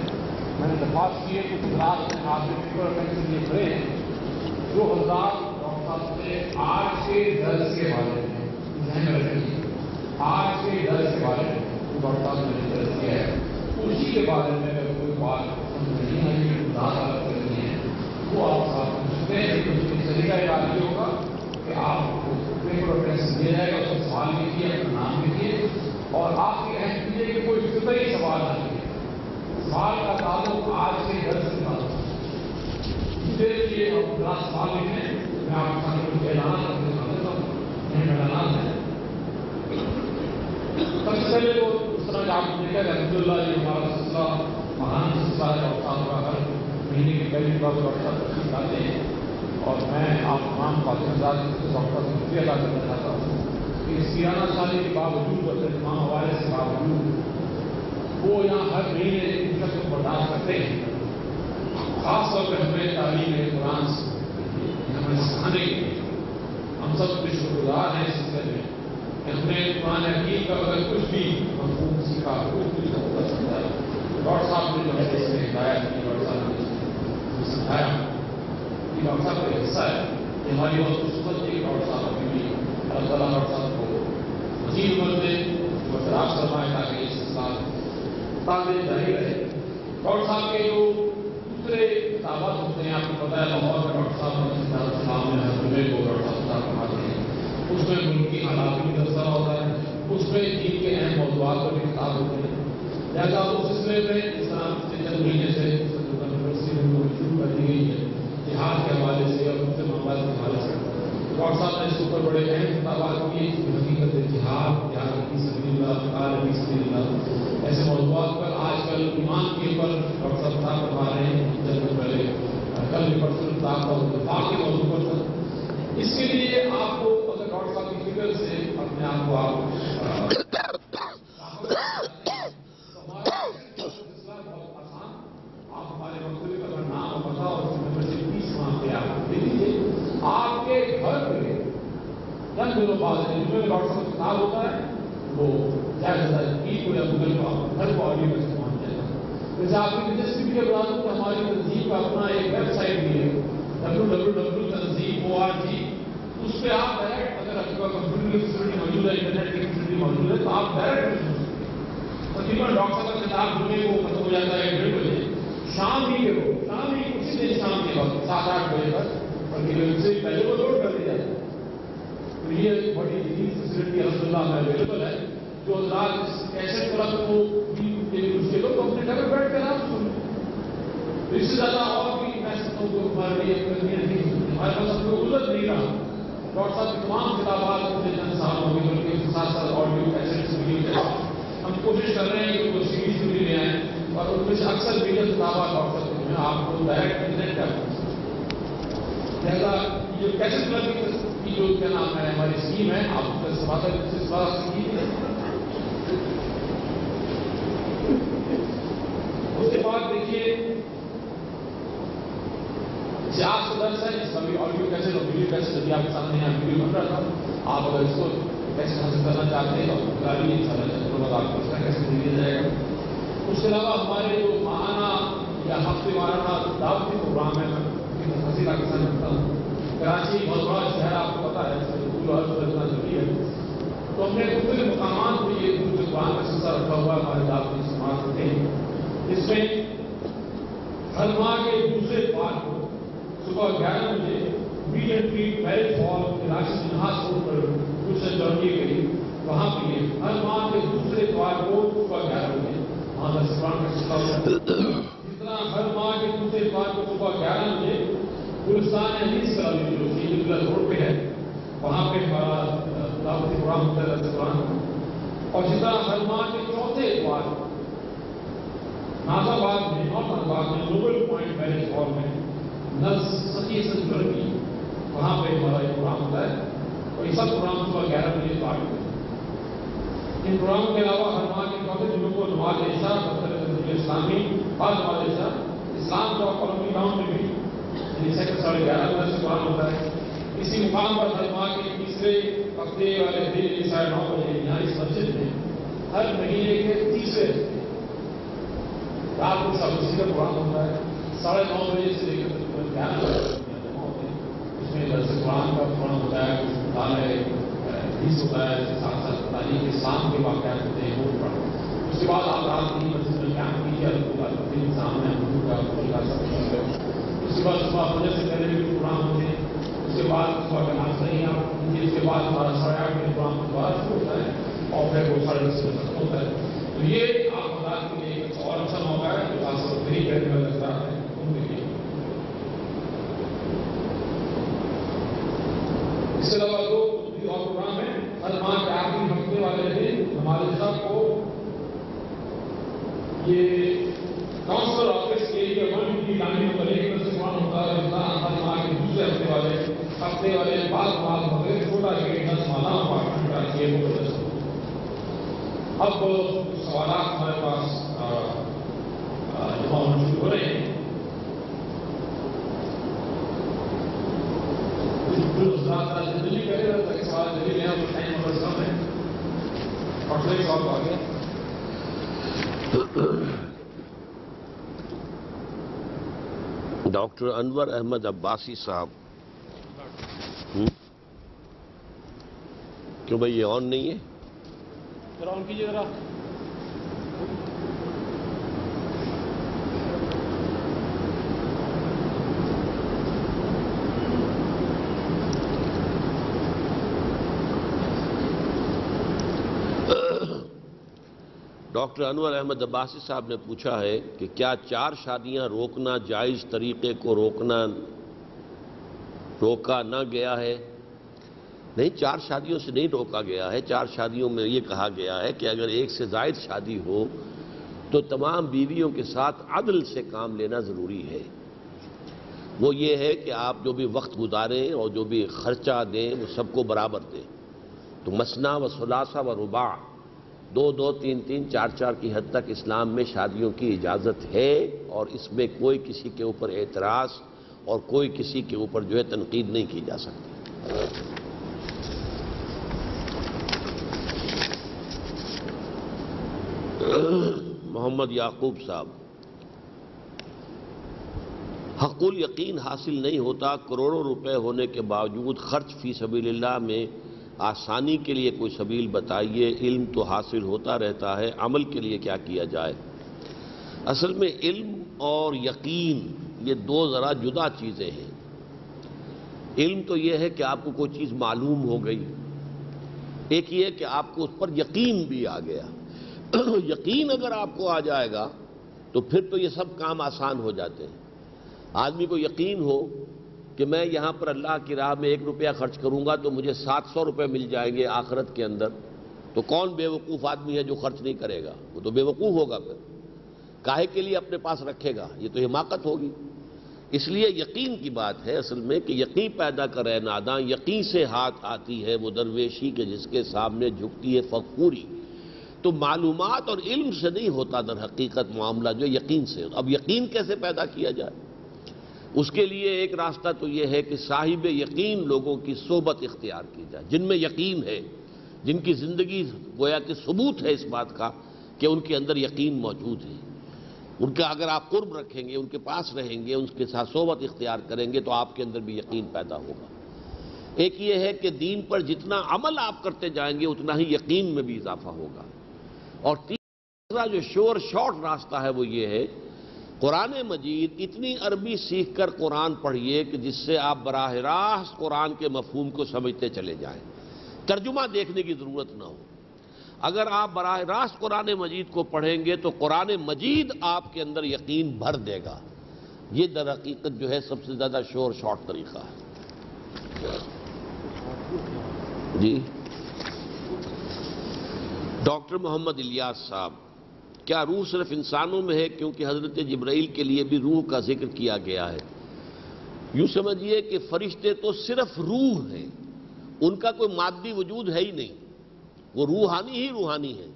मैंने दरख्वास्त की है कि गुजरात में आपके के लिए खड़े हैं दो हजार डॉक्टर से आठ से दस के बारे में, आठ से दस के बारे में डॉक्टर ने जिक्र किया है, उसी के बारे में कोई बात नहीं है, करनी है वो आप साथ पूछते हैं। तरीका ये बात ये होगा कि आप रेफरेंस दिया जाएगा, उसका सवाल लिखिए, अपना नाम लिखिए, और आपकी अहम चीज है कि कोई फितई सवाल नहीं है, सवाल का ताल्लुक आज से दर्ज करना इसके लिए हम अपना सवाल लिखें। मैं आपका ऐलान ऐलान है सबसे पहले तो उस तरह आप देखा अलहमदुल्ला ये हमारा सिलसिला महान सिलसिला है, और हर महीने के करीब बार डॉक्टर तस्वीर लाते हैं, और मैं आप तमाम पाकिस्तान डॉक्टर से शुक्रिया अदा करना चाहता हूँ कि सियाना शादी के बावजूद और तमाम हवाले के बावजूद वो यहाँ हर महीने इन तक को बर्दाश्त करते हैं, खासतौर पर हमें तालीम कुरान हमें सिखाने के लिए। हम सब शुक्रगुजार हैं इस सिलसिले में, हमने कुरान हकीम का अगर कुछ भी मफहूम सीखा, कुछ भी जरूरत समझाया डॉक्टर साहब ने, जो है इसमें हिदायत की, डॉक्टर साहब ने सिखाया, डॉक्टर साहब का हिस्सा है हमारी बहुत किस्मत है। डॉक्टर साहब के लिए अल्लाह ताला डॉक्टर साहब को मजीद उम्र में बरकरार फरमाए, ताकि इस साल ताज़े जारी रहे। डॉक्टर साहब के जो दूसरे किताबात होते हैं, आपको पता है लाहौर में डॉक्टर साहब ने हजूबे को डॉक्टर साहब का फरमाते हैं, उसमें मुल्क की हालात भी दर्जा होता है, उसमें दीन के अहम मौजूद पर भी किताब होती है। लिहाजा उस सिलसिले में इस्लाम से चंद महीने से शुरू कर दी गई है जिहाद के हवाले से और मुख्य मामला के हवाले से। डॉक्टर साहब ने इसके ऊपर बड़े अहम किताबात की, हकीकत जिहाद, जिहाद की सदीला, कार की सदीला, ऐसे मौजूद पर आजकल ईमान के ऊपर डॉक्टर साहब किताब करवा रहे हैं। जब से पहले कल भी परसों किताब का इतफाक़ के मौजूद पर था। इसके लिए आपको अगर डॉक्टर साहब की फिक्र से अपने आप को आप आप हमारे मकसद का नाम और पता और मेंबरशिप फीस वहाँ पे आप दे दीजिए। आपके घर में दस दिनों बाद डॉक्टर साहब किताब होता है, वो जाए जाए ई को या गूगल को आप घर को ऑडियो में पहुँच जाएगा। जैसे आपकी दिलचस्पी के बाद तो हमारी तंजीब का अपना एक वेबसाइट भी है W W W dot Tanzeeb dot O R G. उस पर आप डायरेक्ट अगर आपका कंप्यूटर की फैसिलिटी मौजूद है, इंटरनेट की फैसिलिटी मौजूद है, तो आप डायरेक्ट तकरीबन डॉक्टर साहब का किताब जुड़ने को खत्म हो जाता है डेढ़ बजे शाम ही के वो शाम ही उसी दिन शाम के बाद सात आठ बजे तक तकरीबन से पहले वो लोड कर दिया जाता है। तो ये बड़ी फैसिलिटी अलहमदुलिल्लाह में अवेलेबल है जो हज़रात कैसे तरफ को उसके लोग अपने घर में बैठ कर आप सुन। तो इससे ज़्यादा और भी मैं सकता हूँ हमारे लिए हमारे पास हमको उलझ नहीं रहा। डॉक्टर साहब की तमाम किताबात अपने जन साहब होंगे बल्कि उसके साथ साथ ऑडियो कैसेट्स भी हम कोशिश कर रहे हैं कि वो सीरीज भी ले आएँ और उनमें से अक्सर मेजर किताबात डॉक्टर साहब में आपको डायरेक्ट इंटरनेट कर जैसा जो कैसेट क्लब की जो क्या नाम है हमारी स्कीम है आपका स्वागत से स्वागत की है। उसके बाद देखिए चार सदस्य है सभी ऑडियो कैसेट और वीडियो कैसेट अभी आपके सामने यहाँ वीडियो बन रहा था। आप अगर इसको कैसे हासिल करना चाहते हैं तो गाड़ी इंशाल्लाह आपको उसका कैसे दिया जाएगा। उसके अलावा हमारे जो महाना या हफ्ते वाराना दावती प्रोग्राम है हसीना के साथ करता हूँ। कराची बहुत बड़ा शहर आपको पता है जरूरी है तो हमने दूसरे मकाम पर ये हिंदुस्तान का हिस्सा रखा हुआ हमारे दाखिल इस्तेमाल होते हैं। इसमें हर माह के दूसरे पार्ट को सुबह ग्यारह बजे B and P well fall Karachi जिन्हास रोड पर ट्यूशन जर्नी गई वहाँ पर ये हर माह के दूसरे पार्ट को सुबह ग्यारह बजे वहाँ का हिस्सा इस तरह हर माह के दूसरे पार्ट को सुबह ग्यारह बजे गुलस्तान हदीस का जो जिला रोड पे है वहाँ पे हमारा दावती प्रोग्राम होता है कुरान और जिला हर माह के चौथे बार नाजाबाद में और नाजाबाद में नोबल पॉइंट मैरिज हॉल में नर्स सती सदर्मी वहाँ पे हमारा एक प्रोग्राम होता है और ये सब प्रोग्राम सुबह ग्यारह बजे पार्ट होते। इन प्रोग्राम के अलावा हर माह के चौथे जुम्मे को नमाज ऐसा इस्लामी और नमाज ऐसा इस्लाम का कॉलोनी गाँव में भी सेक्टर साढ़े ग्यारह बजे से कुरान होता है। इसी मुकाम पर हर माह के तीसरे हफ्ते वाले दिन साढ़े नौ बजे यहाँ इस मस्जिद में हर महीने के तीसरे रात को सब इसी का कुरान होता है साढ़े नौ बजे से लेकर तकरीबन ग्यारह बजे जमा होते हैं। उसमें दरअसल कुरान का कुरान होता है कुछ मुताला हदीस होता है साथ साथ तालीम इस्लाम के वाक़ात होते हैं वो पढ़। उसके बाद आप रात की मस्जिद में काम कीजिए इंतजाम है उसके बाद सुबह वजह से पहले भी प्रोग्राम होते हैं। उसके बाद सुबह का नाश्ता ही आप इसके बाद हमारा साढ़े आठ बजे प्रोग्राम दोबारा शुरू होता है और फिर वो साढ़े दस बजे खत्म होता है। तो ये आप बता के लिए एक और अच्छा मौका है जो खासतौर पर ही पहले में लगता है उनके लिए। इसके अलावा दो और प्रोग्राम है हर माह के आखिरी हफ्ते वाले दिन हमारे साहब को ये काउंसिल ऑफिस के लिए वन की गाड़ी पर एक हफ्ते वाले हफ्ते वाले बाद माल भगले छोटा गेट दस माला का ये अब सवाल हमारे पास जमा होना शुरू हो रहे हैं। जल्दी करेगा ताकि सवाल जल्दी लें तो टाइम बहुत कम है और फिर सवाल आ गया। डॉक्टर अनवर अहमद अब्बासी साहब क्यों भाई ये ऑन नहीं है जरा ऑन कीजिए जरा। डॉक्टर अनवर अहमद अब्बासी साहब ने पूछा है कि क्या चार शादियां रोकना जायज़ तरीक़े को रोकना रोका ना गया है? नहीं, चार शादियों से नहीं रोका गया है। चार शादियों में ये कहा गया है कि अगर एक से ज़ायद शादी हो तो तमाम बीवियों के साथ अदल से काम लेना ज़रूरी है। वो ये है कि आप जो भी वक्त गुजारें और जो भी खर्चा दें वो सबको बराबर दें। तो मसना व सुलासा व रुबा दो दो तीन तीन चार चार की हद तक इस्लाम में शादियों की इजाज़त है और इसमें कोई किसी के ऊपर एतराज़ और कोई किसी के ऊपर जो है तनकीद नहीं की जा सकती। मोहम्मद याकूब साहब हक़ुल यकीन हासिल नहीं होता। करोड़ों रुपए होने के बावजूद खर्च फ़ी सबीलिल्लाह में आसानी के लिए कोई सबील बताइए। इल्म तो हासिल होता रहता है, अमल के लिए क्या किया जाए। असल में इल्म और यकीन ये दो ज़रा जुदा चीज़ें हैं। इल्म तो ये है कि आपको कोई चीज़ मालूम हो गई, एक ये कि आपको उस पर यकीन भी आ गया। यकीन अगर आपको आ जाएगा तो फिर तो ये सब काम आसान हो जाते हैं। आदमी को यकीन हो कि मैं यहाँ पर अल्लाह की राह में एक रुपया खर्च करूँगा तो मुझे सात सौ रुपये मिल जाएंगे आखिरत के अंदर, तो कौन बेवकूफ़ आदमी है जो खर्च नहीं करेगा? वो तो बेवकूफ़ होगा, फिर काहे के लिए अपने पास रखेगा? ये तो हिमाकत होगी। इसलिए यकीन की बात है असल में कि यकीन पैदा करे नादा। यकीन से हाथ आती है वो दरवेशी के जिसके सामने झुकती है फकूरी। तो मालूमात और इल्म से नहीं होता दर हकीकत मामला, जो यकीन से। अब यकीन कैसे पैदा किया जाए, उसके लिए एक रास्ता तो ये है कि साहिब यकीन लोगों की सोबत इख्तियार की जाए, जिनमें यकीन है, जिनकी ज़िंदगी गोया कि सबूत है इस बात का कि उनके अंदर यकीन मौजूद है। उनका अगर आप कुर्ब रखेंगे, उनके पास रहेंगे, उनके साथ सोबत इख्तियार करेंगे तो आपके अंदर भी यकीन पैदा होगा। एक ये है कि दीन पर जितना अमल आप करते जाएंगे उतना ही यकीन में भी इजाफा होगा। और तीसरा जो श्योर शॉर्ट रास्ता है वो ये है, कुरान मजीद इतनी अरबी सीख कर कुरान पढ़िए कि जिससे आप बराह रास्त कुरान के मफहूम को समझते चले जाएं, तर्जुमा देखने की ज़रूरत ना हो। अगर आप बराह रास्त कुरान मजीद को पढ़ेंगे तो कुरान मजीद आपके अंदर यकीन भर देगा। ये दर हकीकत जो है सबसे ज़्यादा शोर शॉर्ट तरीक़ा है। जी डॉक्टर मोहम्मद इलियास साहब, क्या रूह सिर्फ इंसानों में है? क्योंकि हज़रत जिब्राइल के लिए भी रूह का जिक्र किया गया है। यूँ समझिए कि फरिश्ते तो सिर्फ रूह हैं, उनका कोई मादी वजूद है ही नहीं, वो रूहानी ही रूहानी है।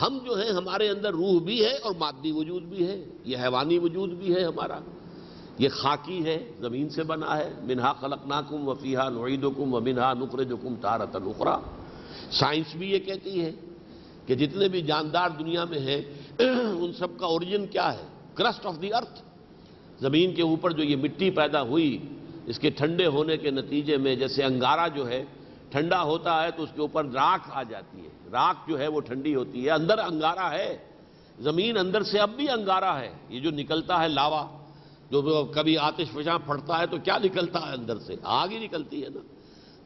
हम जो हैं हमारे अंदर रूह भी है और मादी वजूद भी है, ये हैवानी वजूद भी है हमारा। ये खाकी है, ज़मीन से बना है। मिन्हा खलकनाकुम व फीहा नुईदुकुम व मिन्हा नुखरिजुकुम तारतन उखरा। साइंस भी ये कहती है कि जितने भी जानदार दुनिया में हैं उन सब का ओरिजिन क्या है? क्रस्ट ऑफ द अर्थ, ज़मीन के ऊपर जो ये मिट्टी पैदा हुई, इसके ठंडे होने के नतीजे में, जैसे अंगारा जो है ठंडा होता है तो उसके ऊपर राख आ जाती है, राख जो है वो ठंडी होती है, अंदर अंगारा है, ज़मीन अंदर से अब भी अंगारा है। ये जो निकलता है लावा, जो कभी आतिशफशां फटता है तो क्या निकलता है अंदर से? आग ही निकलती है ना।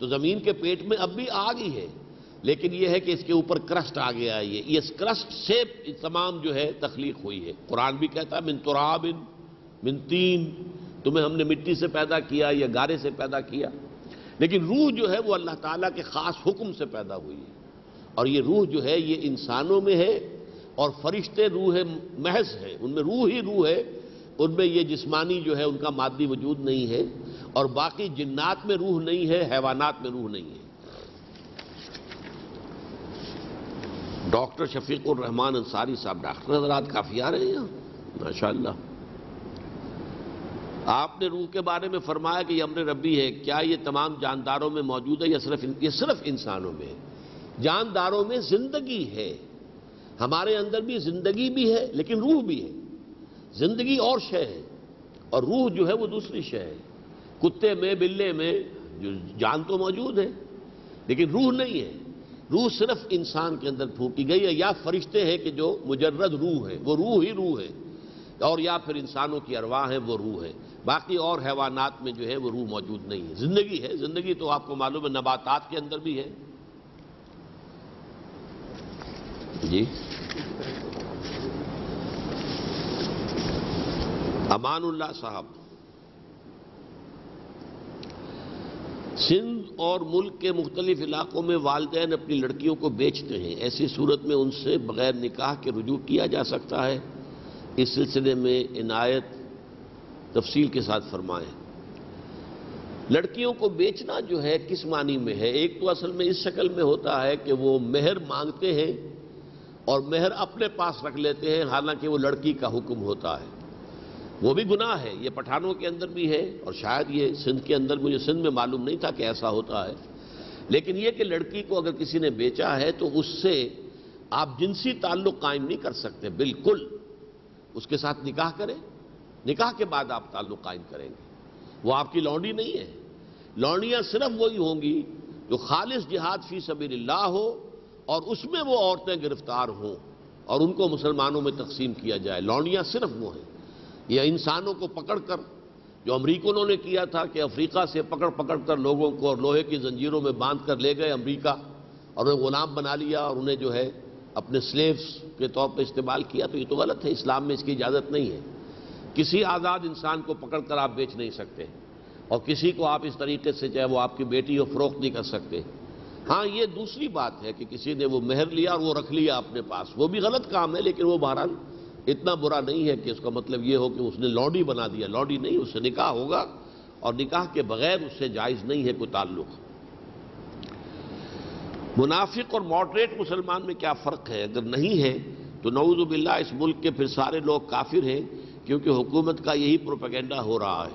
तो ज़मीन के पेट में अब भी आग ही है, लेकिन यह है कि इसके ऊपर क्रस्ट आ गया है। ये इस क्रस्ट से तमाम जो है तख्लीक हुई है। कुरान भी कहता है मिन तुराबिन मिन तीन, तुम्हें हमने मिट्टी से पैदा किया या गारे से पैदा किया। लेकिन रूह जो है वो अल्लाह ताला के ख़ास हुक्म से पैदा हुई है। और ये रूह जो है ये इंसानों में है और फरिश्ते रूह महज है, उनमें रूह ही रूह है, उनमें ये जिस्मानी जो है उनका मादी वजूद नहीं है। और बाकी जिन्नात में रूह नहीं है, हैवानात में रूह नहीं है। डॉक्टर शफीकुर रहमान अंसारी साहब, डॉक्टर हजरात काफ़ी आ रहे हैं यहाँ माशाल्लाह। आपने रूह के बारे में फरमाया कि ये अमर रब्बी है, क्या ये तमाम जानदारों में मौजूद है या सिर्फ ये सिर्फ इंसानों में है? जानदारों में जिंदगी है, हमारे अंदर भी जिंदगी भी है लेकिन रूह भी है। जिंदगी और शय है और रूह जो है वो दूसरी शय है। कुत्ते में, बिल्ले में जो जान तो मौजूद है लेकिन रूह नहीं है। रूह सिर्फ इंसान के अंदर फूंकी गई है, या फरिश्ते हैं कि जो मुजर्रद रूह है, वो रूह ही रूह है, और या फिर इंसानों की अरवाह है, वो रूह है। बाकी और हैवानात में जो है वो रूह मौजूद नहीं है। जिंदगी है, जिंदगी तो आपको मालूम है नबातात के अंदर भी है। जी अमानुल्लाह साहब, सिंध और मुल्क के मुख्तलिफ इलाकों में वालदैन अपनी लड़कियों को बेचते हैं, ऐसी सूरत में उनसे बग़ैर निकाह के रुजू किया जा सकता है? इस सिलसिले में इनायत तफसील के साथ फरमाएं। लड़कियों को बेचना जो है किस मानी में है? एक तो असल में इस शक्ल में होता है कि वो मेहर मांगते हैं और मेहर अपने पास रख लेते हैं, हालांकि वो लड़की का हुक्म होता है। वो भी गुनाह है, ये पठानों के अंदर भी है और शायद ये सिंध के अंदर, मुझे सिंध में मालूम नहीं था कि ऐसा होता है। लेकिन ये कि लड़की को अगर किसी ने बेचा है तो उससे आप जिनसी ताल्लुक़ कायम नहीं कर सकते, बिल्कुल उसके साथ निकाह करें, निकाह के बाद आप ताल्लुक कायम करेंगे। वो आपकी लौंडी नहीं है, लौंडियाँ सिर्फ वही होंगी जो खालिस जिहाद फी सबीलिल्लाह हो और उसमें वो औरतें गिरफ्तार हों और उनको मुसलमानों में तकसीम किया जाए। लौंडियाँ सिर्फ वो हैं। यह इंसानों को पकड़ कर, जो अमरीकनों ने किया था कि अफ्रीका से पकड़ पकड़ कर लोगों को और लोहे की जंजीरों में बांध कर ले गए अमरीका और उन्हें गुलाम बना लिया और उन्हें जो है अपने स्लेव्स के तौर पर इस्तेमाल किया, तो ये तो गलत है। इस्लाम में इसकी इजाज़त नहीं है। किसी आज़ाद इंसान को पकड़ कर आप बेच नहीं सकते और किसी को आप इस तरीके से, चाहे वो आपकी बेटी हो, फरोख्त नहीं कर सकते। हाँ, ये दूसरी बात है कि किसी ने वो मेहर लिया और वो रख लिया अपने पास, वो भी गलत काम है, लेकिन वो बहरहाल इतना बुरा नहीं है कि उसका मतलब ये हो कि उसने लौंडी बना दिया। लौंडी नहीं, उससे निकाह होगा और निकाह के बगैर उससे जायज़ नहीं है कोई ताल्लुक। मुनाफिक और मॉडरेट मुसलमान में क्या फ़र्क है? अगर नहीं है तो नऊज़ुबिल्लाह इस मुल्क के फिर सारे लोग काफिर हैं, क्योंकि हुकूमत का यही प्रोपेगेंडा हो रहा है।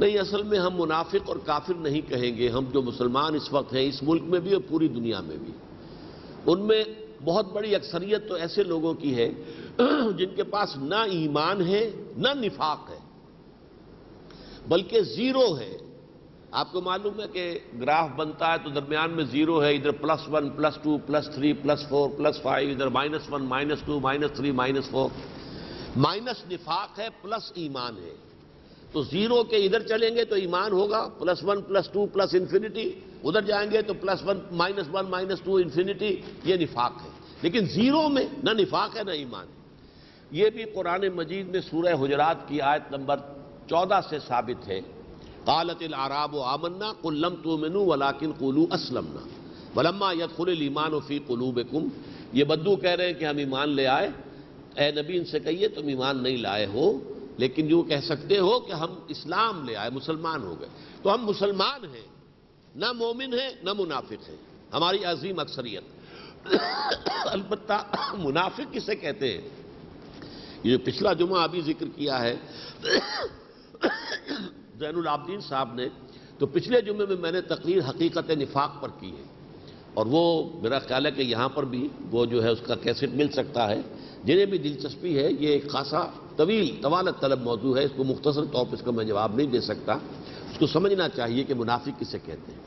नहीं, असल में हम मुनाफिक और काफिर नहीं कहेंगे। हम जो मुसलमान इस वक्त हैं, इस मुल्क में भी और पूरी दुनिया में भी, उनमें बहुत बड़ी अक्सरियत तो ऐसे लोगों की है जिनके पास ना ईमान है ना निफाक है, बल्कि ज़ीरो है। आपको मालूम है कि ग्राफ बनता है तो दरमियान में ज़ीरो है, इधर plus one plus two plus three plus four plus five, इधर minus one minus two minus three minus four, minus निफाक है प्लस ईमान है। तो जीरो के इधर चलेंगे तो ईमान होगा, plus one plus two plus infinity, उधर जाएंगे तो plus one minus one minus two infinity, ये निफाक है। लेकिन जीरो में ना निफाक है ना ईमान है। ये भी कुरान मजीद में सूरह हुजरात की आयत नंबर चौदह से साबित है। क़ालतिल अअराबु आमन्ना कुल लम तुमिनु वलाकिन क़ुलू अस्लमना वलम्मा यदख़ुलिल ईमानु फ़ी क़ुलूबिकुम। ये बद्दू कह रहे हैं कि हम ईमान ले आए, ए नबी इनसे कहिए तुम ईमान नहीं लाए हो, लेकिन जो कह सकते हो कि हम इस्लाम ले आए, मुसलमान हो गए। तो हम मुसलमान हैं, ना मोमिन हैं ना मुनाफिक हैं, हमारी अजीम अक्सरियत। अलबत्ता मुनाफिक किसे कहते हैं, ये पिछला जुमा अभी जिक्र किया है ज़ैनुल आबदीन साहब ने, तो पिछले जुमे में मैंने तकरीर हकीकत निफाक पर की है और वो मेरा ख्याल है कि यहाँ पर भी वो जो है उसका कैसेट मिल सकता है। जिन्हें भी दिलचस्पी है, ये एक खासा तवील तवालत तलब मौजू है, इसको मुख्तसर तौर पर इसका मैं जवाब नहीं दे सकता। उसको समझना चाहिए कि मुनाफिक किसे कहते हैं।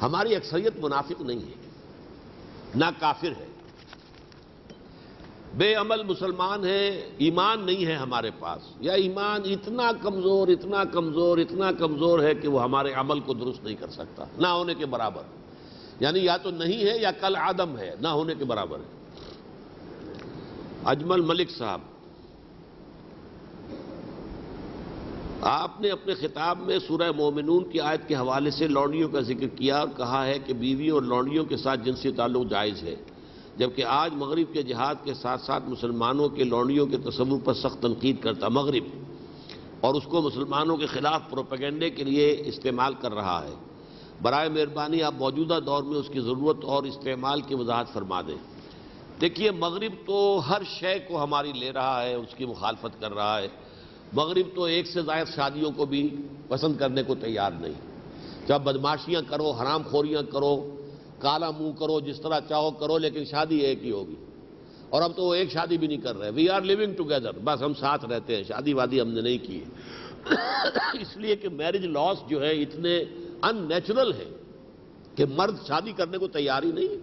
हमारी अक्सरियत मुनाफिक नहीं है ना काफिर है, बेअमल मुसलमान है, ईमान नहीं है हमारे पास, या ईमान इतना कमज़ोर इतना कमज़ोर इतना कमज़ोर है कि वो हमारे अमल को दुरुस्त नहीं कर सकता, ना होने के बराबर। यानी या तो नहीं है या कल आदम है, ना होने के बराबर है। अजमल मलिक साहब, आपने अपने खिताब में सूरह मोमिनून की आयत के हवाले से लौंडियों का जिक्र किया और कहा है कि बीवी और लौंडियों के साथ जिनसी ताल्लुक जायज़ है, जबकि आज मगरिब के जिहाद के साथ साथ मुसलमानों के लौंडियों के तस्वुर पर सख्त तनकीद करता मगरिब और उसको मुसलमानों के खिलाफ प्रोपेगेंडे के लिए इस्तेमाल कर रहा है। बराए मेहरबानी आप मौजूदा दौर में उसकी ज़रूरत और इस्तेमाल की वजाहत फरमा दें। देखिए, मगरिब तो हर शय को हमारी ले रहा है, उसकी मुखालफत कर रहा है। मगरिब तो एक से ज़ायद शादियों को भी पसंद करने को तैयार नहीं। जब बदमाशियाँ करो, हराम खोरियाँ करो, काला मुँह करो, जिस तरह चाहो करो, लेकिन शादी एक ही होगी। और अब तो वो एक शादी भी नहीं कर रहे, वी आर लिविंग टुगेदर, बस हम साथ रहते हैं, शादी वादी हमने नहीं की है। इसलिए कि मैरिज लॉस जो है इतने अननेचुरल है कि मर्द शादी करने को तैयार ही नहीं है।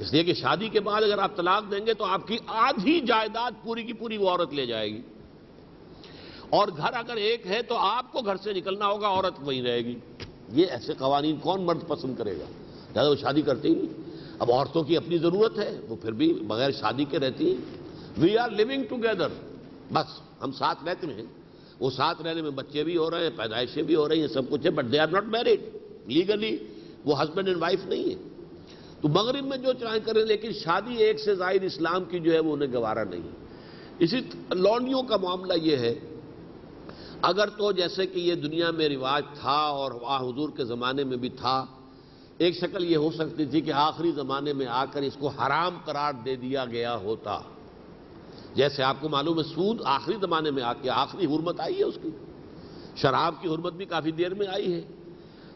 इसलिए कि शादी के बाद अगर आप तलाक देंगे तो आपकी आधी जायदाद पूरी की पूरी वो औरत ले जाएगी, और घर अगर एक है तो आपको घर से निकलना होगा, औरत वहीं रहेगी। ये ऐसे कवानीन कौन मर्द पसंद करेगा, ज़्यादा वो शादी करते ही नहीं। अब औरतों की अपनी ज़रूरत है, वो फिर भी बगैर शादी के रहती है। वी आर लिविंग टुगेदर, बस हम साथ रहते हैं। वो साथ रहने में बच्चे भी हो रहे हैं, पैदाइशें भी हो रही हैं, सब कुछ है, but they are not married legally, वो हस्बैंड एंड वाइफ नहीं है। तो मगरिब में जो चाहे करें, लेकिन शादी एक से ज़ायद इस्लाम की जो है वो उन्हें गवारा नहीं है। इसी लौंडियों का मामला ये है, अगर तो जैसे कि ये दुनिया में रिवाज था और हुजूर के ज़माने में भी था, एक शक्ल ये हो सकती थी कि आखिरी ज़माने में आकर इसको हराम करार दे दिया गया होता। जैसे आपको मालूम है सूद आखिरी ज़माने में आके आखिरी हुर्मत आई है उसकी, शराब की हुर्मत भी काफ़ी देर में आई है।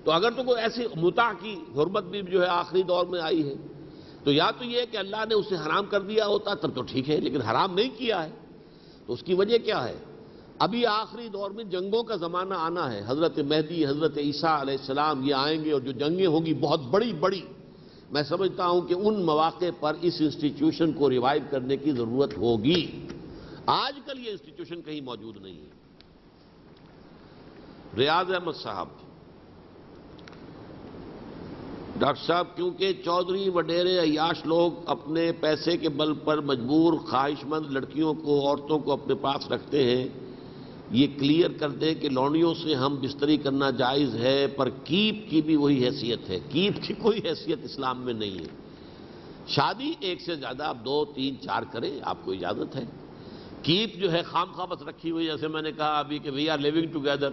तो अगर तो कोई ऐसी मुता की हुर्मत भी जो है आखिरी दौर में आई है, तो या तो ये कि अल्लाह ने उसे हराम कर दिया होता, तब तो ठीक है, लेकिन हराम नहीं किया है। तो उसकी वजह क्या है? अभी आखिरी दौर में जंगों का ज़माना आना है। हज़रत महदी, हज़रत ईसा अलैहिस्सलाम ये आएंगे और जो जंगें होंगी बहुत बड़ी बड़ी, मैं समझता हूं कि उन मौक़े पर इस इंस्टीट्यूशन को रिवाइव करने की ज़रूरत होगी। आजकल ये इंस्टीट्यूशन कहीं मौजूद नहीं है। रियाज अहमद साहब, डॉक्टर साहब, क्योंकि चौधरी वडेरे अयाश लोग अपने पैसे के बल पर मजबूर ख्वाहिशमंद लड़कियों को, औरतों को अपने पास रखते हैं, ये क्लियर कर दें कि लौंडियों से हम बिस्तरी करना जायज़ है, पर कीप की भी वही हैसियत है। कीप की कोई हैसियत इस्लाम में नहीं है। शादी एक से ज़्यादा आप दो तीन चार करें, आपको इजाज़त है। कीप जो है खाम खा बस रखी हुई, जैसे मैंने कहा अभी कि वी आर लिविंग टुगेदर,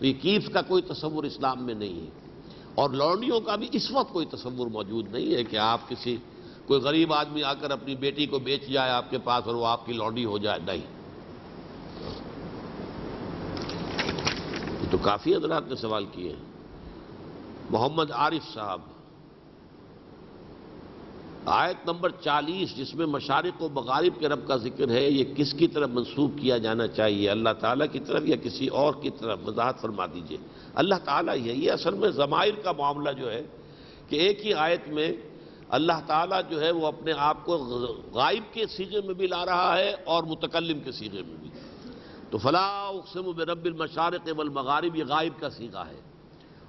तो ये कीप्स का कोई तस्वुर इस्लाम में नहीं है। और लौंडियों का भी इस वक्त कोई तस्वुर मौजूद नहीं है कि आप किसी कोई गरीब आदमी आकर अपनी बेटी को बेच जाए आपके पास और वो आपकी लौंडी हो जाए, नहीं। तो काफ़ी हज़रात ने सवाल किए हैं। मोहम्मद आरिफ साहब, आयत नंबर चालीस जिसमें मशारिक व मगारिब के रब का जिक्र है, ये किसकी तरफ मंसूब किया जाना चाहिए? अल्लाह ताला की तरफ या किसी और की तरफ? वजाहत फरमा दीजिए। अल्लाह ताला ही है। ये असल में ज़माइर का मामला जो है कि एक ही आयत में अल्लाह ताला जो है वो अपने आप को गायब के सीगे में भी ला रहा है और मुतकल्लिम के सीगे में भी। तो फला उक़सिम बिरब्बिल मशारिक़ वल मगारिब, ये गायब का सीगा है।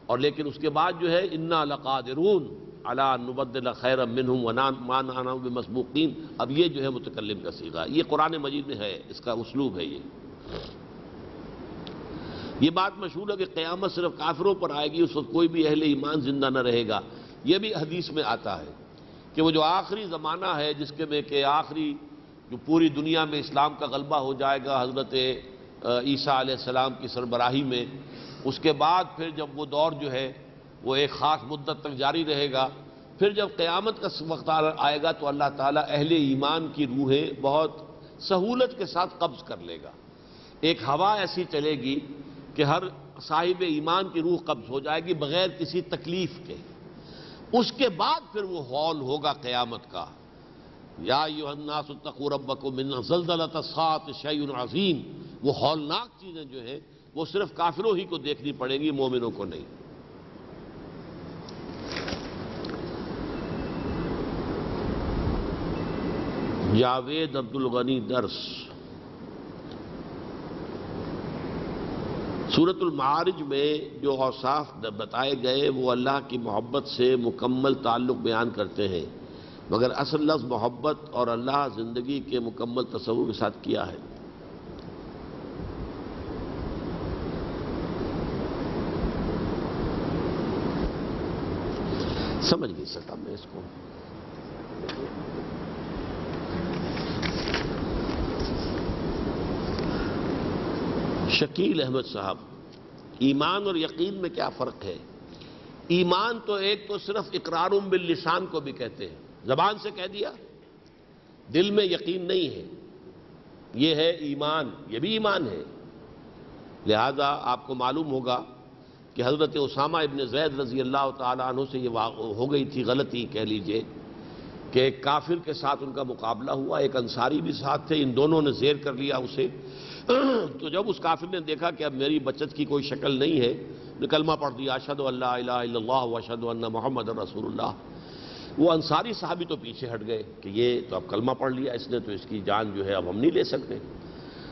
और लेकिन उसके बाद जो है इन्ना लक़ादिरून अला नुबद्दिल खैरम मिनहुम व मा नहनु बिमस्बूक़ीन, अब ये जो है मुतकल्लिम का सीगा, ये कुरान मजीद में है, इसका उसलूब है। ये ये बात मशहूर है कि क़यामत सिर्फ काफिरों पर आएगी, उस वक्त कोई भी अहले ईमान जिंदा न रहेगा। ये भी हदीस में आता है कि वो जो आखिरी ज़माना है जिसके में कि आखिरी जो पूरी दुनिया में इस्लाम का गलबा हो जाएगा हज़रत ईसा अलैहिस्सलाम की सरबराही में, उसके बाद फिर जब वो दौर जो है वो एक ख़ास मुद्दत तक जारी रहेगा, फिर जब क़यामत का वक्त आएगा तो अल्लाह ताला अहले ईमान की रूहें बहुत सहूलत के साथ कब्ज़ कर लेगा। एक हवा ऐसी चलेगी कि हर साहिब ईमान की रूह कब्ज़ हो जाएगी बग़ैर किसी तकलीफ़ के। उसके बाद फिर वो हॉल होगा क़यामत का, या अय्युहन्नासु तक़ू रब्बकुम मिन ज़लज़लति साअति शैउन अज़ीम। वो हौलनाक चीज़ें जो हैं वो सिर्फ काफिरों ही को देखनी पड़ेंगी, मोमिनों को नहीं। जावेद अब्दुल गनी दर्स, सूरतुल मारिज में जो औसाफ बताए गए वो अल्लाह की मोहब्बत से मुकम्मल ताल्लुक़ बयान करते हैं, मगर असल लफ्ज़ मोहब्बत और अल्लाह ज़िंदगी के मुकम्मल तस्वुर के साथ किया है। समझ नहीं सकता मैं इसको। शकील अहमद साहब, ईमान और यकीन में क्या फ़र्क है? ईमान तो एक तो सिर्फ इकरारुम बिल लिसान को भी कहते हैं, ज़बान से कह दिया, दिल में यकीन नहीं है, ये है ईमान, ये भी ईमान है। लिहाजा आपको मालूम होगा कि हज़रत उसामा इब्न ज़ैद रज़ी अल्लाह ताला अन्हु से ये हो गई थी गलती, कह लीजिए कि एक काफिर के साथ उनका मुकाबला हुआ, एक अंसारी भी साथ थे, इन दोनों ने ज़ेर कर लिया उसे। तो जब उस काफिर ने देखा कि अब मेरी बचत की कोई शक्ल नहीं है, ने कलमा पढ़ दिया, अशहदु अल्ला इलाहा इल्लल्लाह व अशहदु अन्ना मुहम्मदन रसूलुल्लाह। वो अंसारी साहबी तो पीछे हट गए कि ये तो अब कलमा पढ़ लिया इसने, तो इसकी जान जो है अब हम नहीं ले सकते।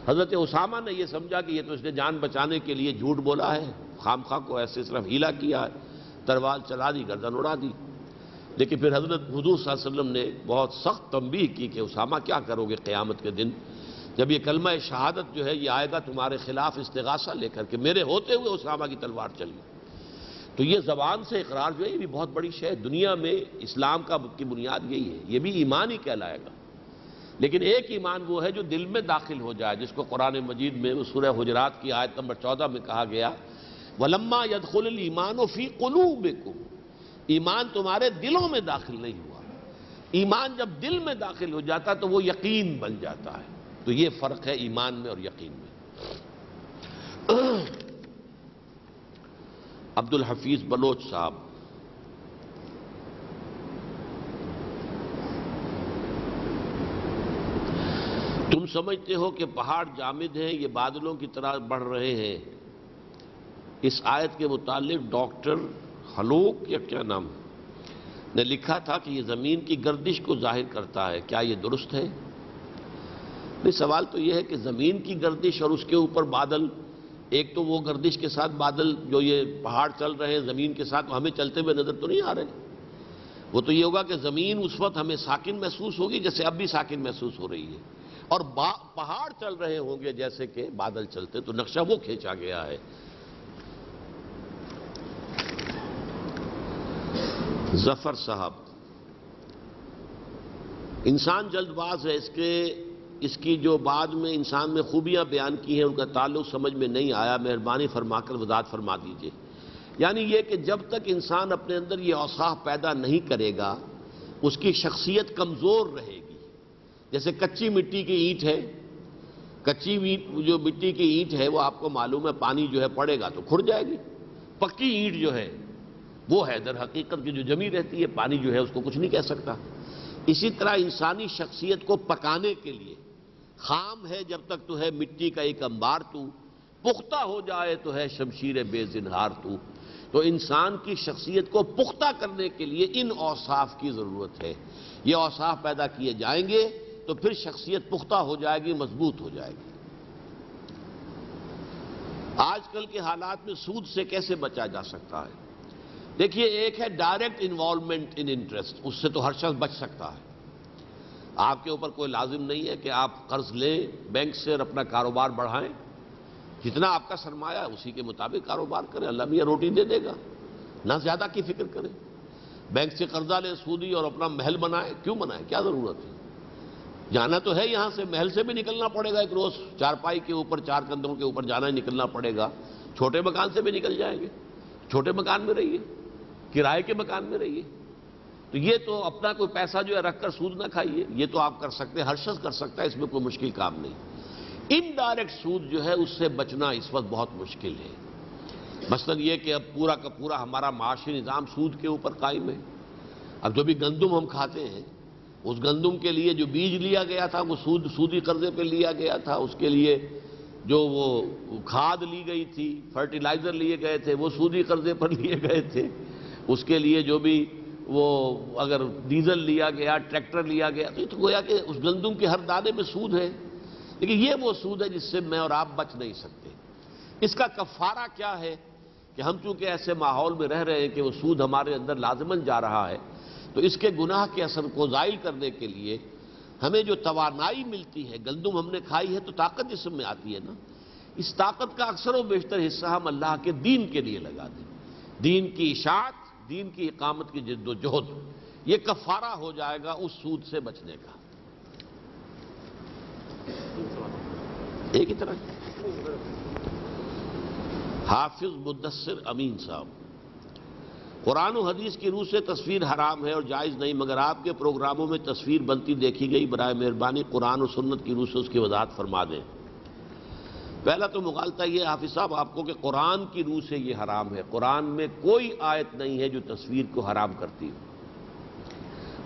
हज़रत उसामा ने यह समझा कि ये तो इसने जान बचाने के लिए झूठ बोला है, खामखा को ऐसे सिर्फ हीला किया है, तरवाल चला दी, गर्दन उड़ा दी। लेकिन फिर हज़रत हुजूर सल्लल्लाहु अलैहि वसल्लम ने बहुत सख्त तंबीह की कि उसामा क्या करोगे क़यामत के दिन जब ये कलमा शहादत जो है ये आएगा तुम्हारे खिलाफ इस्तिगासा लेकर के, मेरे होते हुए उसामा की तलवार चली। तो ये ज़बान से इकरार जो है ये भी बहुत बड़ी शय है, दुनिया में इस्लाम का की बुनियाद यही है, ये भी ईमान ही कहलाएगा। लेकिन एक ईमान वो है जो दिल में दाखिल हो जाए, जिसको कुरान मजीद में सूरह हुजरात की आयत नंबर चौदह में कहा गया, वलम्मा यदखुल ईमान फी कुलूबिकुम, ईमान तुम्हारे दिलों में दाखिल नहीं हुआ। ईमान जब दिल में दाखिल हो जाता तो वो यकीन बन जाता है। तो ये फ़र्क है ईमान में और यकीन में। अब्दुल हफीज़ बलोच साहब, तुमसे समझते हो कि पहाड़ जामिद हैं, ये बादलों की तरह बढ़ रहे हैं। इस आयत के मुतालिक डॉक्टर हलोक या क्या नाम ने लिखा था कि ये ज़मीन की गर्दिश को जाहिर करता है। क्या ये दुरुस्त है? नहीं, सवाल तो ये है कि ज़मीन की गर्दिश और उसके ऊपर बादल, एक तो वो गर्दिश के साथ बादल जो ये पहाड़ चल रहे हैं ज़मीन के साथ, हमें चलते हुए नज़र तो नहीं आ रहे। वो तो ये होगा कि ज़मीन उस वक्त हमें साकिन महसूस होगी जैसे अब भी साकिन महसूस हो रही है, और पहाड़ चल रहे होंगे जैसे कि बादल चलते, तो नक्शा वो खींचा गया है। जफर साहब, इंसान जल्दबाज है, इसके इसकी जो बाद में इंसान में खूबियां बयान की हैं उनका ताल्लुक समझ में नहीं आया, मेहरबानी फरमाकर वजाहत फरमा दीजिए। यानी यह कि जब तक इंसान अपने अंदर ये औसाफ पैदा नहीं करेगा उसकी शख्सियत कमज़ोर रहेगी। जैसे कच्ची मिट्टी की ईंट है, कच्ची जो मिट्टी की ईंट है वो आपको मालूम है पानी जो है पड़ेगा तो खुर जाएगी। पक्की ईंट जो है वो है दर हकीकत की जो जमी रहती है, पानी जो है उसको कुछ नहीं कह सकता। इसी तरह इंसानी शख्सियत को पकाने के लिए खाम है जब तक तो है मिट्टी का एक अंबार तू, पुख्ता हो जाए तो है शमशीर बेजिनहार तू। तो इंसान की शख्सियत को पुख्ता करने के लिए इन औसाफ की ज़रूरत है। ये औसाफ पैदा किए जाएंगे तो फिर शख्सियत पुख्ता हो जाएगी, मजबूत हो जाएगी। आजकल के हालात में सूद से कैसे बचा जा सकता है? देखिए, एक है डायरेक्ट इन्वॉल्वमेंट इन इंटरेस्ट, उससे तो हर शख्स बच सकता है। आपके ऊपर कोई लाजिम नहीं है कि आप कर्ज लें बैंक से और अपना कारोबार बढ़ाएं। जितना आपका सरमाया है उसी के मुताबिक कारोबार करें, अल्लाह मियां रोटी दे देगा, ना ज़्यादा की फिक्र करें। बैंक से कर्जा लें सूदी और अपना महल बनाएं, क्यों बनाएं, क्या ज़रूरत है? जाना तो है यहाँ से, महल से भी निकलना पड़ेगा, एक रोज़ चारपाई के ऊपर चार कंधों के ऊपर जाना ही निकलना पड़ेगा। छोटे मकान से भी निकल जाएंगे, छोटे मकान में रहिए, किराए के मकान में रहिए। तो ये तो अपना कोई पैसा जो है रखकर सूद ना खाइए, ये तो आप कर सकते हैं, हर शख्स कर सकता है, इसमें कोई मुश्किल काम नहीं। इनडायरेक्ट सूद जो है उससे बचना इस वक्त बहुत मुश्किल है। मसलन ये कि अब पूरा का पूरा हमारा माशी निज़ाम सूद के ऊपर कायम है। अब जो भी गंदुम हम खाते हैं उस गंदुम के लिए जो बीज लिया गया था वो सूद सूदी कर्जे पर लिया गया था, उसके लिए जो वो खाद ली गई थी, फर्टिलाइज़र लिए गए थे वो सूदी कर्जे पर लिए गए थे, उसके लिए जो भी वो अगर डीजल लिया गया, ट्रैक्टर लिया गया, तो ये तो गोया कि उस गंदुम के हर दाने में सूद है। लेकिन ये वो सूद है जिससे मैं और आप बच नहीं सकते। इसका कफारा क्या है कि हम चूंकि ऐसे माहौल में रह रहे हैं कि वो सूद हमारे अंदर लाजमन जा रहा है, तो इसके गुनाह के असर को जायल करने के लिए हमें जो तवानाई मिलती है, गंदुम हमने खाई है तो ताकत जिसम में आती है ना, इस ताकत का अक्सर व बेशतर हिस्सा हम अल्लाह के दीन के लिए लगा दें। दीन की इशाअत, दीन की इकामत की जिद्दोजहद, ये कफारा हो जाएगा उस सूद से बचने का। एक ही तरह हाफिज मुदस्सिर अमीन साहब, कुरान और हदीस की रूह से तस्वीर हराम है और जायज़ नहीं, मगर आपके प्रोग्रामों में तस्वीर बनती देखी गई, बराए मेहरबानी कुरान और सुन्नत की रूह से उसकी वजाहत फरमा दें। पहला तो मुगालता ये हाफिज़ साहब आपको कि कुरान की रूह से ये हराम है, कुरान में कोई आयत नहीं है जो तस्वीर को हराम करती हो,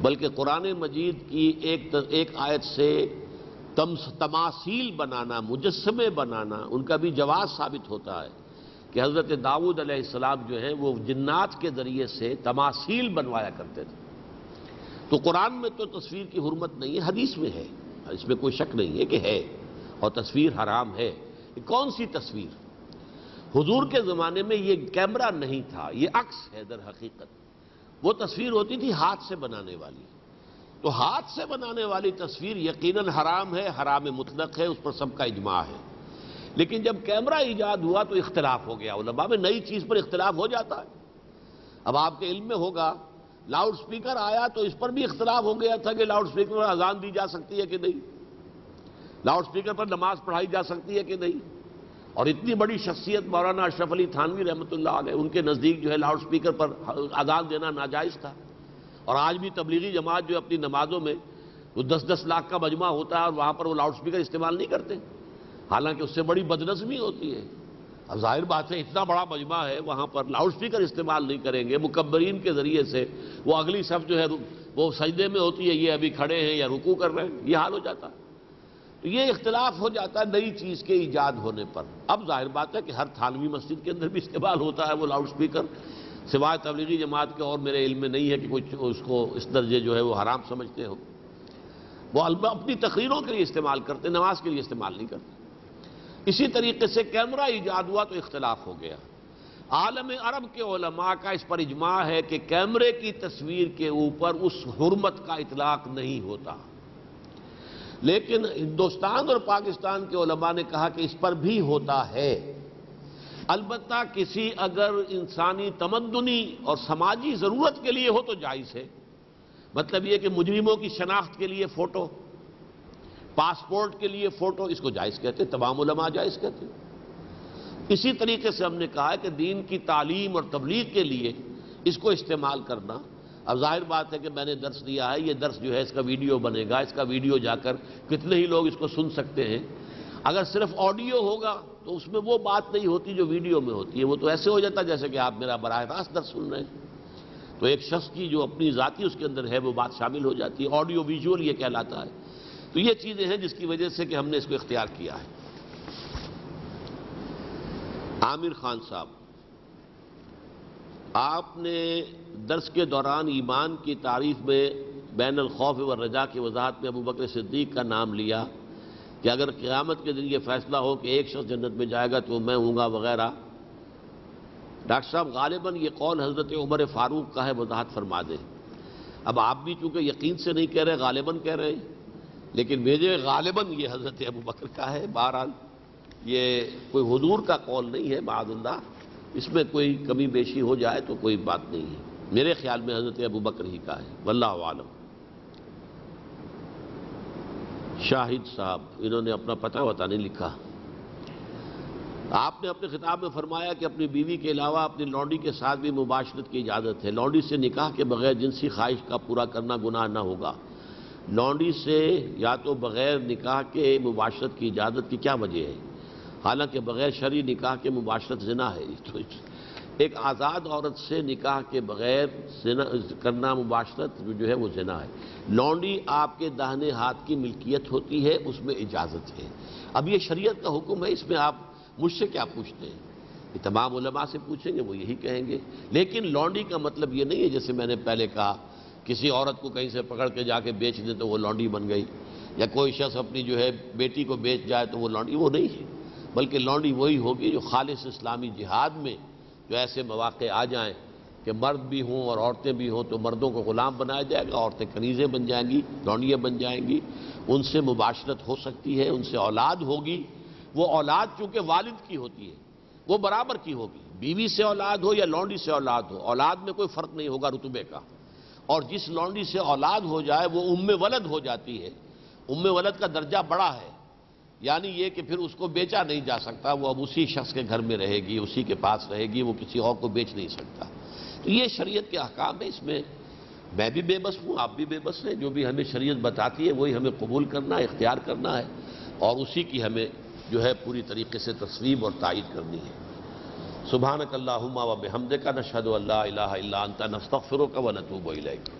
बल्कि कुरान मजीद की एक एक आयत से तमासील बनाना, मुजस्समे बनाना, उनका भी जवाज़ साबित होता है कि हज़रत दाऊद अलैहिस्सलाम जो है वो जिन्नात के ज़रिए से तमासील बनवाया करते थे। तो कुरान में तो तस्वीर की हुर्मत नहीं है, हदीस में है, इसमें कोई शक नहीं है कि है, और तस्वीर हराम है। कौन सी तस्वीर? हुजूर के ज़माने में ये कैमरा नहीं था, ये अक्स है दर हकीकत। वो तस्वीर होती थी हाथ से बनाने वाली, तो हाथ से बनाने वाली तस्वीर यकीनन हराम है, हराम मुतलक है, उस पर सबका इजमा है। लेकिन जब कैमरा ईजाद हुआ तो इख्तलाफ हो गया, उलमा में नई चीज़ पर इख्तलाफ हो जाता है। अब आपके इल्म में होगा, लाउड स्पीकर आया तो इस पर भी इख्तलाफ हो गया था कि लाउड स्पीकर पर अजान दी जा सकती है कि नहीं, लाउड स्पीकर पर नमाज पढ़ाई जा सकती है कि नहीं। और इतनी बड़ी शख्सियत मौलाना अशरफ अली थानवी रहमतुल्लाह अलैह, उनके नज़दीक जो है लाउड स्पीकर पर अजान देना नाजायज़ था। और आज भी तबलीगी जमात जो अपनी नमाज़ों में वो दस दस लाख का मजमा होता है और वहाँ पर वो लाउड स्पीकर इस्तेमाल नहीं करते, हालांकि उससे बड़ी बदनज़मी होती है। अब जाहिर बात है इतना बड़ा मजमा है वहाँ पर लाउड स्पीकर इस्तेमाल नहीं करेंगे, मुकब्बरीन के ज़रिए से वो अगली सब जो है वो सजदे में होती है, ये अभी खड़े हैं या रुकू कर रहे हैं, ये हाल हो जाता है। ये इख्तिलाफ हो जाता है नई चीज़ के ईजाद होने पर। अब जाहिर बात है कि हर थानवी मस्जिद के अंदर भी इस्तेमाल होता है वो लाउड स्पीकर, सिवाय तबलीगी जमात के, और मेरे इल्म में नहीं है कि कुछ उसको इस दर्जे जो है वो हराम समझते हो। वो अपनी तकरीरों के लिए इस्तेमाल करते, नमाज के लिए इस्तेमाल नहीं करते। इसी तरीके से कैमरा ईजाद हुआ तो इख्तिलाफ हो गया। आलम अरब के उलमा का इस पर इजमा है कि कैमरे की तस्वीर के ऊपर उस हुर्मत का इतलाक़ नहीं होता, लेकिन हिंदुस्तान और पाकिस्तान के उलमा ने कहा कि इस पर भी होता है। अलबत्ता किसी अगर इंसानी तमद्दुनी और समाजी ज़रूरत के लिए हो तो जायज़ है। मतलब ये कि मुजरिमों की शनाख्त के लिए फ़ोटो, पासपोर्ट के लिए फ़ोटो, इसको जायज़ कहते हैं, तमाम उलमा जायज़ कहते हैं। इसी तरीके से हमने कहा है कि दीन की तालीम और तबलीग के लिए इसको इस्तेमाल करना। अब जाहिर बात है कि मैंने दर्स दिया है, ये दर्स जो है इसका वीडियो बनेगा, इसका वीडियो जाकर कितने ही लोग इसको सुन सकते हैं। अगर सिर्फ ऑडियो होगा तो उसमें वो बात नहीं होती जो वीडियो में होती है, वो तो ऐसे हो जाता जैसे कि आप मेरा बराह रास्त दर्स सुन रहे हैं। तो एक शख्स की जो अपनी ज़ाती उसके अंदर है वो बात शामिल हो जाती है, ऑडियो विजुअल ये कहलाता है। तो ये चीज़ें हैं जिसकी वजह से कि हमने इसको इख्तियार किया है। आमिर खान साहब, आपने दर्स के दौरान ईमान की तारीफ में बैन अल खौफ व रजा की वजाहत में अबू बकर सिद्दीक का नाम लिया कि अगर क़यामत के दिन ये फैसला हो कि एक शख्स जन्नत में जाएगा तो मैं हूँगा वगैरह। डॉक्टर साहब, गालिबन ये कौल हज़रत उमर फारूक का है, वजाहत फरमा दें। अब आप भी चूँकि यकीन से नहीं कह रहे, गालिबन कह रहे हैं, लेकिन मेरे गालिबन ये हज़रत अबू बकर का है। बहरहाल ये कोई हुजूर का कौल नहीं है माअल्लाह, इसमें कोई कमी बेशी हो जाए तो कोई बात नहीं है। मेरे ख्याल में हज़रत अबू बकर ही का है, वल्लाहु आलम। शाहिद साहब, इन्होंने अपना पता वता नहीं लिखा। आपने अपने खिताब में फरमाया कि अपनी बीवी के अलावा अपनी लौंडी के साथ भी मुबाशरत की इजाज़त है। लौंडी से निकाह के बगैर जिनसी ख्वाहिश का पूरा करना गुनाह ना होगा। लौंडी से या तो बग़ैर निकाह के मुबाशरत की इजाज़त की क्या वजह है, हालांकि बग़ैर शरी निकाह के मुबाशरत ज़िना है। तो एक आज़ाद औरत से निकाह के बग़ैर ज़िना करना मुबाशरत जो है वो ज़िना है। लौंडी आपके दाहिने हाथ की मिल्कियत होती है, उसमें इजाज़त है। अब ये शरीयत का हुक्म है, इसमें आप मुझसे क्या पूछते हैं? ये तमाम उलमा से पूछेंगे वो यही कहेंगे। लेकिन लौंडी का मतलब ये नहीं है, जैसे मैंने पहले कहा, किसी औरत को कहीं से पकड़ के जाके बेच दे तो वो लौंडी बन गई, या कोई शख्स अपनी जो है बेटी को बेच जाए तो वो लौंडी, वो नहीं है। बल्कि लौंडी वही होगी जो खालिस इस्लामी जिहाद में जो ऐसे मौक़े आ जाएं कि मर्द भी हों और औरतें भी हों, तो मर्दों को ग़ुलाम बनाया जाएगा, औरतें कनीज़ें बन जाएंगी, लौंडियाँ बन जाएंगी, उनसे मुबाशरत हो सकती है, उनसे औलाद होगी। वो औलाद चूँकि वालिद की होती है वो बराबर की होगी, बीवी से औलाद हो या लौंडी से औलाद हो, औलाद में कोई फ़र्क नहीं होगा रुतबे का। और जिस लौंडी से औलाद हो जाए वो उम्मे वलद हो जाती है, उम्मे वलद का दर्जा बड़ा है, यानी ये कि फिर उसको बेचा नहीं जा सकता, वो अब उसी शख्स के घर में रहेगी, उसी के पास रहेगी, वो किसी और को बेच नहीं सकता। तो ये शरीयत के अहकाम है, इसमें मैं भी बेबस हूँ, आप भी बेबस हैं। जो भी हमें शरीयत बताती है वही हमें कबूल करना, इख्तियार करना है, और उसी की हमें जो है पूरी तरीके से तस्लीम और तायद करनी है। सुभानक अल्लाहुम्मा व बिहम्दिका नशहदु अल्ला इलाहा इल्ला अंता नस्तगफिरुका व नतूबु इलैक।